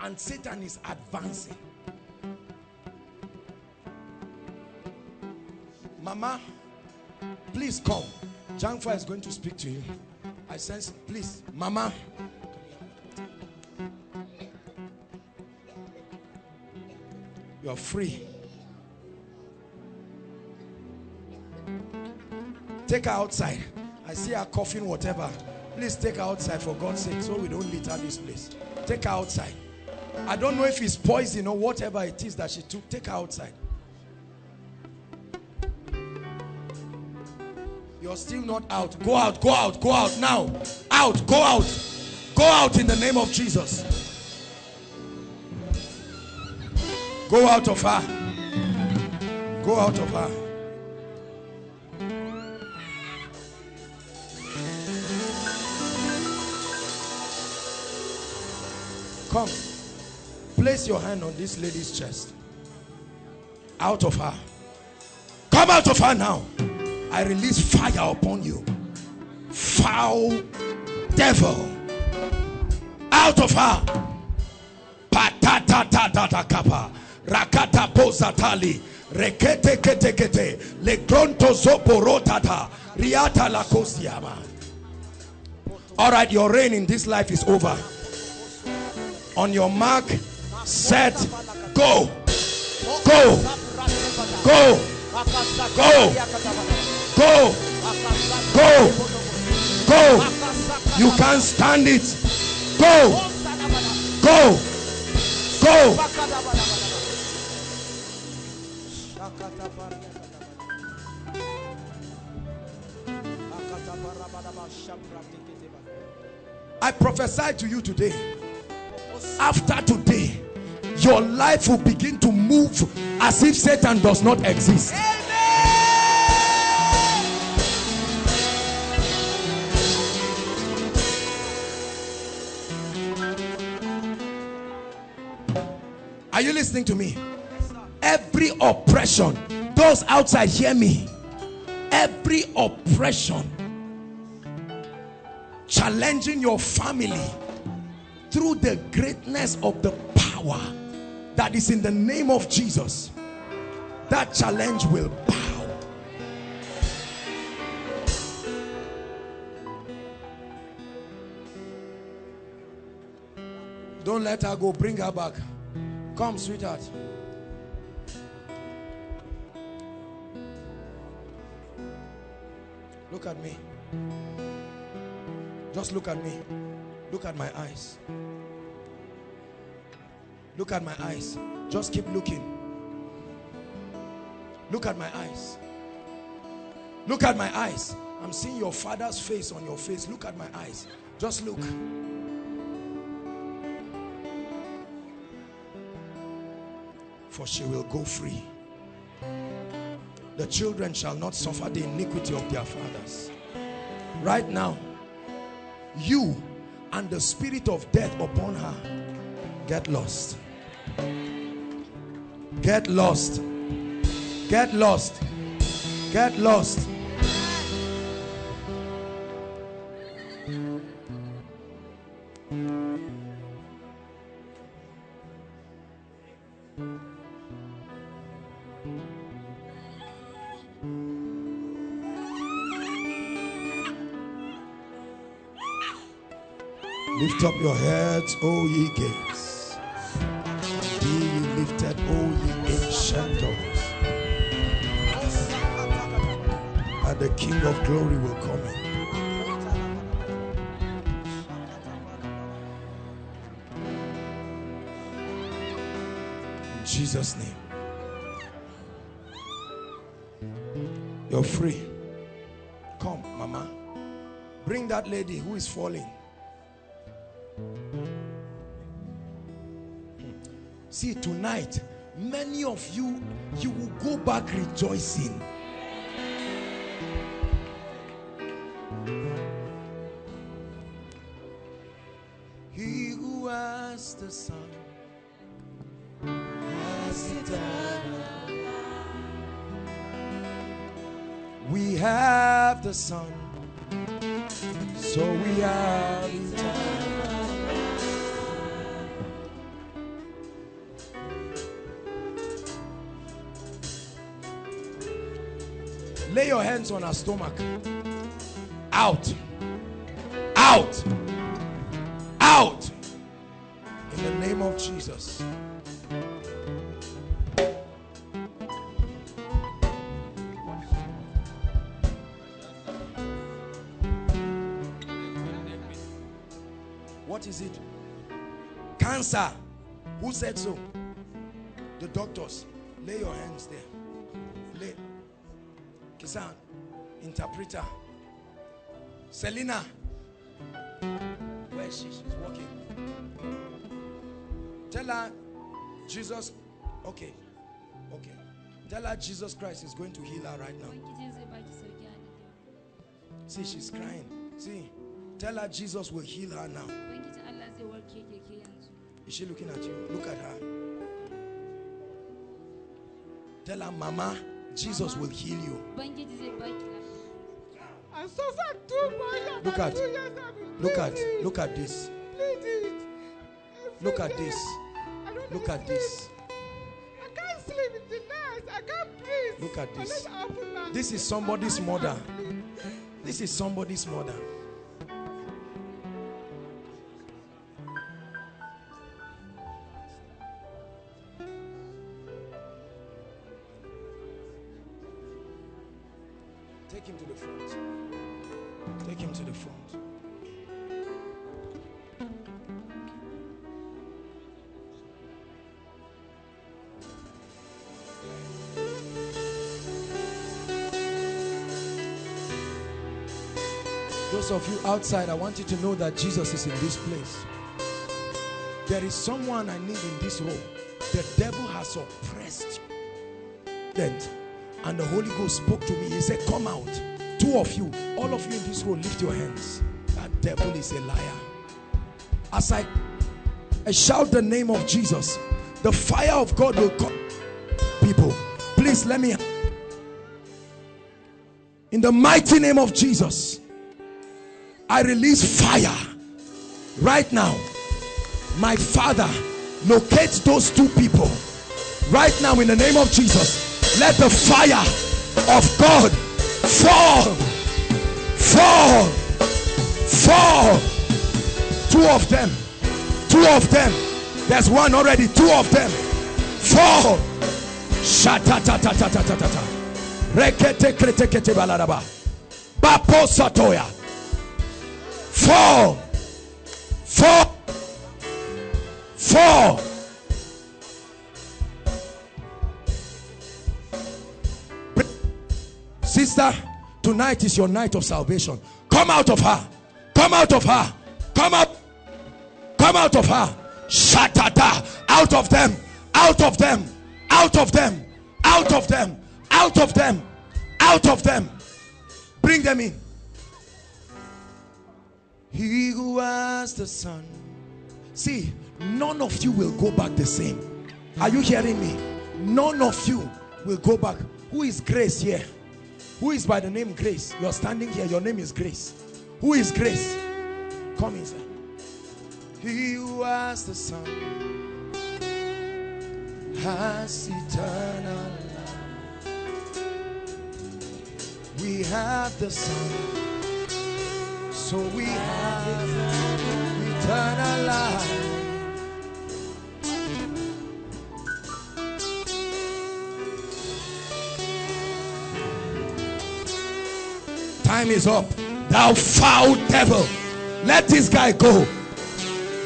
and Satan is advancing. Mama, please come. Jangfa is going to speak to you. I sense, please, Mama. You are free. Take her outside. I see her coughing, whatever. Please take her outside for God's sake, so we don't litter this place. Take her outside. I don't know if it's poison or whatever it is that she took. Take her outside. You're still not out. Go out, go out, go out now. Out, go out. Go out in the name of Jesus. Go out of her. Go out of her. Come. Place your hand on this lady's chest. Out of her. Come out of her now. I release fire upon you. Foul devil. Out of her. Patatatatata. Rakata pozatali, rekete kete kete, legronto zoporotata, riata la kosiama. All right, your reign in this life is over. On your mark, set, go, go, go, go, go, go, go. You can't stand it. Go, go, go. I prophesy to you today, after today, your life will begin to move as if Satan does not exist. Are you listening to me? Every oppression, those outside hear me, every oppression challenging your family through the greatness of the power that is in the name of Jesus, that challenge will bow. Don't let her go, bring her back. Come, sweetheart. Look at me. Just look at me. Look at my eyes. Look at my eyes. Just keep looking. Look at my eyes. Look at my eyes. I'm seeing your father's face on your face. Look at my eyes. Just look. For she will go free. The children shall not suffer the iniquity of their fathers. Right now, you and the spirit of death upon her, get lost. Get lost. Get lost. Get lost. Lift up your heads, O ye gates. Be ye lifted, O ye ancient doors. And the King of Glory will come in Jesus' name. You're free. Come, Mama. Bring that lady who is falling. See, tonight, many of you, you will go back rejoicing. He who has the Son has it all. We have the Son. so we are in time. Lay your hands on our stomach. Out. Out. Out. In the name of Jesus. What is it? Cancer. Who said so? The doctors. Lay your hands there. Lay. Kisan, interpreter. Selena. Where is she? She's walking. Tell her Jesus. Okay. Okay. Tell her Jesus Christ is going to heal her right now. See, she's crying. See. Tell her Jesus will heal her now. Is she looking at you? Look at her. Tell her, Mama, Jesus will heal you. Look at, look at, look at this. Look at this. Look at this. I can't sleep in the night. I can't breathe. Look at this. This is somebody's mother. This is somebody's mother. Of you outside, I want you to know that Jesus is in this place. There is someone I need in this room. The devil has oppressed you. And the Holy Ghost spoke to me. He said, come out. Two of you, all of you in this room, lift your hands. That devil is a liar. As I shout the name of Jesus, the fire of God will come. People, please let me. In the mighty name of Jesus, I release fire right now. My Father, locate those two people right now in the name of Jesus. Let the fire of God fall, fall, fall. Two of them, two of them. There's one already. Two of them, fall. Shata ta ta ta ta ta ta. Rekete krete kete balaraba. Bapo satoya. Fall, fall, fall. Sister, tonight is your night of salvation. Come out of her. Come out of her. Come up. Come out of her. Shatata. Out of them. Out of them. Out of them. Out of them. Out of them. Out of them. Bring them in. He who has the Son. See, none of you will go back the same. Are you hearing me? None of you will go back. Who is Grace here? Who is by the name Grace? You're standing here. Your name is Grace. Who is Grace? Come inside. He who has the Son has eternal life. We have the Son. So we have eternal life. Time is up. Thou foul devil. Let this guy go.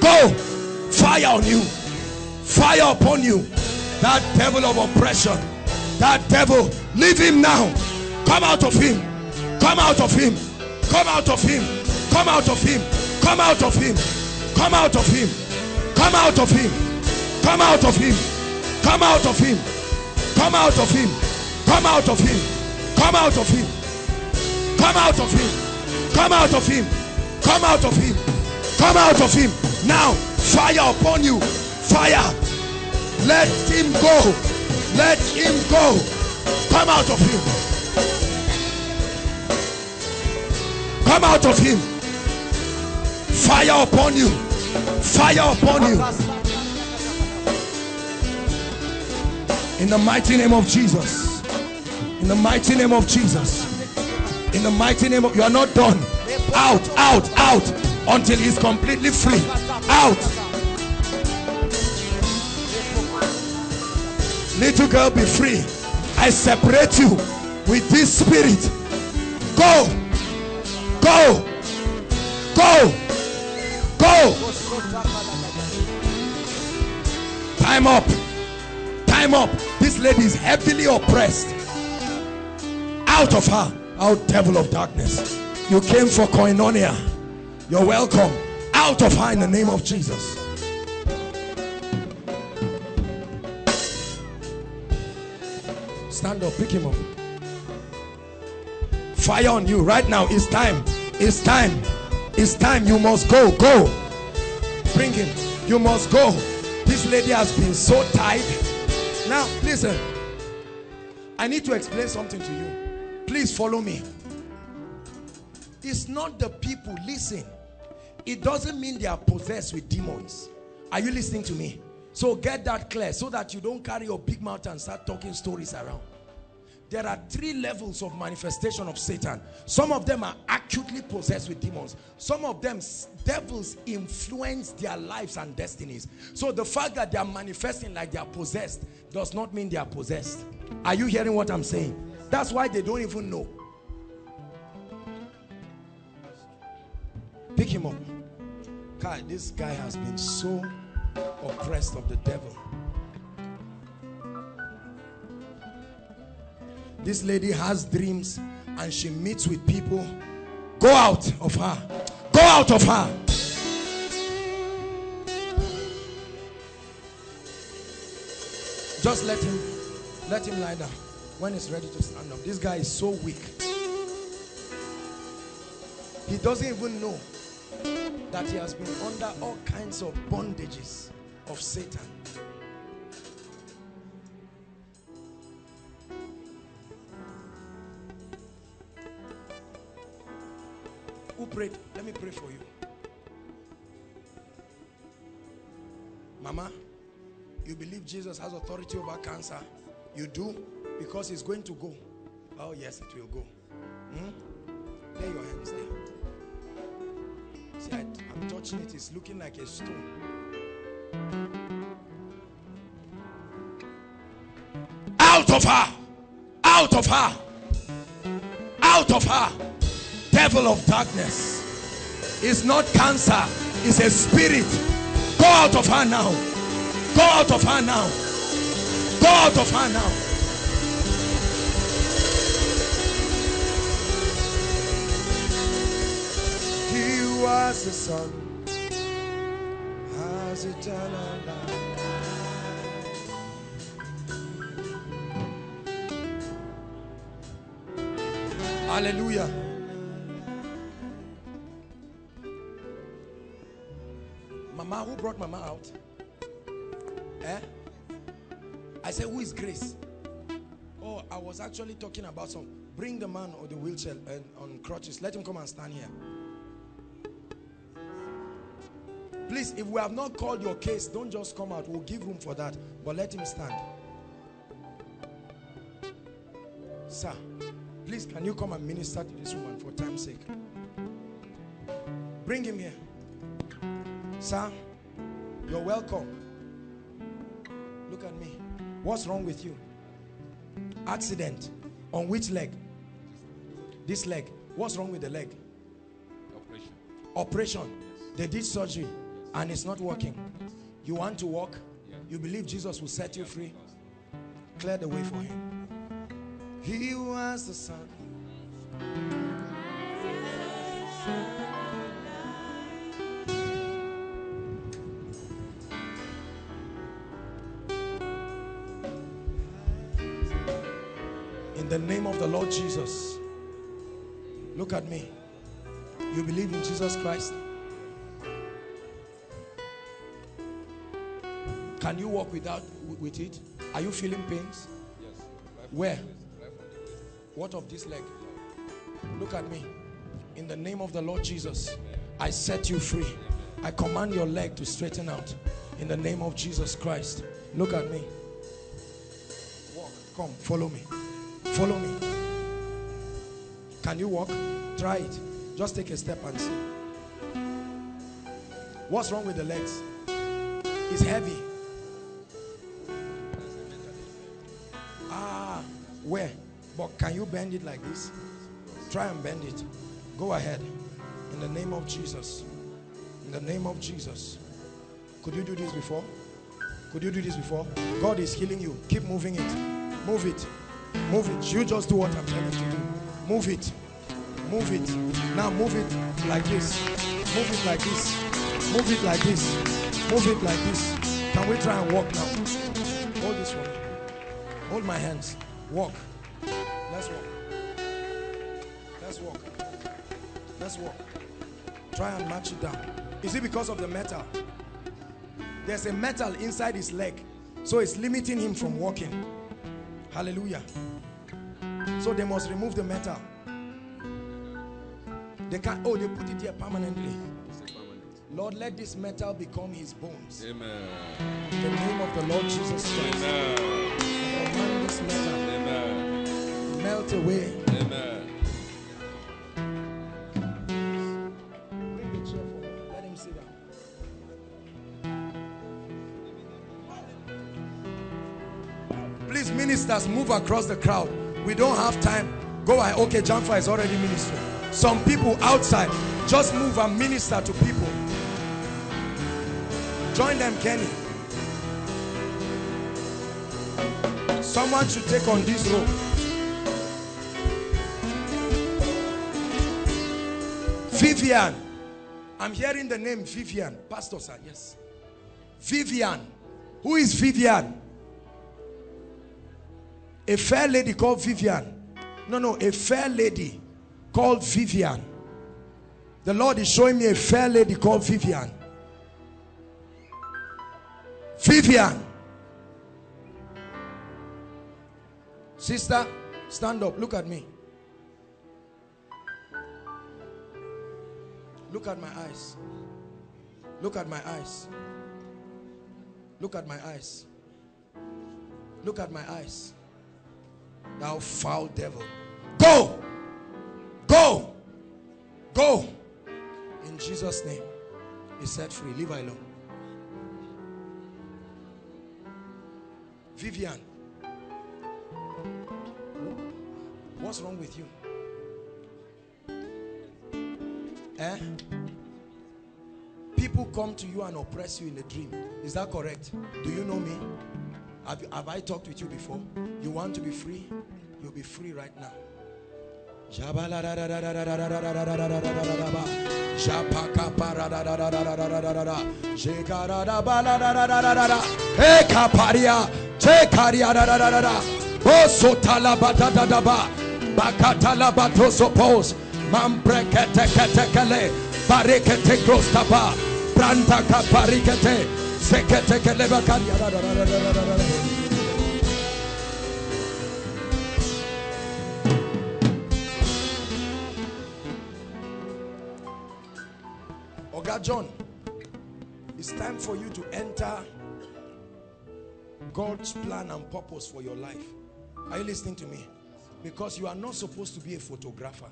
Go. Fire on you. Fire upon you. That devil of oppression. That devil. Leave him now. Come out of him. Come out of him. Come out of him. Come out of him. Come out of him. Come out of him. Come out of him. Come out of him. Come out of him. Come out of him. Come out of him. Come out of him. Come out of him. Come out of him. Come out of him. Come out of him. Now, fire upon you. Fire. Let him go. Let him go. Come out of him. Come out of him. Fire upon you. Fire upon you. In the mighty name of Jesus. In the mighty name of Jesus. In the mighty name of... You are not done. Out, out, out. Until he's completely free. Out. Little girl, be free. I separate you with this spirit. Go. Go. Go. Go. Time up. Time up. This lady is heavily oppressed. Out of her. Out, devil of darkness. You came for koinonia. You're welcome. Out of her in the name of Jesus. Stand up. Pick him up. Fire on you right now. It's time. It's time. It's time. You must go. Go. Bring him. You must go. This lady has been so tied. Now, listen. I need to explain something to you. Please follow me. It's not the people. Listen. It doesn't mean they are possessed with demons. Are you listening to me? So get that clear so that you don't carry your big mouth and start talking stories around. There are three levels of manifestation of Satan. Some of them are acutely possessed with demons. Some of them, devils influence their lives and destinies. So the fact that they are manifesting like they are possessed does not mean they are possessed. Are you hearing what I'm saying? That's why they don't even know. Pick him up. God, this guy has been so oppressed of the devil. This lady has dreams and she meets with people. Go out of her. Go out of her. Just let him lie down. When he's ready to stand up. This guy is so weak. He doesn't even know that he has been under all kinds of bondages of Satan. Who prayed? Let me pray for you. Mama, you believe Jesus has authority over cancer? You do? Because it's going to go. Oh yes, it will go. Lay your hands there. See, I'm touching it. It's looking like a stone. Out of her. Out of her. Out of her. Devil of darkness. It's not cancer. It's a spirit. Go out of her now. Go out of her now. Go out of her now. He was the Son, has eternal life. Hallelujah. Mama, who brought Mama out? Eh? I said, who is Grace? Oh, I was actually talking about some. Bring the man or the wheelchair on crutches. Let him come and stand here. Please, if we have not called your case, don't just come out. We'll give room for that. But let him stand. Sir, please, can you come and minister to this woman for time's sake? Bring him here. Sir, you're welcome. Look at me. What's wrong with you? Accident. On which leg? This leg. What's wrong with the leg? Operation. Operation. They did surgery. And it's not working. You want to walk? Yeah. You believe Jesus will set you free? Clear the way for him. He was the Son. In the name of the Lord Jesus. Look at me. You believe in Jesus Christ? Can you walk with it? Are you feeling pains? Yes. Where? What of this leg? Look at me. In the name of the Lord Jesus. Amen. I set you free. I command your leg to straighten out in the name of Jesus Christ. Look at me. Walk. Come, follow me. Follow me. Can you walk? Try it. Just take a step and see. What's wrong with the legs? It's heavy. Ah, where? But can you bend it like this? Try and bend it. Go ahead. In the name of Jesus. In the name of Jesus. Could you do this before? Could you do this before? God is healing you. Keep moving it. Move it. Move it. You just do what I'm telling you to do. Move it. Move it. Now move it like this. Move it like this. Move it like this. Move it like this. Can we try and walk now? Hold this one. Hold my hands. Walk. Let's walk. Let's walk. Let's walk. Try and match it down. Is it because of the metal? There's a metal inside his leg, so it's limiting him from walking. Hallelujah. So they must remove the metal. They can't, oh, they put it here permanently. Lord, let this metal become his bones. Amen. In the name of the Lord Jesus Christ. Amen. Command this metal. Amen. Melt away. Amen. Please, ministers, move across the crowd. We don't have time. Go ahead. Okay, Jamfa is already ministering. Some people outside, just move and minister to people. Join them, Kenny. Someone should take on this role. Vivian. I'm hearing the name Vivian. Pastor, sir, yes. Vivian. Who is Vivian? A fair lady called Vivian. No, a fair lady called Vivian. The Lord is showing me a fair lady called Vivian. Vivian. Sister, stand up. Look at me. Look at my eyes. Look at my eyes. Look at my eyes. Look at my eyes. Thou foul devil, go, go, go, in Jesus' name. Be set free. Leave her alone. Vivian, what's wrong with you? Eh? People come to you and oppress you in a dream. Is that correct? Do you know me? Have I talked with you before? You want to be free? You'll be free right now. Oga John, it's time for you to enter God's plan and purpose for your life. Are you listening to me? Because you are not supposed to be a photographer.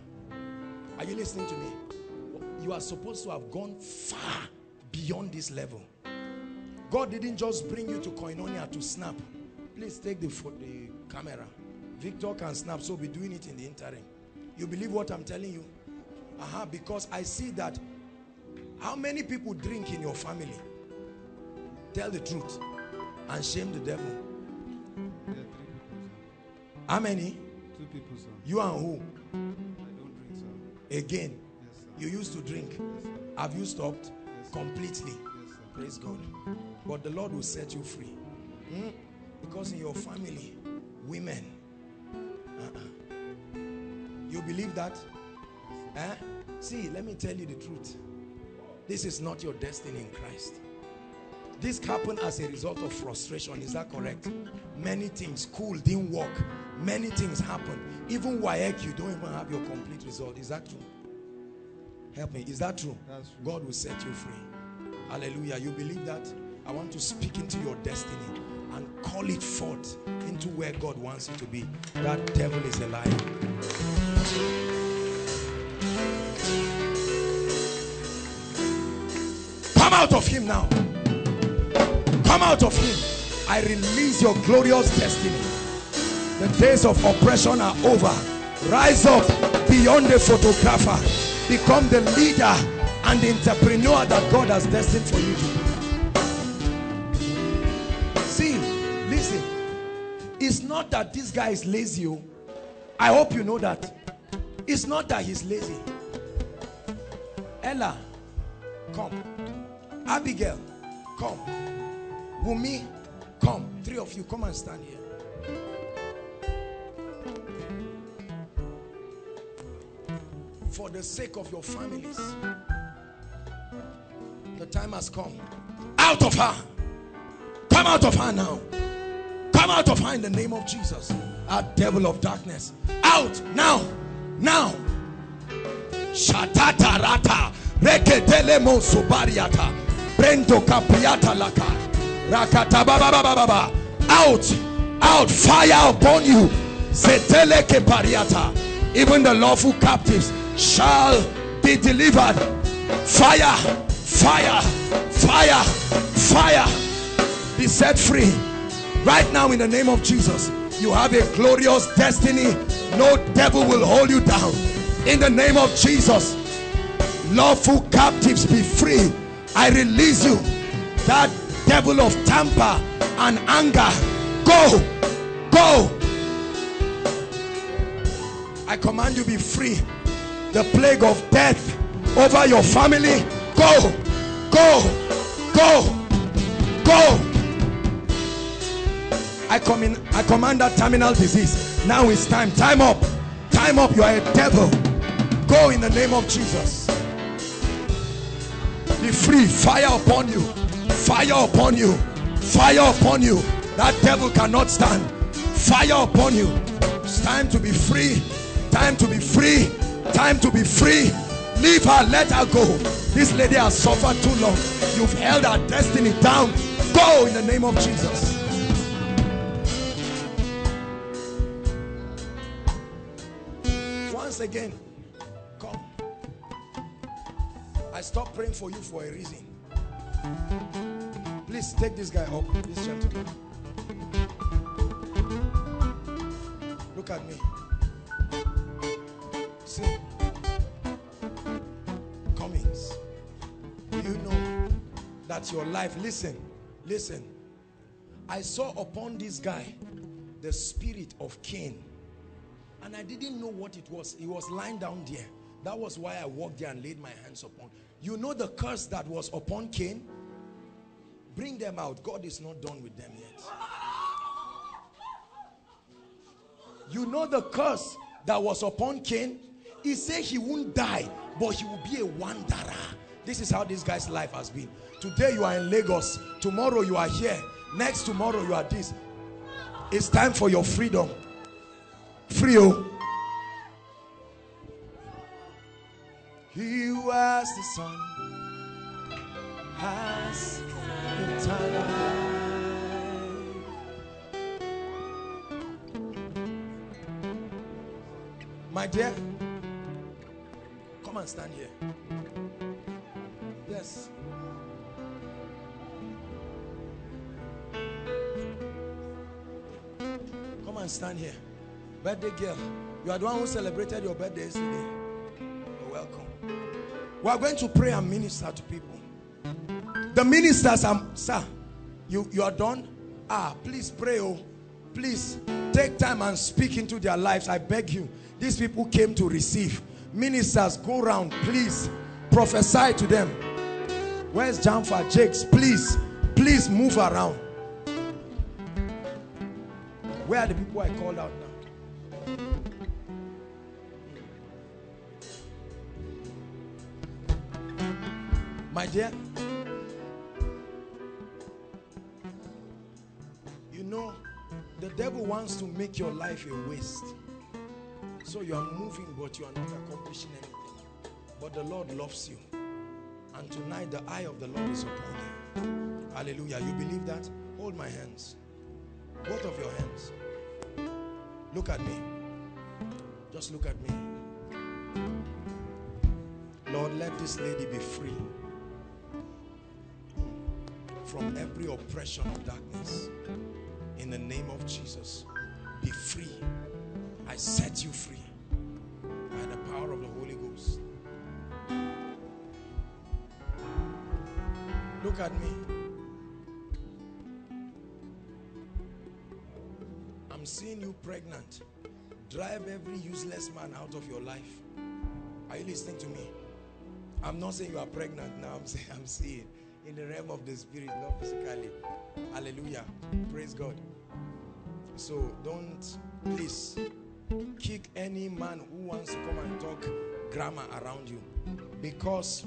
Are you listening to me? You are supposed to have gone far beyond this level. God didn't just bring you to Koinonia to snap. Please take the camera. Victor can snap, so be doing it in the interim. You believe what I'm telling you? Because I see that. How many people drink in your family? Tell the truth and shame the devil. How many? 2 people, sir. You and who? I don't drink, sir. Again? Yes, sir. You used to drink? Yes, sir. Have you stopped? Yes, sir. Completely? Yes, sir. Praise God. But the Lord will set you free. Because in your family, women. You believe that? Yes, see, let me tell you the truth. This is not your destiny in Christ. This happened as a result of frustration. Is that correct? Many things. School didn't work. Many things happened. Even WAEC, you don't even have your complete result. Is that true? Help me. Is that true? That's true. God will set you free. Hallelujah. You believe that? I want to speak into your destiny and call it forth into where God wants you to be. That devil is a liar. Come out of him now. Come out of him. I release your glorious destiny. The days of oppression are over. Rise up beyond the photographer. Become the leader and the entrepreneur that God has destined for you to be. See, listen. It's not that this guy is lazy. I hope you know that. It's not that he's lazy. Ella, come. Abigail, come. Wumi, come. Three of you, come and stand here. For the sake of your families, the time has come. Out of her. Come out of her now. Come out of her in the name of Jesus. Our devil of darkness. Out now. Now. Shatata rata. Reketele mon subariata. Brento capriata laka. Rakata baba. Out. Out. Fire upon you. Setele kepariata. Even the lawful captives shall be delivered. Fire. Fire. Fire. Fire. Be set free. Right now in the name of Jesus. You have a glorious destiny. No devil will hold you down. In the name of Jesus. Lawful captives, be free. I release you. That devil of temper and anger, go, go. I command you, be free. The plague of death over your family, go, go, go, go. I command that terminal disease. Now it's time. Time up. Time up. You are a devil. Go in the name of Jesus. Be free. Fire upon you. Fire upon you. Fire upon you. That devil cannot stand. Fire upon you. It's time to be free. Time to be free. Time to be free. Leave her. Let her go. This lady has suffered too long. You've held her destiny down. Go in the name of Jesus. Once again. I stopped praying for you for a reason. Please take this guy up, this gentleman. Look at me. See, Cummings, you know that your life, listen, listen. I saw upon this guy the spirit of Cain, and I didn't know what it was. He was lying down there. That was why I walked there and laid my hands upon. You know the curse that was upon Cain? Bring them out. God is not done with them yet. You know the curse that was upon Cain? He said he won't die, but he will be a wanderer. This is how this guy's life has been. Today you are in Lagos. Tomorrow you are here. Next tomorrow you are this. It's time for your freedom. Free-o. He was the sun, has the time. My dear, come and stand here. Yes. Come and stand here. Birthday girl, you are the one who celebrated your birthday yesterday. You're welcome. We are going to pray and minister to people. The ministers are, sir, you are done? Ah, please pray, oh. Please take time and speak into their lives. I beg you. These people came to receive. Ministers, go round, please. Prophesy to them. Where's Jamfa, Jakes? Please, please move around. Where are the people I called out now? My dear, you know, the devil wants to make your life a waste. So you are moving, but you are not accomplishing anything. But the Lord loves you. And tonight the eye of the Lord is upon you. Hallelujah. You believe that? Hold my hands. Both of your hands. Look at me. Just look at me. Lord, let this lady be free from every oppression of darkness. In the name of Jesus, be free. I set you free by the power of the Holy Ghost. Look at me. I'm seeing you pregnant. Drive every useless man out of your life. Are you listening to me? I'm not saying you are pregnant now. I'm saying I'm seeing in the realm of the spirit, not physically. Hallelujah. Praise God. So don't, please, kick any man who wants to come and talk grammar around you. Because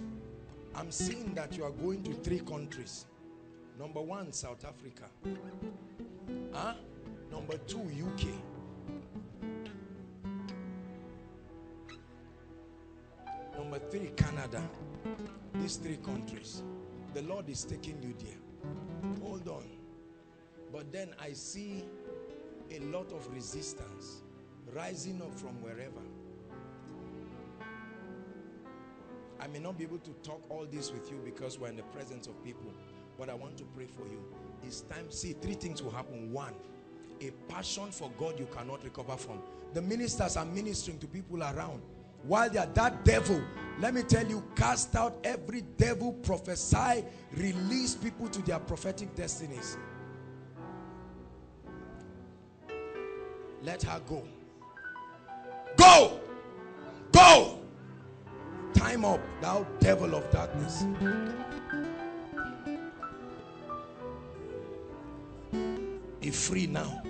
I'm seeing that you are going to 3 countries. Number 1, South Africa. Huh? Number 2, UK. Number 3, Canada. These 3 countries. The Lord is taking you there. Hold on. But then I see a lot of resistance rising up from wherever. I may not be able to talk all this with you because we're in the presence of people, but I want to pray for you. It's time. See, 3 things will happen. 1, a passion for God you cannot recover from. The ministers are ministering to people around. While they are that devil, let me tell you, cast out every devil, prophesy, release people to their prophetic destinies. Let her go. Go! Go! Time up, thou devil of darkness. Be free now.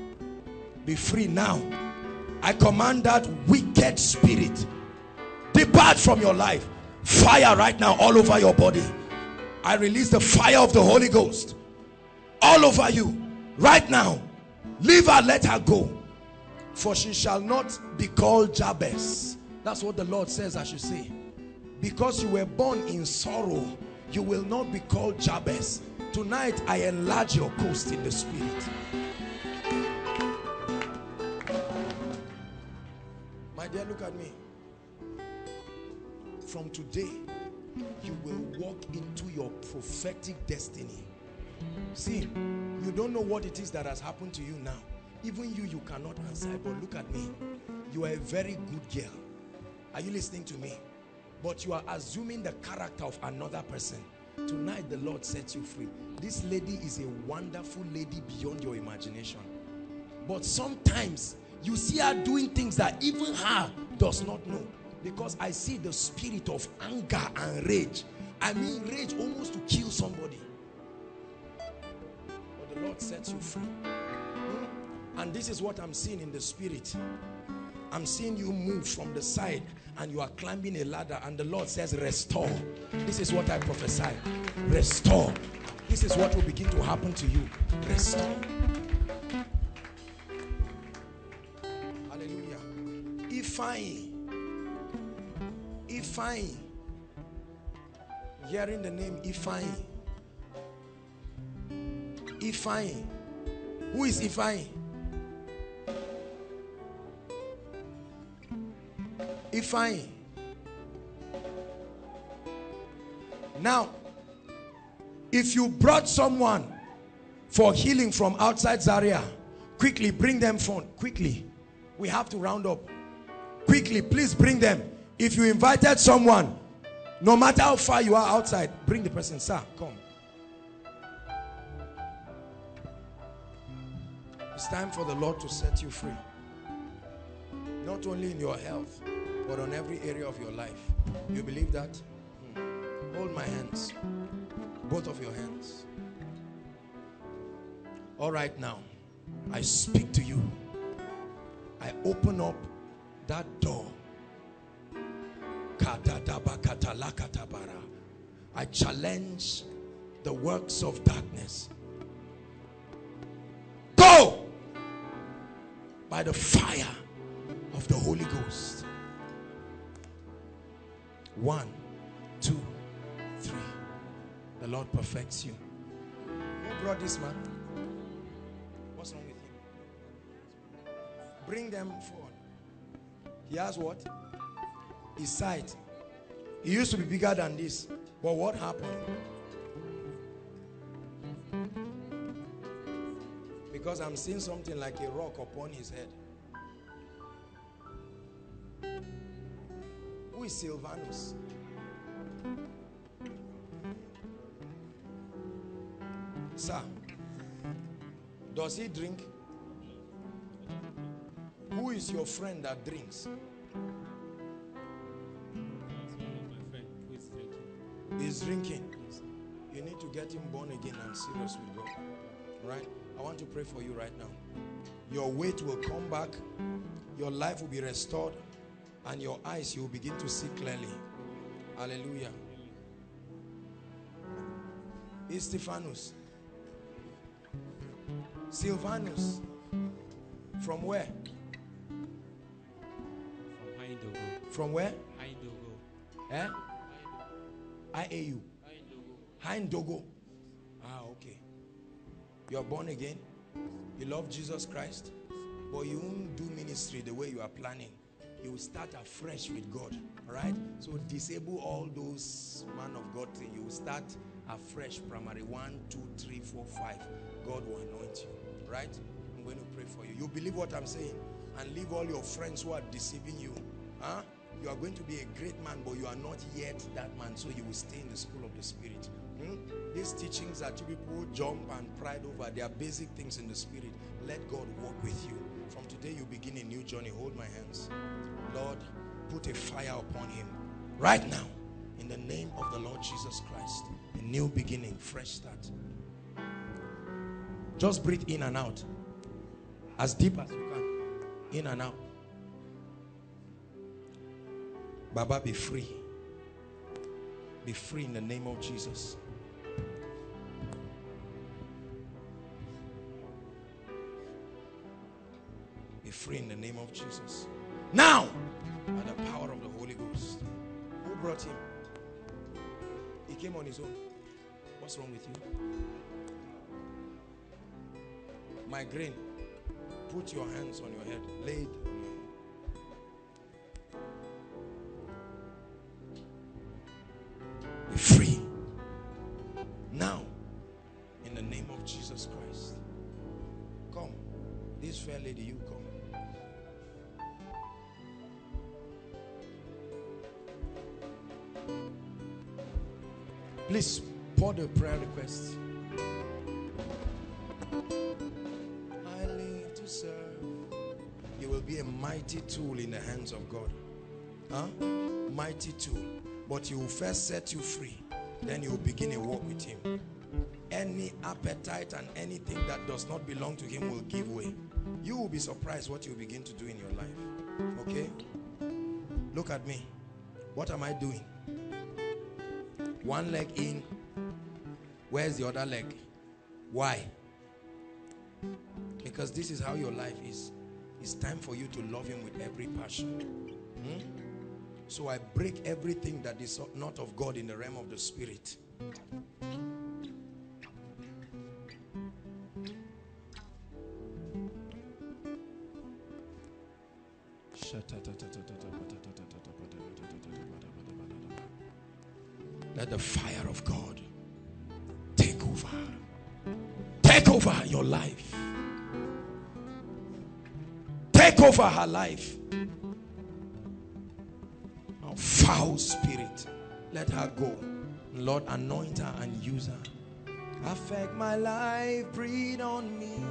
Be free now. I command that wicked spirit, depart from your life. Fire right now all over your body. I release the fire of the Holy Ghost all over you right now. Leave her, let her go. For she shall not be called Jabez. That's what the Lord says I should say. Because you were born in sorrow, you will not be called Jabez. Tonight I enlarge your coast in the spirit. My dear, look at me. From today, you will walk into your prophetic destiny. See, you don't know what it is that has happened to you now. Even you cannot answer, but look at me. You are a very good girl. Are you listening to me? But you are assuming the character of another person. Tonight the Lord sets you free. This lady is a wonderful lady beyond your imagination. But sometimes you see her doing things that even her does not know. Because I see the spirit of anger and rage. I mean rage almost to kill somebody. But the Lord sets you free. And this is what I'm seeing in the spirit. I'm seeing you move from the side and you are climbing a ladder and the Lord says restore. This is what I prophesy. Restore. This is what will begin to happen to you. Restore. Hallelujah. Ifeanyi. Hearing the name Ifeanyi. Ifeanyi. Who is Ifeanyi? Ifeanyi. Now, if you brought someone for healing from outside Zaria, quickly bring them phone. Quickly. We have to round up. Quickly, please bring them. If you invited someone, no matter how far you are outside, bring the person. Sir, come. It's time for the Lord to set you free. Not only in your health, but on every area of your life. You believe that? Hold my hands. Both of your hands. All right now, I speak to you. I open up that door. I challenge the works of darkness. Go! By the fire of the Holy Ghost. 1, 2, 3. The Lord perfects you. Who brought this man? What's wrong with him? Bring them forward. He has what? His sight. He used to be bigger than this. But what happened? Because I'm seeing something like a rock upon his head. Who is Silvanus? Sir, does he drink? Who is your friend that drinks? He's drinking. You need to get him born again and serious with God. Right? I want to pray for you right now. Your weight will come back, your life will be restored, and your eyes, you will begin to see clearly. Hallelujah. Stephanus. Silvanus. From where? From Haidogo. From where? Haidogo. Eh? IAU. Haidogo. Ah, okay. You are born again. You love Jesus Christ. But you won't do ministry the way you are planning. You will start afresh with God. Right? So disable all those man of God things. You will start afresh, primary 1, 2, 3, 4, 5. God will anoint you. Right? I'm going to pray for you. You believe what I'm saying and leave all your friends who are deceiving you. Huh? You are going to be a great man, but you are not yet that man, so you will stay in the school of the Spirit. These teachings that you people jump and pride over, they are basic things in the Spirit. Let God walk with you. From today, you begin a new journey. Hold my hands. Lord, put a fire upon him right now. In the name of the Lord Jesus Christ, a new beginning, fresh start. Just breathe in and out. As deep as you can. In and out. Baba, be free. Be free in the name of Jesus. Be free in the name of Jesus. Now, by the power of the Holy Ghost. Who brought him? He came on his own. What's wrong with you? Migraine. Put your hands on your head. Lay it on your head. Be free. Now. In the name of Jesus Christ. Come. This fair lady, you come. Please pour the prayer requests. I live to serve. You will be a mighty tool in the hands of God. Huh? Mighty tool. But he will first set you free. Then you will begin a walk with him. Any appetite and anything that does not belong to him will give way. You will be surprised what you begin to do in your life. Okay? Look at me. What am I doing? One leg in. Where's the other leg? Why? Because this is how your life is. It's time for you to love him with every passion. So I break everything that is not of God in the realm of the Spirit. Let the fire of God take over. Take over your life. Take over her life. A foul spirit, let her go. Lord, anoint her and use her. Affect my life, breathe on me.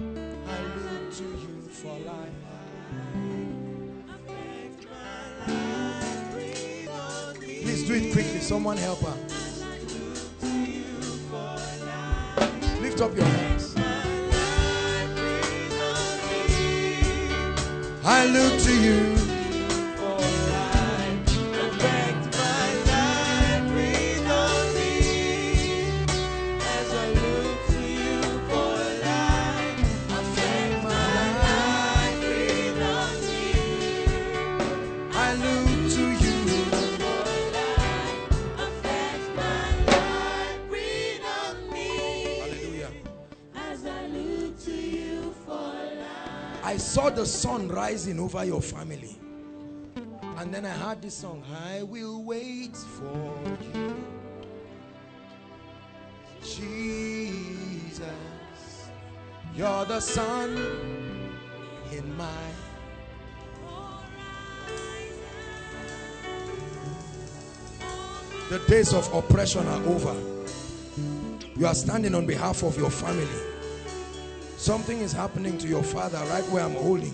I look to you for life. Affect my life. Please do it quickly. Someone help her. Lift up your hands. I look to you. I look to you. saw the sun rising over your family. And then I heard this song, I will wait for you, Jesus. You're the sun in my The days of oppression are over. You are standing on behalf of your family. Something is happening to your father right where I'm holding.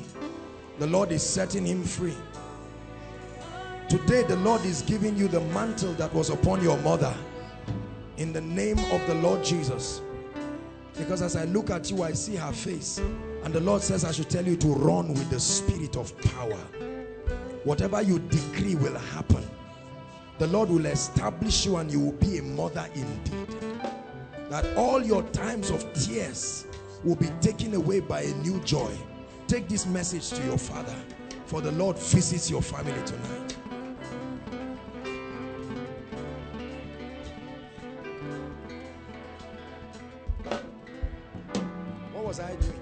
The Lord is setting him free. Today the Lord is giving you the mantle that was upon your mother. In the name of the Lord Jesus. Because as I look at you, I see her face. And the Lord says I should tell you to run with the spirit of power. Whatever you decree will happen. The Lord will establish you and you will be a mother indeed. That all your times of tears will be taken away by a new joy. Take this message to your father, for the Lord visits your family tonight. What was I doing?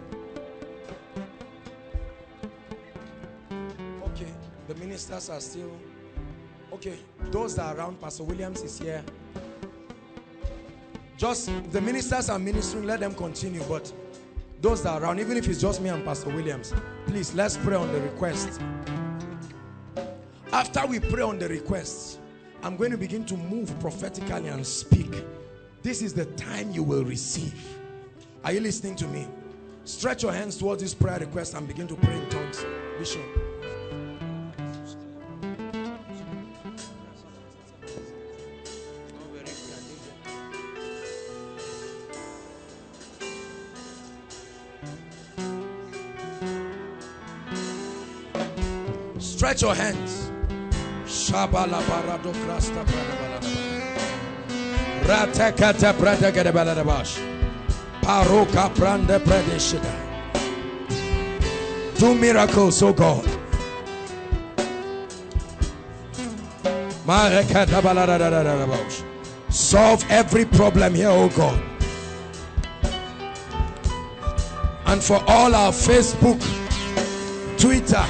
Okay, the ministers are still... Okay, those that are around, Pastor Williams is here. Just the ministers are ministering, let them continue. But those that are around, even if it's just me and Pastor Williams, please let's pray on the request. After we pray on the request, I'm going to begin to move prophetically and speak. This is the time you will receive. Are you listening to me? Stretch your hands towards this prayer request and begin to pray in tongues. Bishop. Stretch your hands. Do miracles, oh God. Solve every problem here, oh God. And for all our Facebook, Twitter,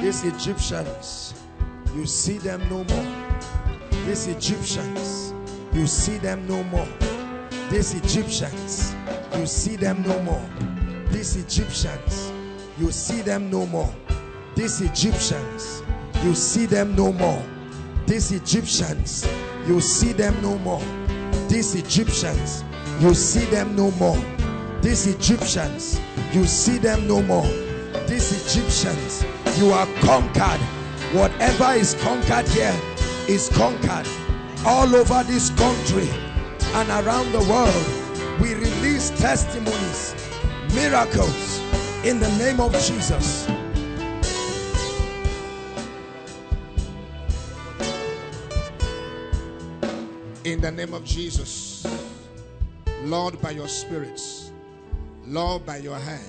these Egyptians, you see them no more. These Egyptians, you see them no more. These Egyptians, you see them no more. These Egyptians, you see them no more. These Egyptians, you see them no more. These Egyptians, you see them no more. These Egyptians, you see them no more. These Egyptians, you see them no more. These Egyptians, you are conquered. Whatever is conquered here is conquered. All over this country and around the world, we release testimonies, miracles in the name of Jesus. In the name of Jesus, Lord, by your spirits, Lord, by your hand,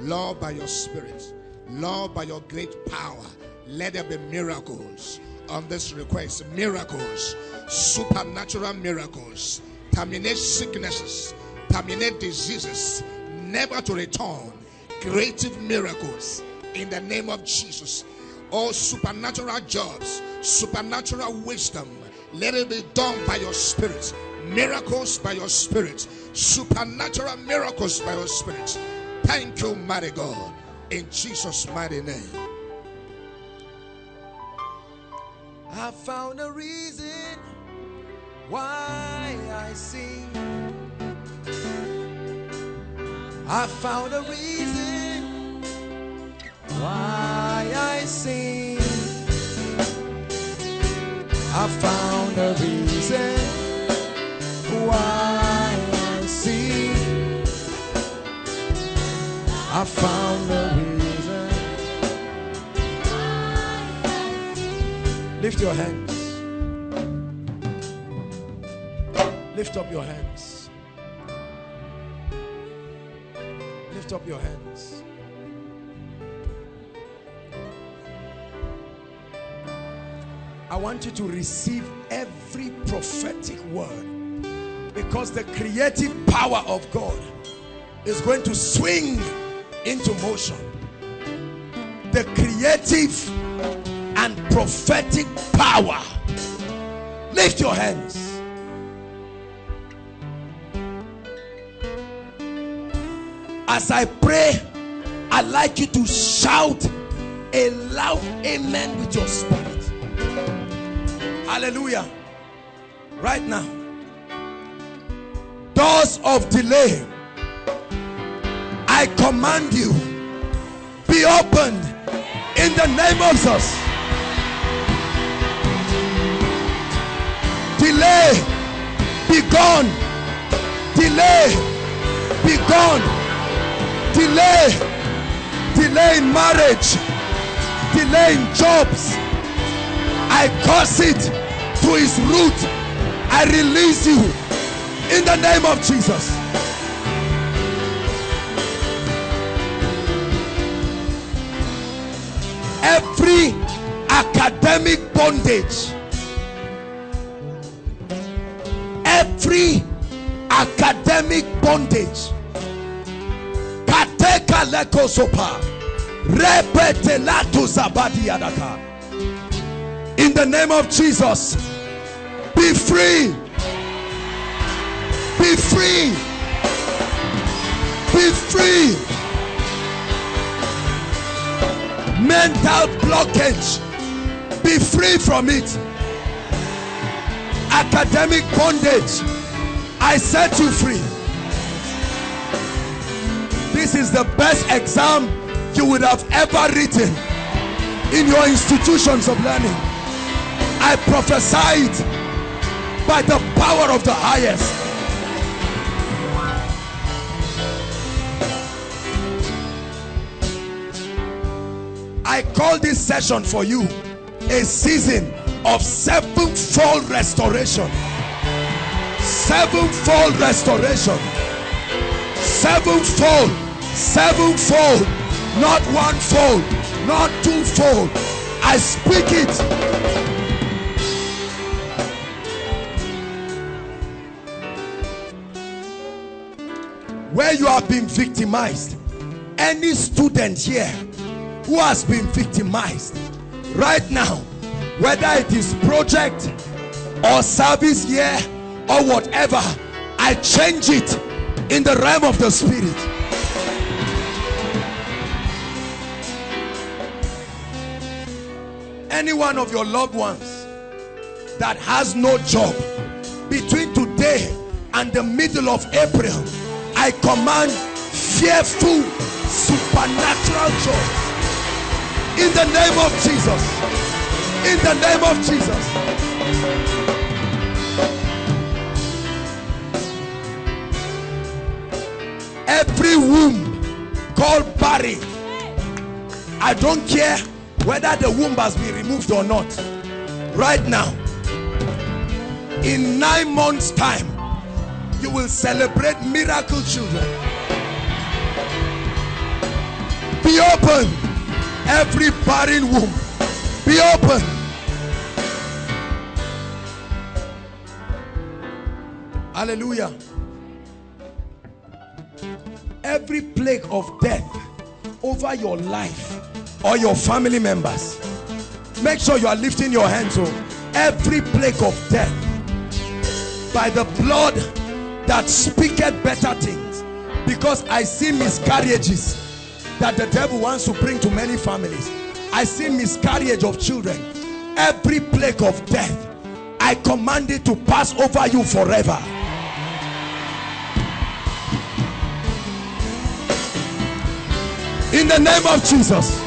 Lord, by your spirit, Lord, by your great power, let there be miracles on this request. Miracles, supernatural miracles. Terminate sicknesses, terminate diseases, never to return. Creative miracles in the name of Jesus. All supernatural jobs, supernatural wisdom, let it be done by your spirit. Miracles by your spirit, supernatural miracles by your spirit. Thank you, mighty God. In Jesus' mighty name. I found a reason why I sing. I found a reason why I sing. I found a reason why I sing. I found a reason. Lift your hands. Lift up your hands. Lift up your hands. I I want you to receive every prophetic word, because the creative power of God is going to swing into motion. The creative and prophetic power. Lift your hands. As I pray, I'd like you to shout a loud amen with your spirit. Hallelujah. Right now, doors of delay, I command you, be opened in the name of Jesus. Delay, be gone. Delay, be gone. Delay, delay in marriage, delay in jobs, I curse it to its root. I release you in the name of Jesus. Every academic bondage, every academic bondage, in the name of Jesus, be free, be free, be free. Mental blockage, be free from it. Academic bondage, I set you free. This is the best exam you would have ever written in your institutions of learning. I prophesy it by the power of the highest. I call this session for you a season of sevenfold restoration. Sevenfold restoration. Sevenfold. Sevenfold, not one fold, not two fold. I speak it. Where you have been victimized, any student here who has been victimized right now, whether it is project or service year or whatever, I change it in the realm of the spirit. Any one of your loved ones that has no job, between today and the middle of April, I command fearful supernatural jobs in the name of Jesus. In the name of Jesus. Every womb called barren, I don't care whether the womb has been removed or not. Right now, in 9 months' time, you will celebrate miracle children. Be open, every barren womb. Be open. Hallelujah. Every plague of death over your life or your family members, make sure you are lifting your hands up. Every plague of death, by the blood that speaketh better things, because I see miscarriages that the devil wants to bring to many families. I see miscarriage of children. Every plague of death, I command it to pass over you forever. In the name of Jesus.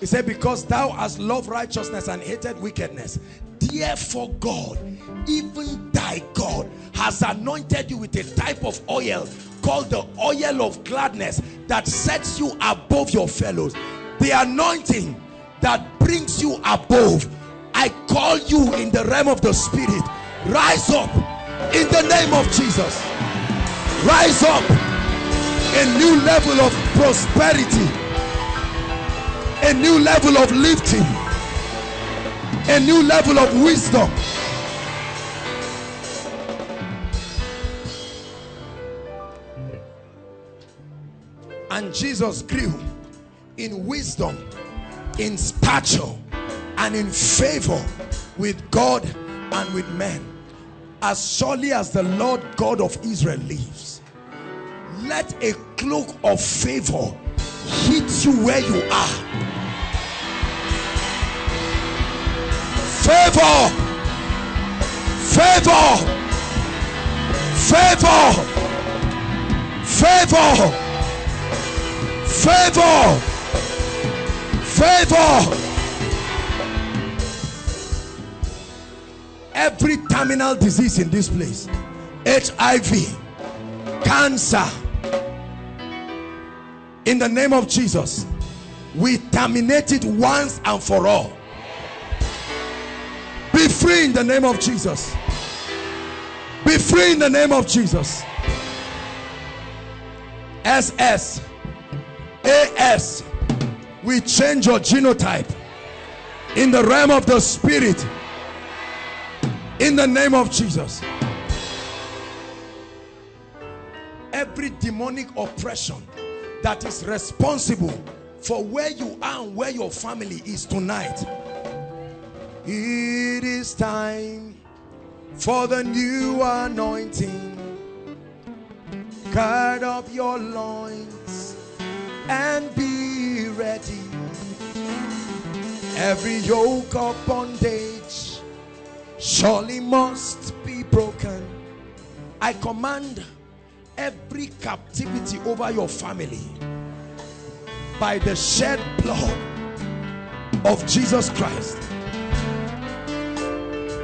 He said, because thou hast loved righteousness and hated wickedness, therefore God, even thy God, has anointed you with a type of oil called the oil of gladness that sets you above your fellows. The anointing that brings you above, I call you in the realm of the spirit. Rise up in the name of Jesus. Rise up, a new level of prosperity. a new level of lifting, a new level of wisdom. And Jesus grew in wisdom, in stature, and in favor with God and with men. As surely as the Lord God of Israel lives, let a cloak of favor hit you where you are. Favor, favor, favor, favor, favor, favor. Every terminal disease in this place, HIV, cancer, in the name of Jesus, we terminate it once and for all. Be free in the name of Jesus. Be free in the name of Jesus. SS, AS, we change your genotype in the realm of the spirit. In the name of Jesus. Every demonic oppression that is responsible for where you are and where your family is tonight. It is time for the new anointing. Gird up your loins and be ready. Every yoke of bondage surely must be broken. I command every captivity over your family by the shed blood of Jesus Christ.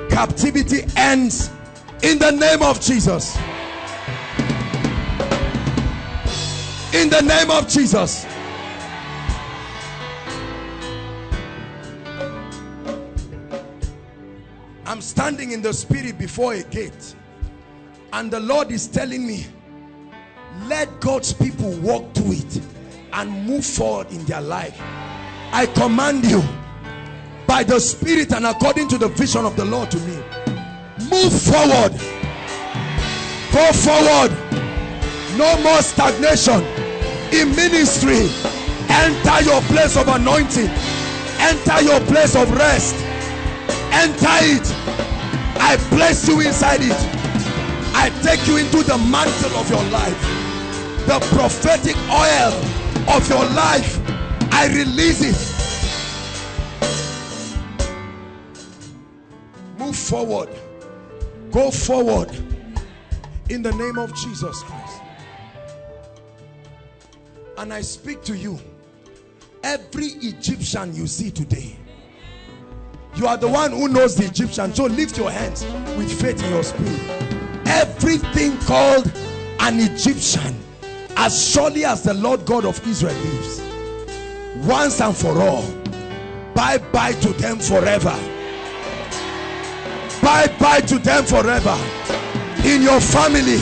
Captivity ends in the name of Jesus. In the name of Jesus. I'm standing in the spirit before a gate, and the Lord is telling me, let God's people walk through it and move forward in their life. I command you by the spirit and according to the vision of the Lord to me, move forward, go forward, no more stagnation in ministry. Enter your place of anointing, enter your place of rest. Enter it. I place you inside it. I take you into the mantle of your life, the prophetic oil of your life. I release it. Move forward, go forward in the name of Jesus Christ. And I speak to you, every Egyptian you see today, you are the one who knows the Egyptian, so lift your hands with faith in your spirit. Everything called an Egyptian, as surely as the Lord God of Israel lives, once and for all, bye-bye to them forever. Bye-bye to them forever. In your family,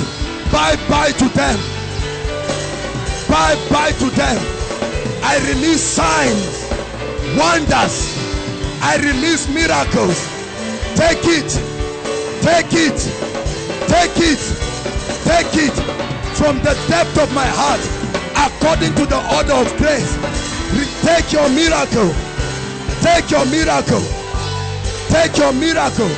bye-bye to them. Bye-bye to them. I release signs, wonders, I release miracles. Take it, take it, take it, take it from the depth of my heart according to the order of grace. Take your miracle, take your miracle, take your miracle.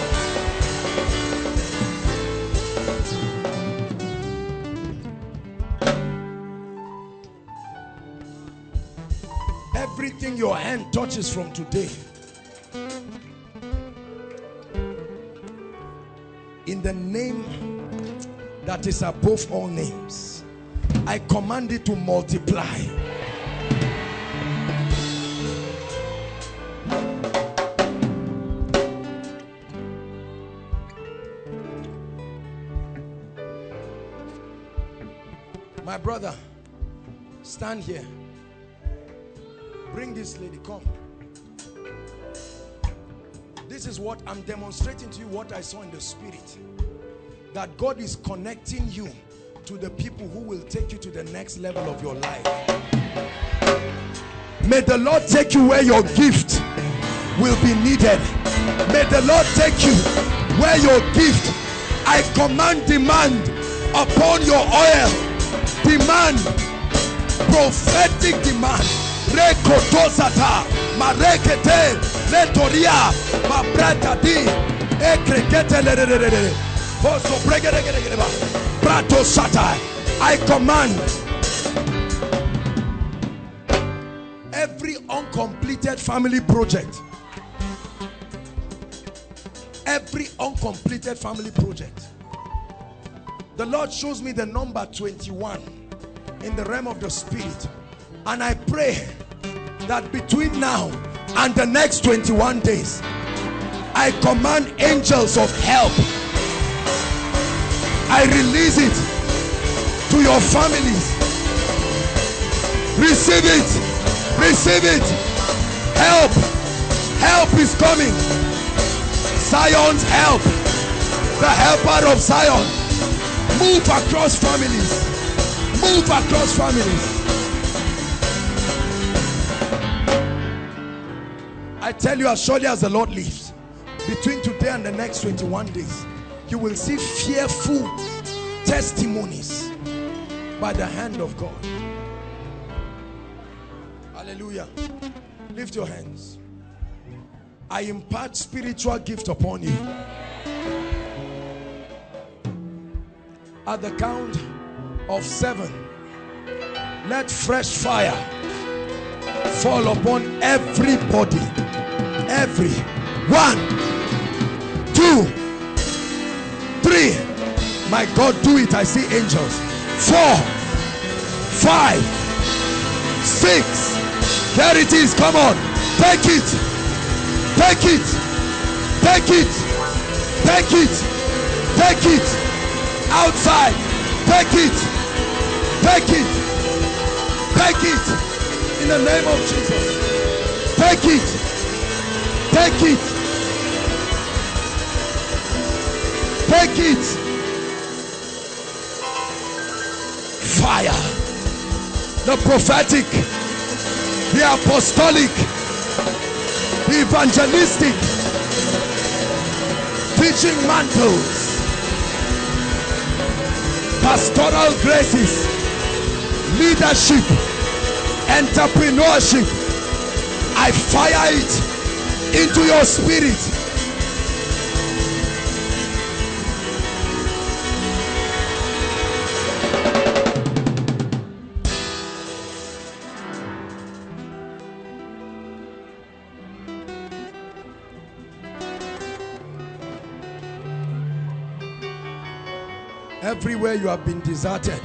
Everything your hand touches from today, in the name that is above all names, I command it to multiply. My brother, stand here. Bring this lady, come. This is what I'm demonstrating to you, what I saw in the spirit. That God is connecting you to the people who will take you to the next level of your life. May the Lord take you where your gift will be needed. May the Lord take you where your gift. I command demand upon your oil. Demand. Prophetic demand. Rekotosata. Marekete. Retoria. Mabratadi. Ekrekete. Pratosata. I command. Every uncompleted family project, the Lord shows me the number 21 in the realm of the spirit, and I pray that between now and the next 21 days, I command angels of help. I release it to your families. Receive it. Receive it. Help. Help is coming. Zion's help. The helper of Zion. Move across families. Move across families. I tell you, as surely as the Lord lives, between today and the next 21 days, you will see fearful testimonies by the hand of God. Hallelujah. Lift your hands. I impart spiritual gift upon you. At the count of 7, let fresh fire fall upon everybody. Every 1, 2, 3. My God, do it. I see angels. 4, 5, 6. There it is. Come on. Take it. Take it. Take it. Take it. Take it. Outside. Take it. Take it. Take it. In the name of Jesus. Take it. Take it. Take it. Fire. The prophetic, the apostolic, the evangelistic, teaching mantles, pastoral graces, leadership, entrepreneurship. I fire it into your spirit. Everywhere you have been deserted,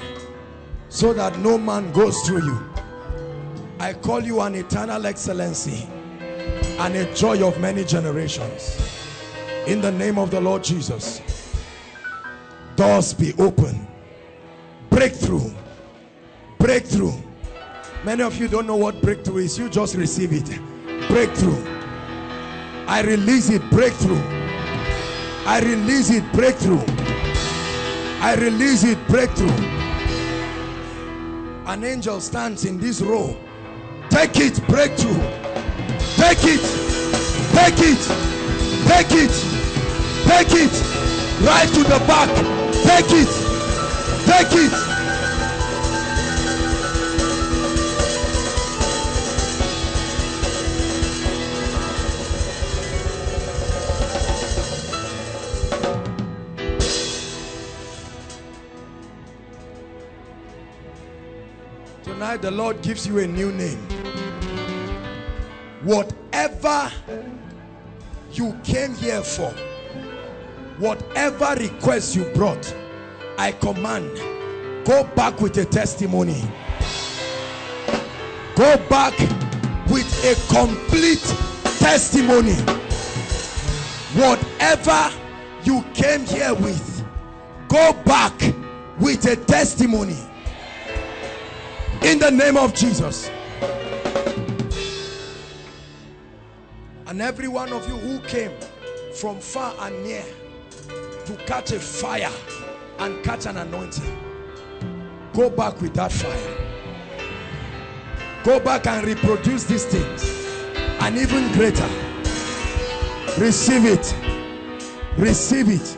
so that no man goes through you, I call you an eternal excellency and a joy of many generations. In the name of the Lord Jesus, doors be open. Breakthrough. Breakthrough. Many of you don't know what breakthrough is. You just receive it. Breakthrough. I release it. Breakthrough. I release it. Breakthrough. I release it. Breakthrough. An angel stands in this row. Take it. Breakthrough. Take it. Take it. Take it. Take it. Right to the back. Take it. Take it. The Lord gives you a new name. Whatever you came here for, whatever request you brought, I command, go back with a testimony. Go back with a complete testimony. Whatever you came here with, go back with a testimony. In the name of Jesus. And every one of you who came from far and near to catch a fire and catch an anointing, go back with that fire. Go back and reproduce these things, and even greater. Receive it. Receive it.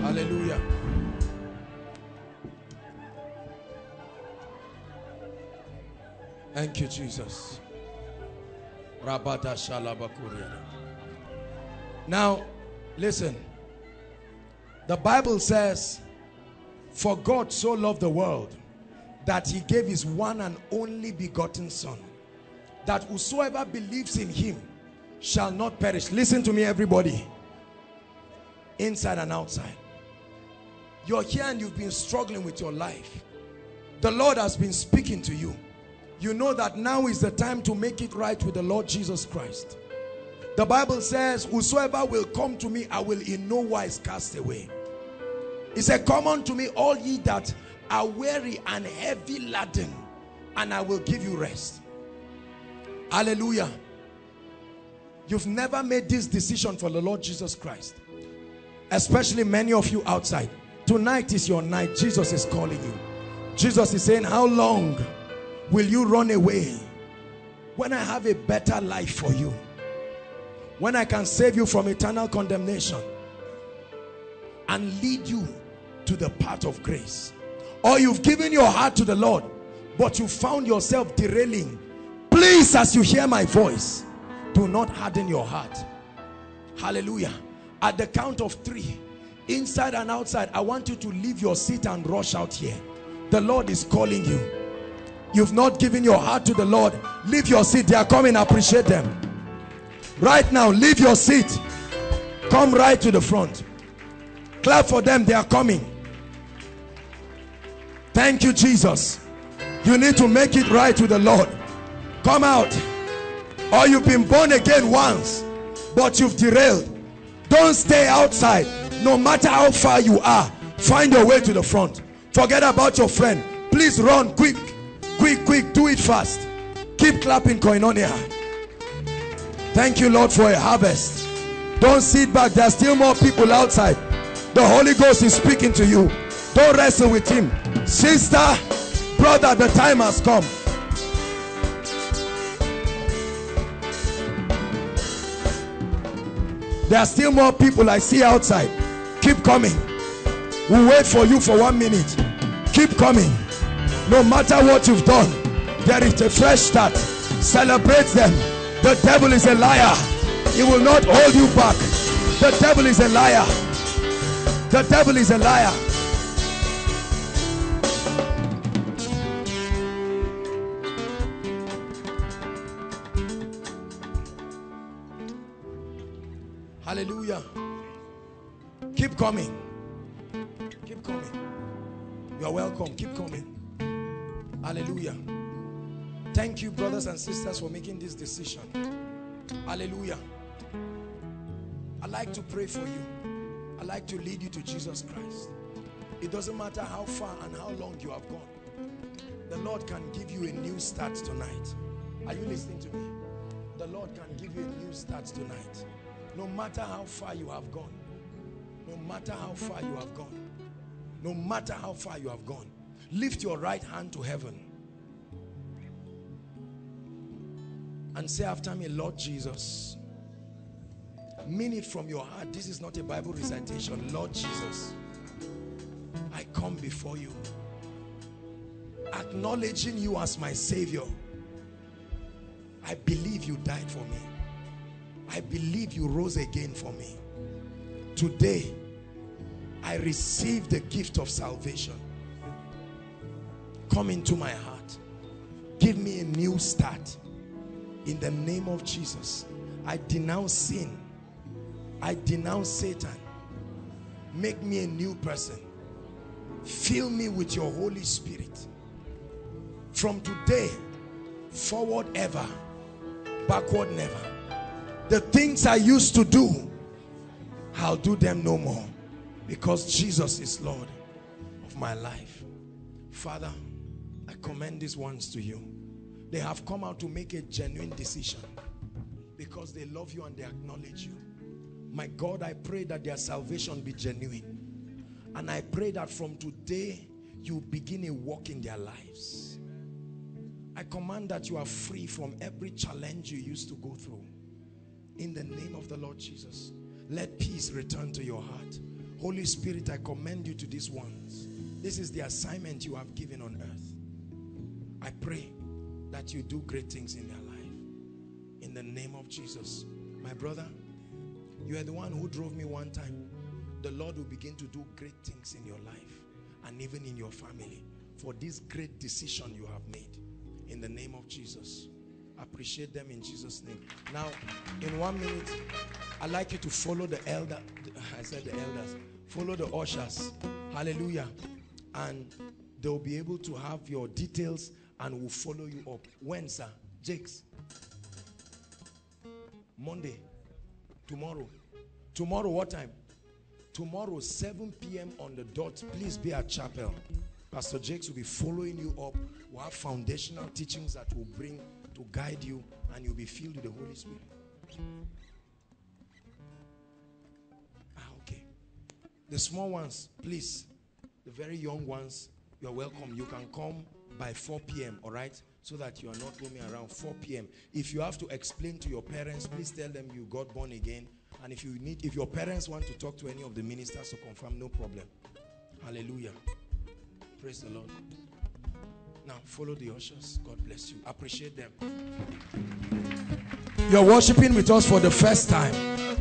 Hallelujah. Thank you, Jesus. Now, listen. The Bible says, for God so loved the world that he gave his one and only begotten Son, that whosoever believes in him shall not perish. Listen to me, everybody, inside and outside. You're here and you've been struggling with your life. The Lord has been speaking to you. You know that now is the time to make it right with the Lord Jesus Christ. The Bible says, whosoever will come to me, I will in no wise cast away. He said, come unto me, all ye that are weary and heavy laden, and I will give you rest. Hallelujah. You've never made this decision for the Lord Jesus Christ. Especially many of you outside. Tonight is your night. Jesus is calling you. Jesus is saying, how long will you run away when I have a better life for you? When I can save you from eternal condemnation and lead you to the path of grace. Or you've given your heart to the Lord, but you found yourself derailing. Please, as you hear my voice, do not harden your heart. Hallelujah. At the count of 3, inside and outside, I want you to leave your seat and rush out here. The Lord is calling you. You've not given your heart to the Lord. Leave your seat. They are coming. Appreciate them. Right now, leave your seat. Come right to the front. Clap for them. They are coming. Thank you, Jesus. You need to make it right with the Lord. Come out. Or you've been born again once, but you've derailed. Don't stay outside. No matter how far you are, find your way to the front. Forget about your friend. Please run quick. Quick, quick. Do it fast. Keep clapping, Koinonia. Thank you, Lord, for a harvest. Don't sit back. There are still more people outside. The Holy Ghost is speaking to you. Don't wrestle with him. Sister, brother, the time has come. There are still more people I see outside. Keep coming. We'll wait for you for 1 minute. Keep coming. No matter what you've done, there is a fresh start. Celebrate them. The devil is a liar. He will not hold you back. The devil is a liar. The devil is a liar. Hallelujah. Keep coming. Keep coming. You are welcome. Keep coming. Hallelujah. Thank you, brothers and sisters, for making this decision. Hallelujah. I'd like to pray for you. I'd like to lead you to Jesus Christ. It doesn't matter how far and how long you have gone. The Lord can give you a new start tonight. Are you listening to me? The Lord can give you a new start tonight. No matter how far you have gone. No matter how far you have gone. No matter how far you have gone. Lift your right hand to heaven. And say after me, Lord Jesus. Mean it from your heart. This is not a Bible recitation. Lord Jesus, I come before you, acknowledging you as my Savior. I believe you died for me. I believe you rose again for me. Today, I receive the gift of salvation. Come into my heart. Give me a new start. In the name of Jesus, I denounce sin. I denounce Satan. Make me a new person. Fill me with your Holy Spirit. From today, forward ever, backward never. The things I used to do, I'll do them no more. Because Jesus is Lord of my life. Father, I commend these ones to you. They have come out to make a genuine decision because they love you and they acknowledge you. My God, I pray that their salvation be genuine. And I pray that from today, you begin a walk in their lives. I command that you are free from every challenge you used to go through. In the name of the Lord Jesus, let peace return to your heart. Holy Spirit, I commend you to these ones. This is the assignment you have given on earth. I pray that you do great things in their life. In the name of Jesus. My brother, you are the one who drove me one time. The Lord will begin to do great things in your life and even in your family for this great decision you have made. In the name of Jesus. Appreciate them in Jesus' name. Now, in 1 minute, I'd like you to follow the elder. I said the elders. Follow the ushers. Hallelujah. And they'll be able to have your details and will follow you up. When, sir? Jakes? Monday. Tomorrow. Tomorrow, what time? Tomorrow, 7 p.m. on the dot. Please be at chapel. Pastor Jakes will be following you up. We'll have foundational teachings that will bring to guide you, and you'll be filled with the Holy Spirit. Okay. The small ones, please. The very young ones, you're welcome. You can come by 4 p.m., all right? So that you are not roaming around. 4 p.m. If you have to explain to your parents, please tell them you got born again. And if your parents want to talk to any of the ministers to confirm, no problem. Hallelujah. Praise the Lord. Now, follow the ushers. God bless you. Appreciate them. You're worshiping with us for the first time.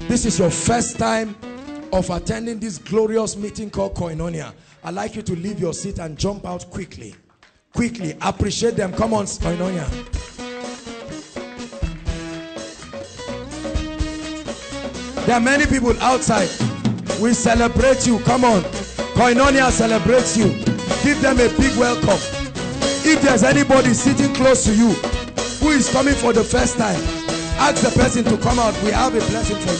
This is your first time of attending this glorious meeting called Koinonia. I'd like you to leave your seat and jump out quickly. Quickly. Appreciate them. Come on, Koinonia. There are many people outside. We celebrate you. Come on. Koinonia celebrates you. Give them a big welcome. If there's anybody sitting close to you who is coming for the first time, ask the person to come out. We have a blessing for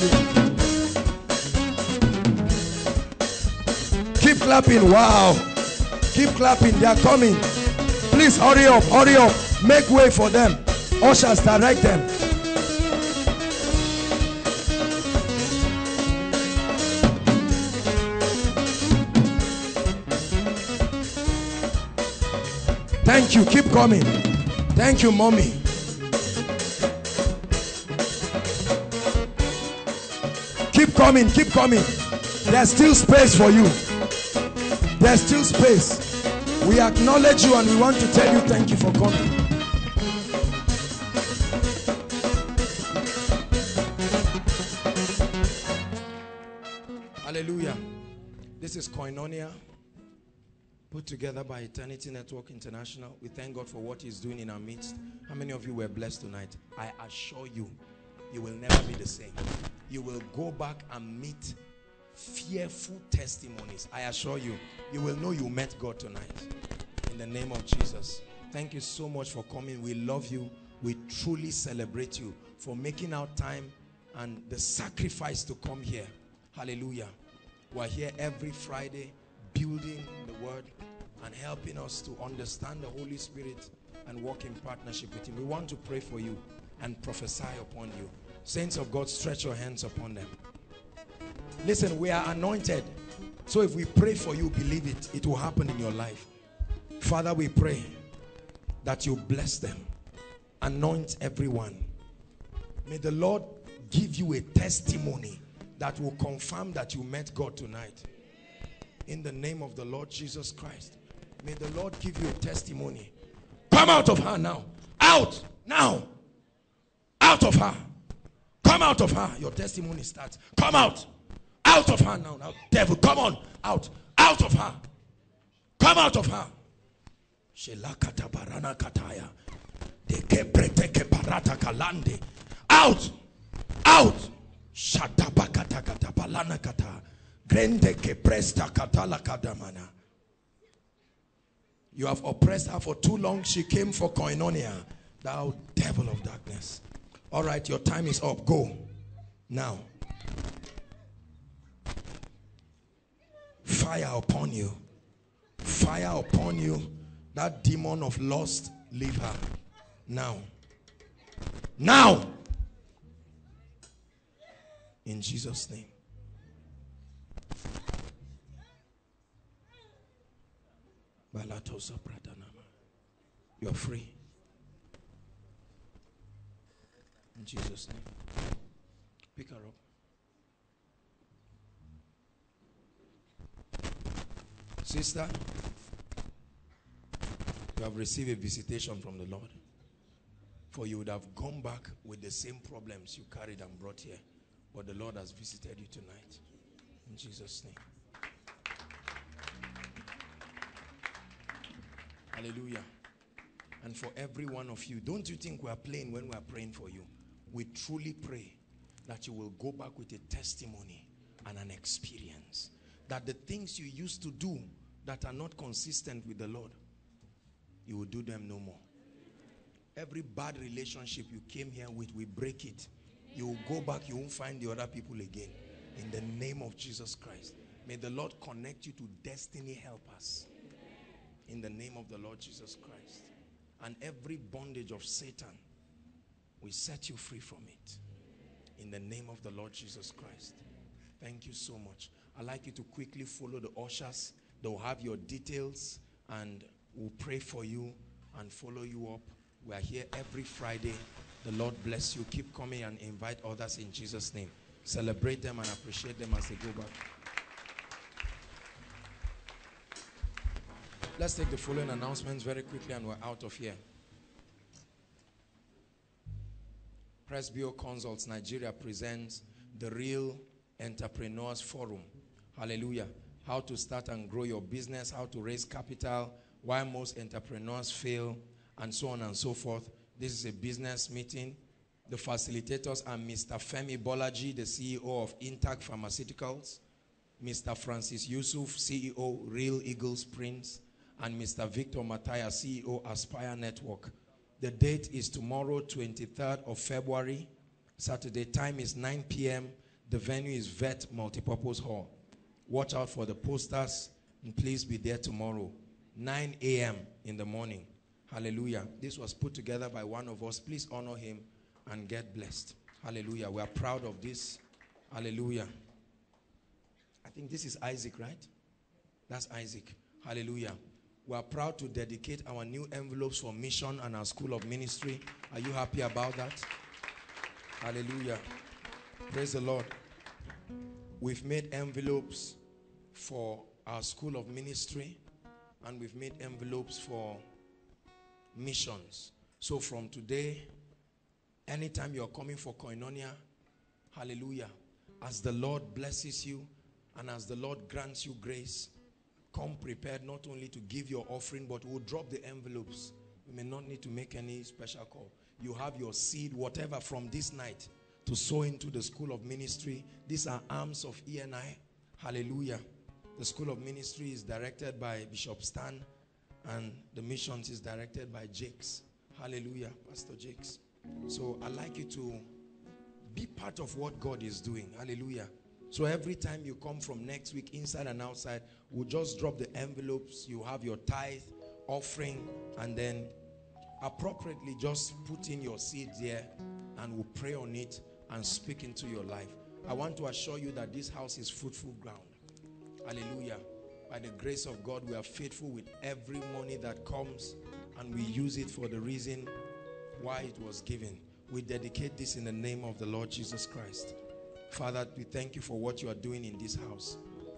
you. Keep clapping. Wow. Keep clapping. They are coming. Please hurry up. Hurry up. Make way for them. Ushers, direct them. Thank you. Keep coming. Thank you, mommy. Keep coming. Keep coming. There's still space for you. There's still space. We acknowledge you and we want to tell you thank you for coming. Hallelujah. This is Koinonia, put together by Eternity Network International. We thank God for what he's doing in our midst. How many of you were blessed tonight? I assure you, you will never be the same. You will go back and meet fearful testimonies. I assure you, you will know you met God tonight. In the name of Jesus. Thank you so much for coming. We love you. We truly celebrate you for making out time and the sacrifice to come here. Hallelujah. We're here every Friday, building the word and helping us to understand the Holy Spirit and walk in partnership with him. We want to pray for you and prophesy upon you. Saints of God, stretch your hands upon them. Listen, we are anointed. So if we pray for you, believe it. It will happen in your life. Father, we pray that you bless them. Anoint everyone. May the Lord give you a testimony that will confirm that you met God tonight. In the name of the Lord Jesus Christ. May the Lord give you a testimony. Come out of her now. Out now. Out of her. Come out of her. Your testimony starts. Come out. Out of her now. Now, devil, come on. Out. Out of her. Come out of her. Out. Out. You have oppressed her for too long. She came for Koinonia. Thou devil of darkness. All right, your time is up. Go. Now. Fire upon you. Fire upon you. That demon of lust, leave her. Now. Now. In Jesus' name. You are free. In Jesus' name. Pick her up. Sister, you have received a visitation from the Lord. For you would have gone back with the same problems you carried and brought here. But the Lord has visited you tonight. In Jesus' name. Hallelujah. And for every one of you, don't you think we are playing when we are praying for you? We truly pray that you will go back with a testimony and an experience. That the things you used to do that are not consistent with the Lord, you will do them no more. Every bad relationship you came here with, we break it. You will go back, you won't find the other people again. In the name of Jesus Christ. May the Lord connect you to destiny helpers. In the name of the Lord Jesus Christ. And every bondage of Satan, we set you free from it. In the name of the Lord Jesus Christ. Thank you so much. I'd like you to quickly follow the ushers. They'll have your details and we'll pray for you and follow you up. We are here every Friday. The Lord bless you. Keep coming and invite others in Jesus' name. Celebrate them and appreciate them as they go back. Let's take the following announcements very quickly and we're out of here. PressBio Consults Nigeria presents the Real Entrepreneurs Forum. Hallelujah. How to start and grow your business, how to raise capital, why most entrepreneurs fail, and so on and so forth. This is a business meeting. The facilitators are Mr. Femi Bolaji, the CEO of Intact Pharmaceuticals, Mr. Francis Yusuf, CEO, Real Eagle Sprints, and Mr. Victor Mataya, CEO, Aspire Network. The date is tomorrow, 23rd of February. Saturday time is 9 p.m. The venue is Vet Multipurpose Hall. Watch out for the posters and please be there tomorrow, 9 a.m. in the morning. Hallelujah. This was put together by one of us. Please honor him and get blessed. Hallelujah. We are proud of this. Hallelujah. I think this is Isaac, right? That's Isaac. Hallelujah. We are proud to dedicate our new envelopes for mission and our school of ministry. Are you happy about that? Hallelujah. Praise the Lord. We've made envelopes for our school of ministry and we've made envelopes for missions. So from today, anytime you're coming for Koinonia, hallelujah, as the Lord blesses you and as the Lord grants you grace, come prepared not only to give your offering, but we'll drop the envelopes. You may not need to make any special call. You have your seed, whatever, from this night to sow into the school of ministry. These are arms of ENI. Hallelujah. The school of ministry is directed by Bishop Stan and the missions is directed by Jakes. Hallelujah, Pastor Jakes. So I'd like you to be part of what God is doing. Hallelujah. So every time you come from next week, inside and outside, we'll just drop the envelopes. You have your tithe, offering, and then appropriately just put in your seed there and we'll pray on it and speak into your life. I want to assure you that this house is fruitful ground. Hallelujah. By the grace of God, we are faithful with every money that comes and we use it for the reason why it was given. We dedicate this in the name of the Lord Jesus Christ. Father, we thank you for what you are doing in this house.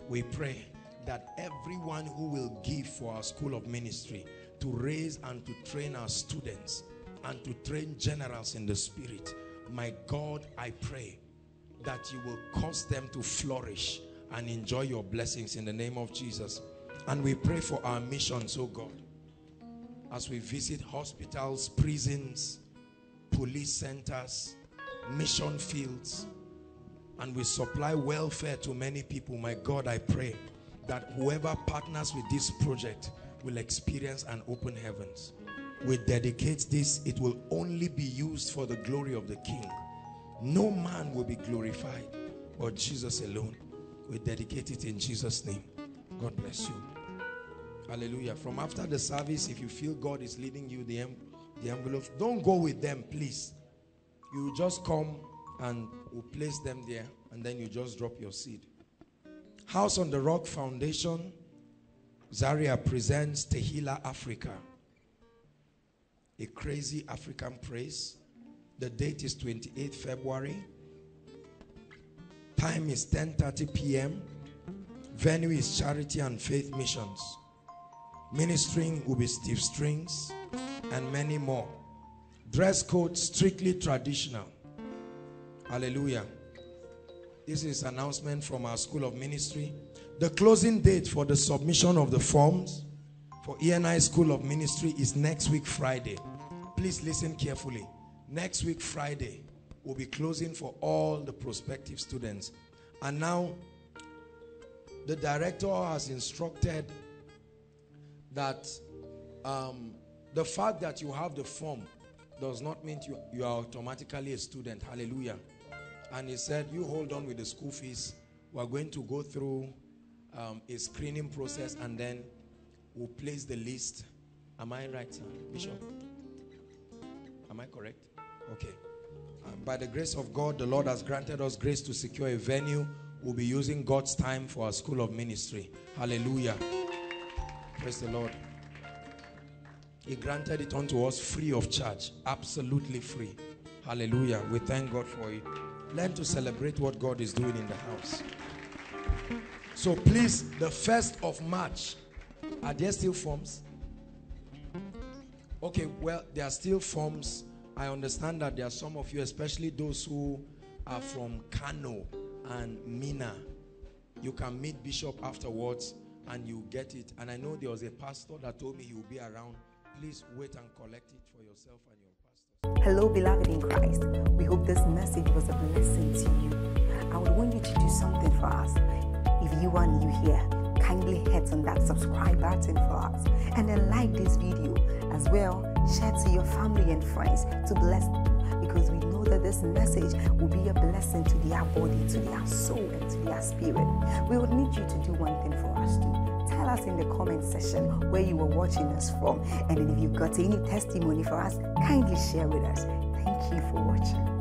We pray that everyone who will give for our school of ministry to raise and to train our students and to train generals in the spirit, my God, I pray that you will cause them to flourish and enjoy your blessings in the name of Jesus. And we pray for our missions, oh God, as we visit hospitals, prisons, police centers, mission fields, and we supply welfare to many people. My God, I pray that whoever partners with this project will experience an open heavens. We dedicate this. It will only be used for the glory of the King. No man will be glorified, but Jesus alone. We dedicate it in Jesus' name. God bless you. Hallelujah. From after the service, if you feel God is leading you, the envelopes, don't go with them, please. You just come and we'll place them there and then you just drop your seed. House on the Rock Foundation Zaria presents Tehila Africa, a crazy African praise. The date is 28th February. Time is 10:30 p.m. Venue is Charity and Faith Missions. Ministering will be Steve Strings and many more. Dress code strictly traditional. Hallelujah. This is announcement from our School of Ministry. The closing date for the submission of the forms for ENI School of Ministry is next week Friday. Please listen carefully. Next week Friday, we'll be closing for all the prospective students. And now, the director has instructed that the fact that you have the form does not mean you are automatically a student. Hallelujah. And he said, you hold on with the school fees. We're going to go through a screening process and then we'll place the list. Am I right, sir? Bishop? Am I correct? Okay. By the grace of God, the Lord has granted us grace to secure a venue. We'll be using God's time for our School of Ministry. Hallelujah. Praise the Lord. He granted it unto us free of charge. Absolutely free. Hallelujah. We thank God for it. Learn to celebrate what God is doing in the house. So please, the 1st of March, are there still forms? Okay, well, there are still forms. I understand that there are some of you, especially those who are from Kano and Mina. You can meet Bishop afterwards and you get it. And I know there was a pastor that told me he will be around. Please wait and collect it for yourself and your pastor. Hello, beloved in Christ. We hope this message was a blessing to you. I would want you to do something for us. If you are new here, kindly hit on that subscribe button for us. And then like this video as well. Share to your family and friends to bless them, because we know that this message will be a blessing to their body, to their soul, and to their spirit. We would need you to do one thing for us too. Tell us in the comment section where you were watching us from. And if you've got any testimony for us, kindly share with us. Thank you for watching.